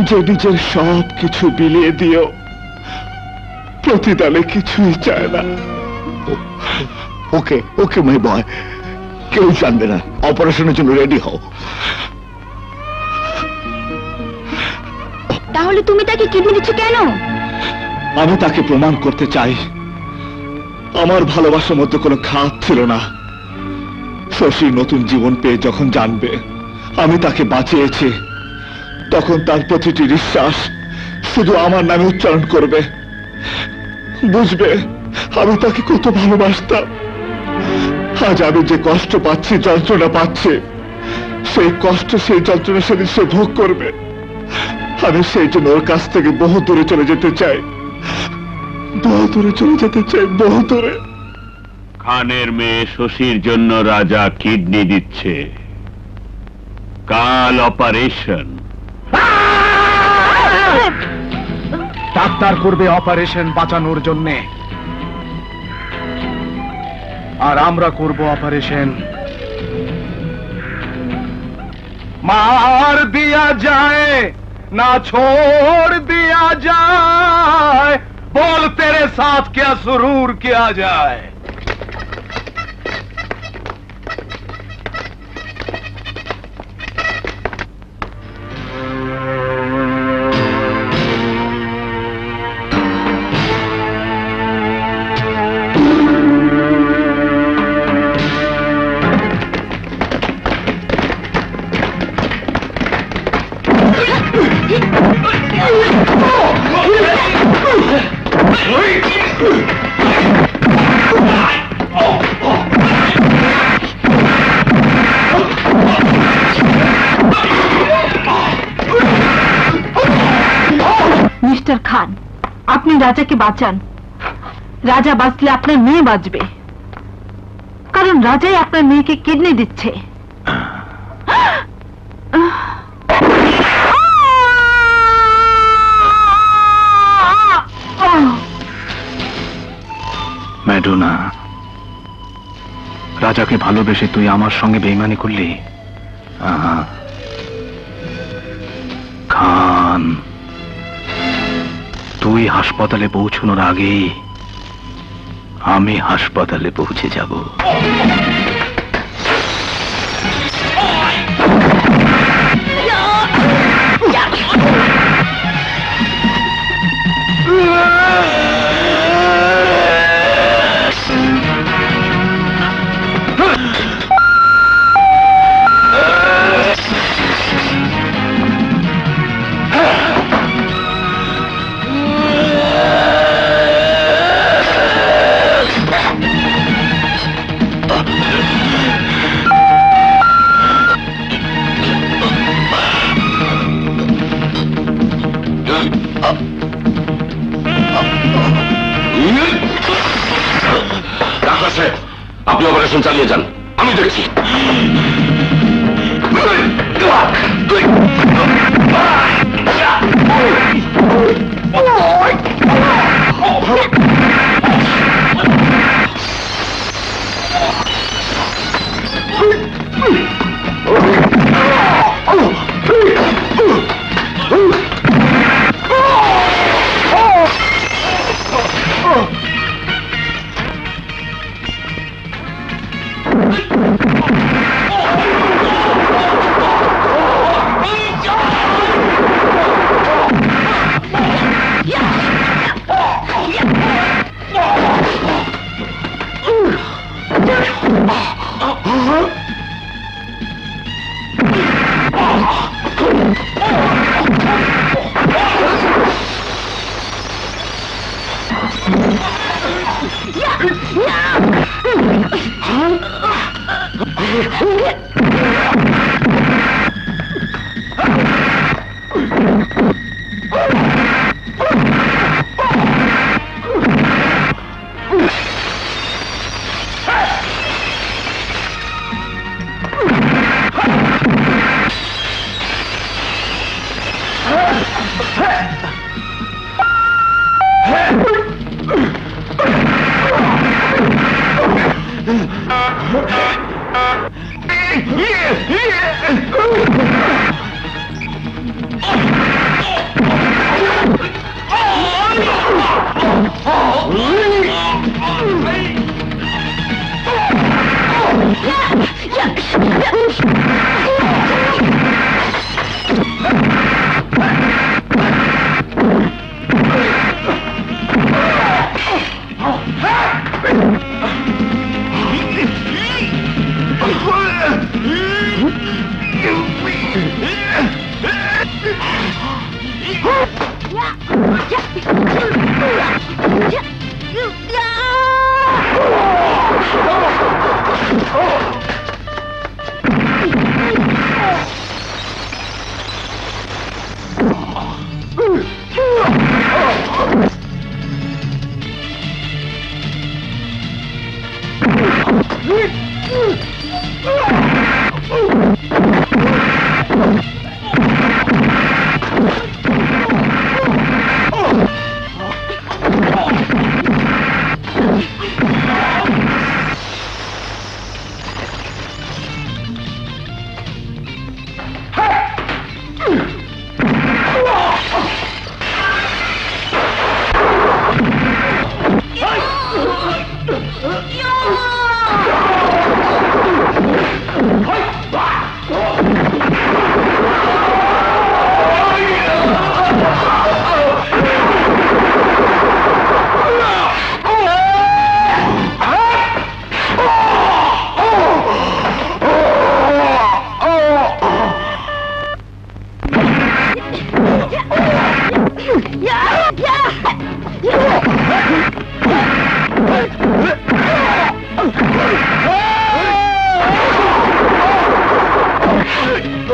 যে নিজের সব কিছু বিলিয়ে দিয়েও প্রতিদানে কিছুই চায় না। ওকে ওকে মাই বয়, কেউ জানবে না, অপারেশনের জন্য রেডি হও। তাহলে তুমি তাকে কিডনি দিচ্ছ কেন? আমি তাকে প্রমাণ করতে চাই আমার ভালোবাসার মধ্যে কোনো খাত ছিল না। শশী নতুন জীবন পেয়ে যখন জানবে আমি তাকে বাঁচিয়েছি, তখন তার প্রতিটি নিঃশ্বাস শুধু আমার নামে উচ্চারণ করবে, বুঝবে আমি তাকে কত ভালোবাসতাম। আজ আমি যে কষ্ট পাচ্ছি, যন্ত্রণা পাচ্ছি, সেই কষ্ট সেই যন্ত্রণা সেদিন সে ভোগ করবে। আমি সেই জন্য ওর কাছ থেকে বহু দূরে চলে যেতে চাই, খানের মেয়ে শশীর জন্য রাজা কিডনি দিচ্ছে। কাল অপারেশন। ডাক্তার করবে অপারেশন বাঁচানোর জন্য, আর আমরা করব অপারেশন मार दिया जाए ना छोड़ दिया जाए। बोल तेरे साथ क्या सुरूर किया जाए। मिस्टर खान, अपने राजा के बाचान राजा बाचले अपने मे बाजबे, कारण राजाई अपने मे के किडनी दिच्छे। मैडोना, राजा के भालोबेशे तुई आमार संगे बेईमानी करली। खान, तुई हासपाताले पौंछानोर आगेई आमी हासपाताले पहुंचे जाबो। चालिए जान, आमी देखी।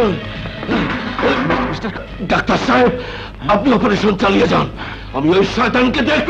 Dr. Saib, अब ऑपरेशन चलिए जान, हम ये शैतान के देख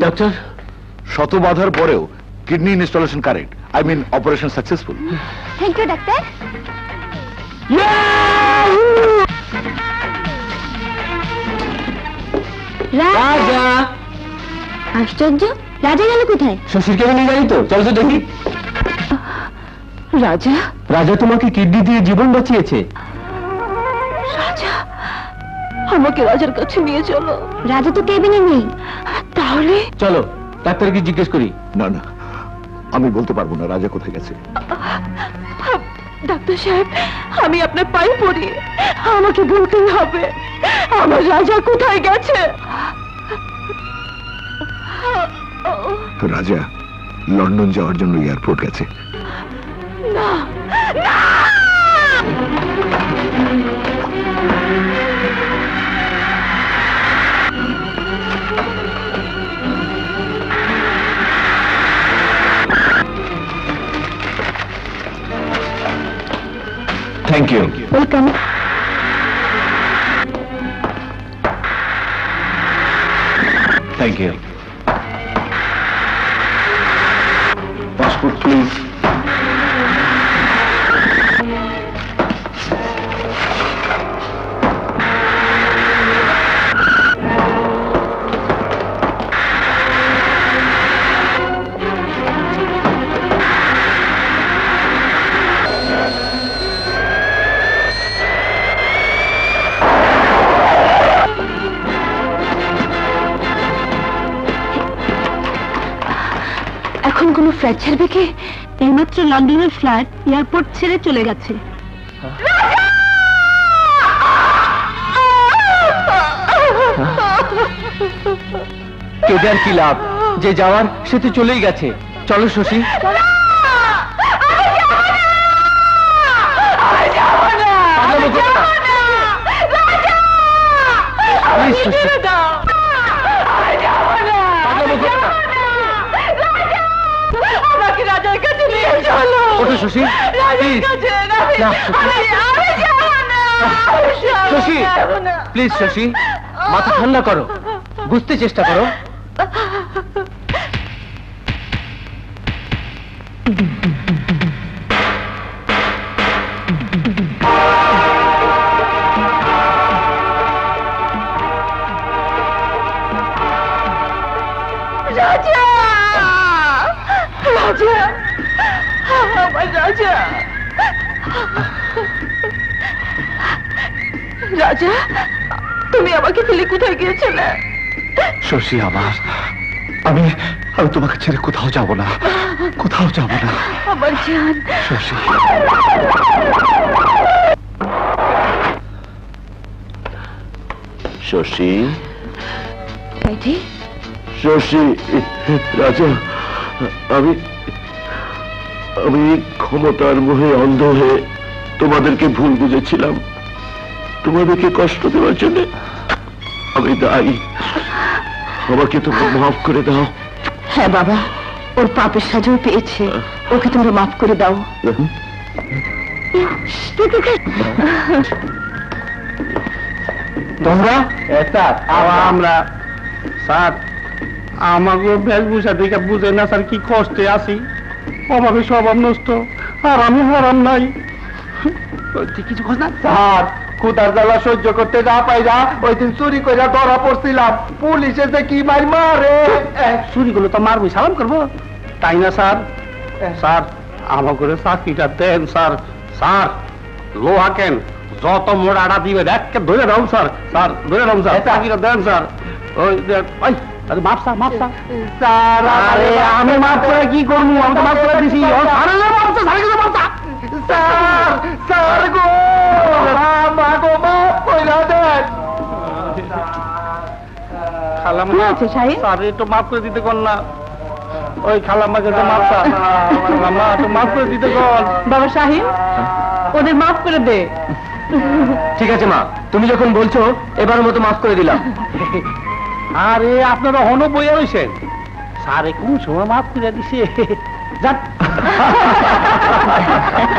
Doctor, Shoto Badhar Boreo, kidney installation correct. I mean, operation successful. Thank you, Doctor. Yahoo! Raja! Ashchorya, Raja gelo kothay? Shashir ke nahi gayi to, chalo to dekhi. Raja? Raja tomake kidney diye jibon bachiyeche. Raja, amake Rajar kache niye chalo. Raja to cabin e nei. चलो doctor की जिज्ञेस करी ना ना आमी बोलते पारबो ना राजा कोथाय गेছে ডাক্তার সাহেব আমি আপনার পায়ে পড়ি আমাকে বলতেই হবে আমার রাজা কোথায় গেছে তো রাজা লন্ডন যাওয়ার জন্য এয়ারপোর্ট গেছে না না Thank you. Welcome. Thank you. Passport, please. Fracture भी के एकमात्र लंडन में फ्लाइट एयरपोर्ट छेड़े चले जाते हैं केदार की लाभ जे जावान से तो चले ही जाते हैं चलो शशि शशि शशि प्लीज शशि माथा ठंडा करो बुझते चेष्टा करो राजा, तुम्हें आवा के लिए कुछ आगे चला। शोशी आवार, अभी अभी तुम अच्छे कुताव जाओ ना। अमर जान। शोशी। शोशी। कैदी? शोशी, राजा, अभी अभी क्षमतार मुहे अंध है। তোমাদেরকে ভুল বুঝেছিলাম তোমাদেরকে কষ্ট দেওয়ার জন্য আমি দায়ী আমাকে তোমরা maaf করে দাও হ্যাঁ বাবা ওর পাপের সাজা পেয়েছে ওকে তোমরা maaf করে দাও তোমরা এটা আমরা সাথ আমাকে বেশভূষা দেখে বুঝে না স্যার কি কষ্টে আছি আমাকে স্বভাব নষ্ট আর আমি হারাম নাই কিছু খোঁজ না স্যার খুদার জ্বালা সহ্য করতে না পাইরা ওই দিন চুরি করে ধরা পড়ছিলাম পুলিশ এসে কি মার মারে চুরিগুলো তো মারবো সালাম করবো তাই না স্যার স্যার আমার করে চাকরিটা দেন স্যার স্যার লোহা কেন যত মোড়াটা দিবে দেখকে ধরে রাখুন স্যার স্যার ধরে রাখুন স্যার চাকরিটা দেন স্যার ওই ওই अरे माफ़सा माफ़सा सारा अरे हमें माफ़ करे की करूँ हम तो माफ़ कर दिसी और सारे लोग माफ़सा सारे लोग माफ़सा सार सार को राम को माफ़ कोई ना दे खाला मत सारे तो माफ़ कर दी तो कौन ना ओए खाला मत कर दे माफ़सा खाला तो माफ़ कर दी तो कौन बाबा शाहिन उधर माफ़ कर दे ठीक है चमा तुम जो कौन बोलते हो एक बार मैं तो माफ़ कर दिला अरे आपने तो होनो बोया हुई शेर सारे कुछ हो माफ कर दिए जात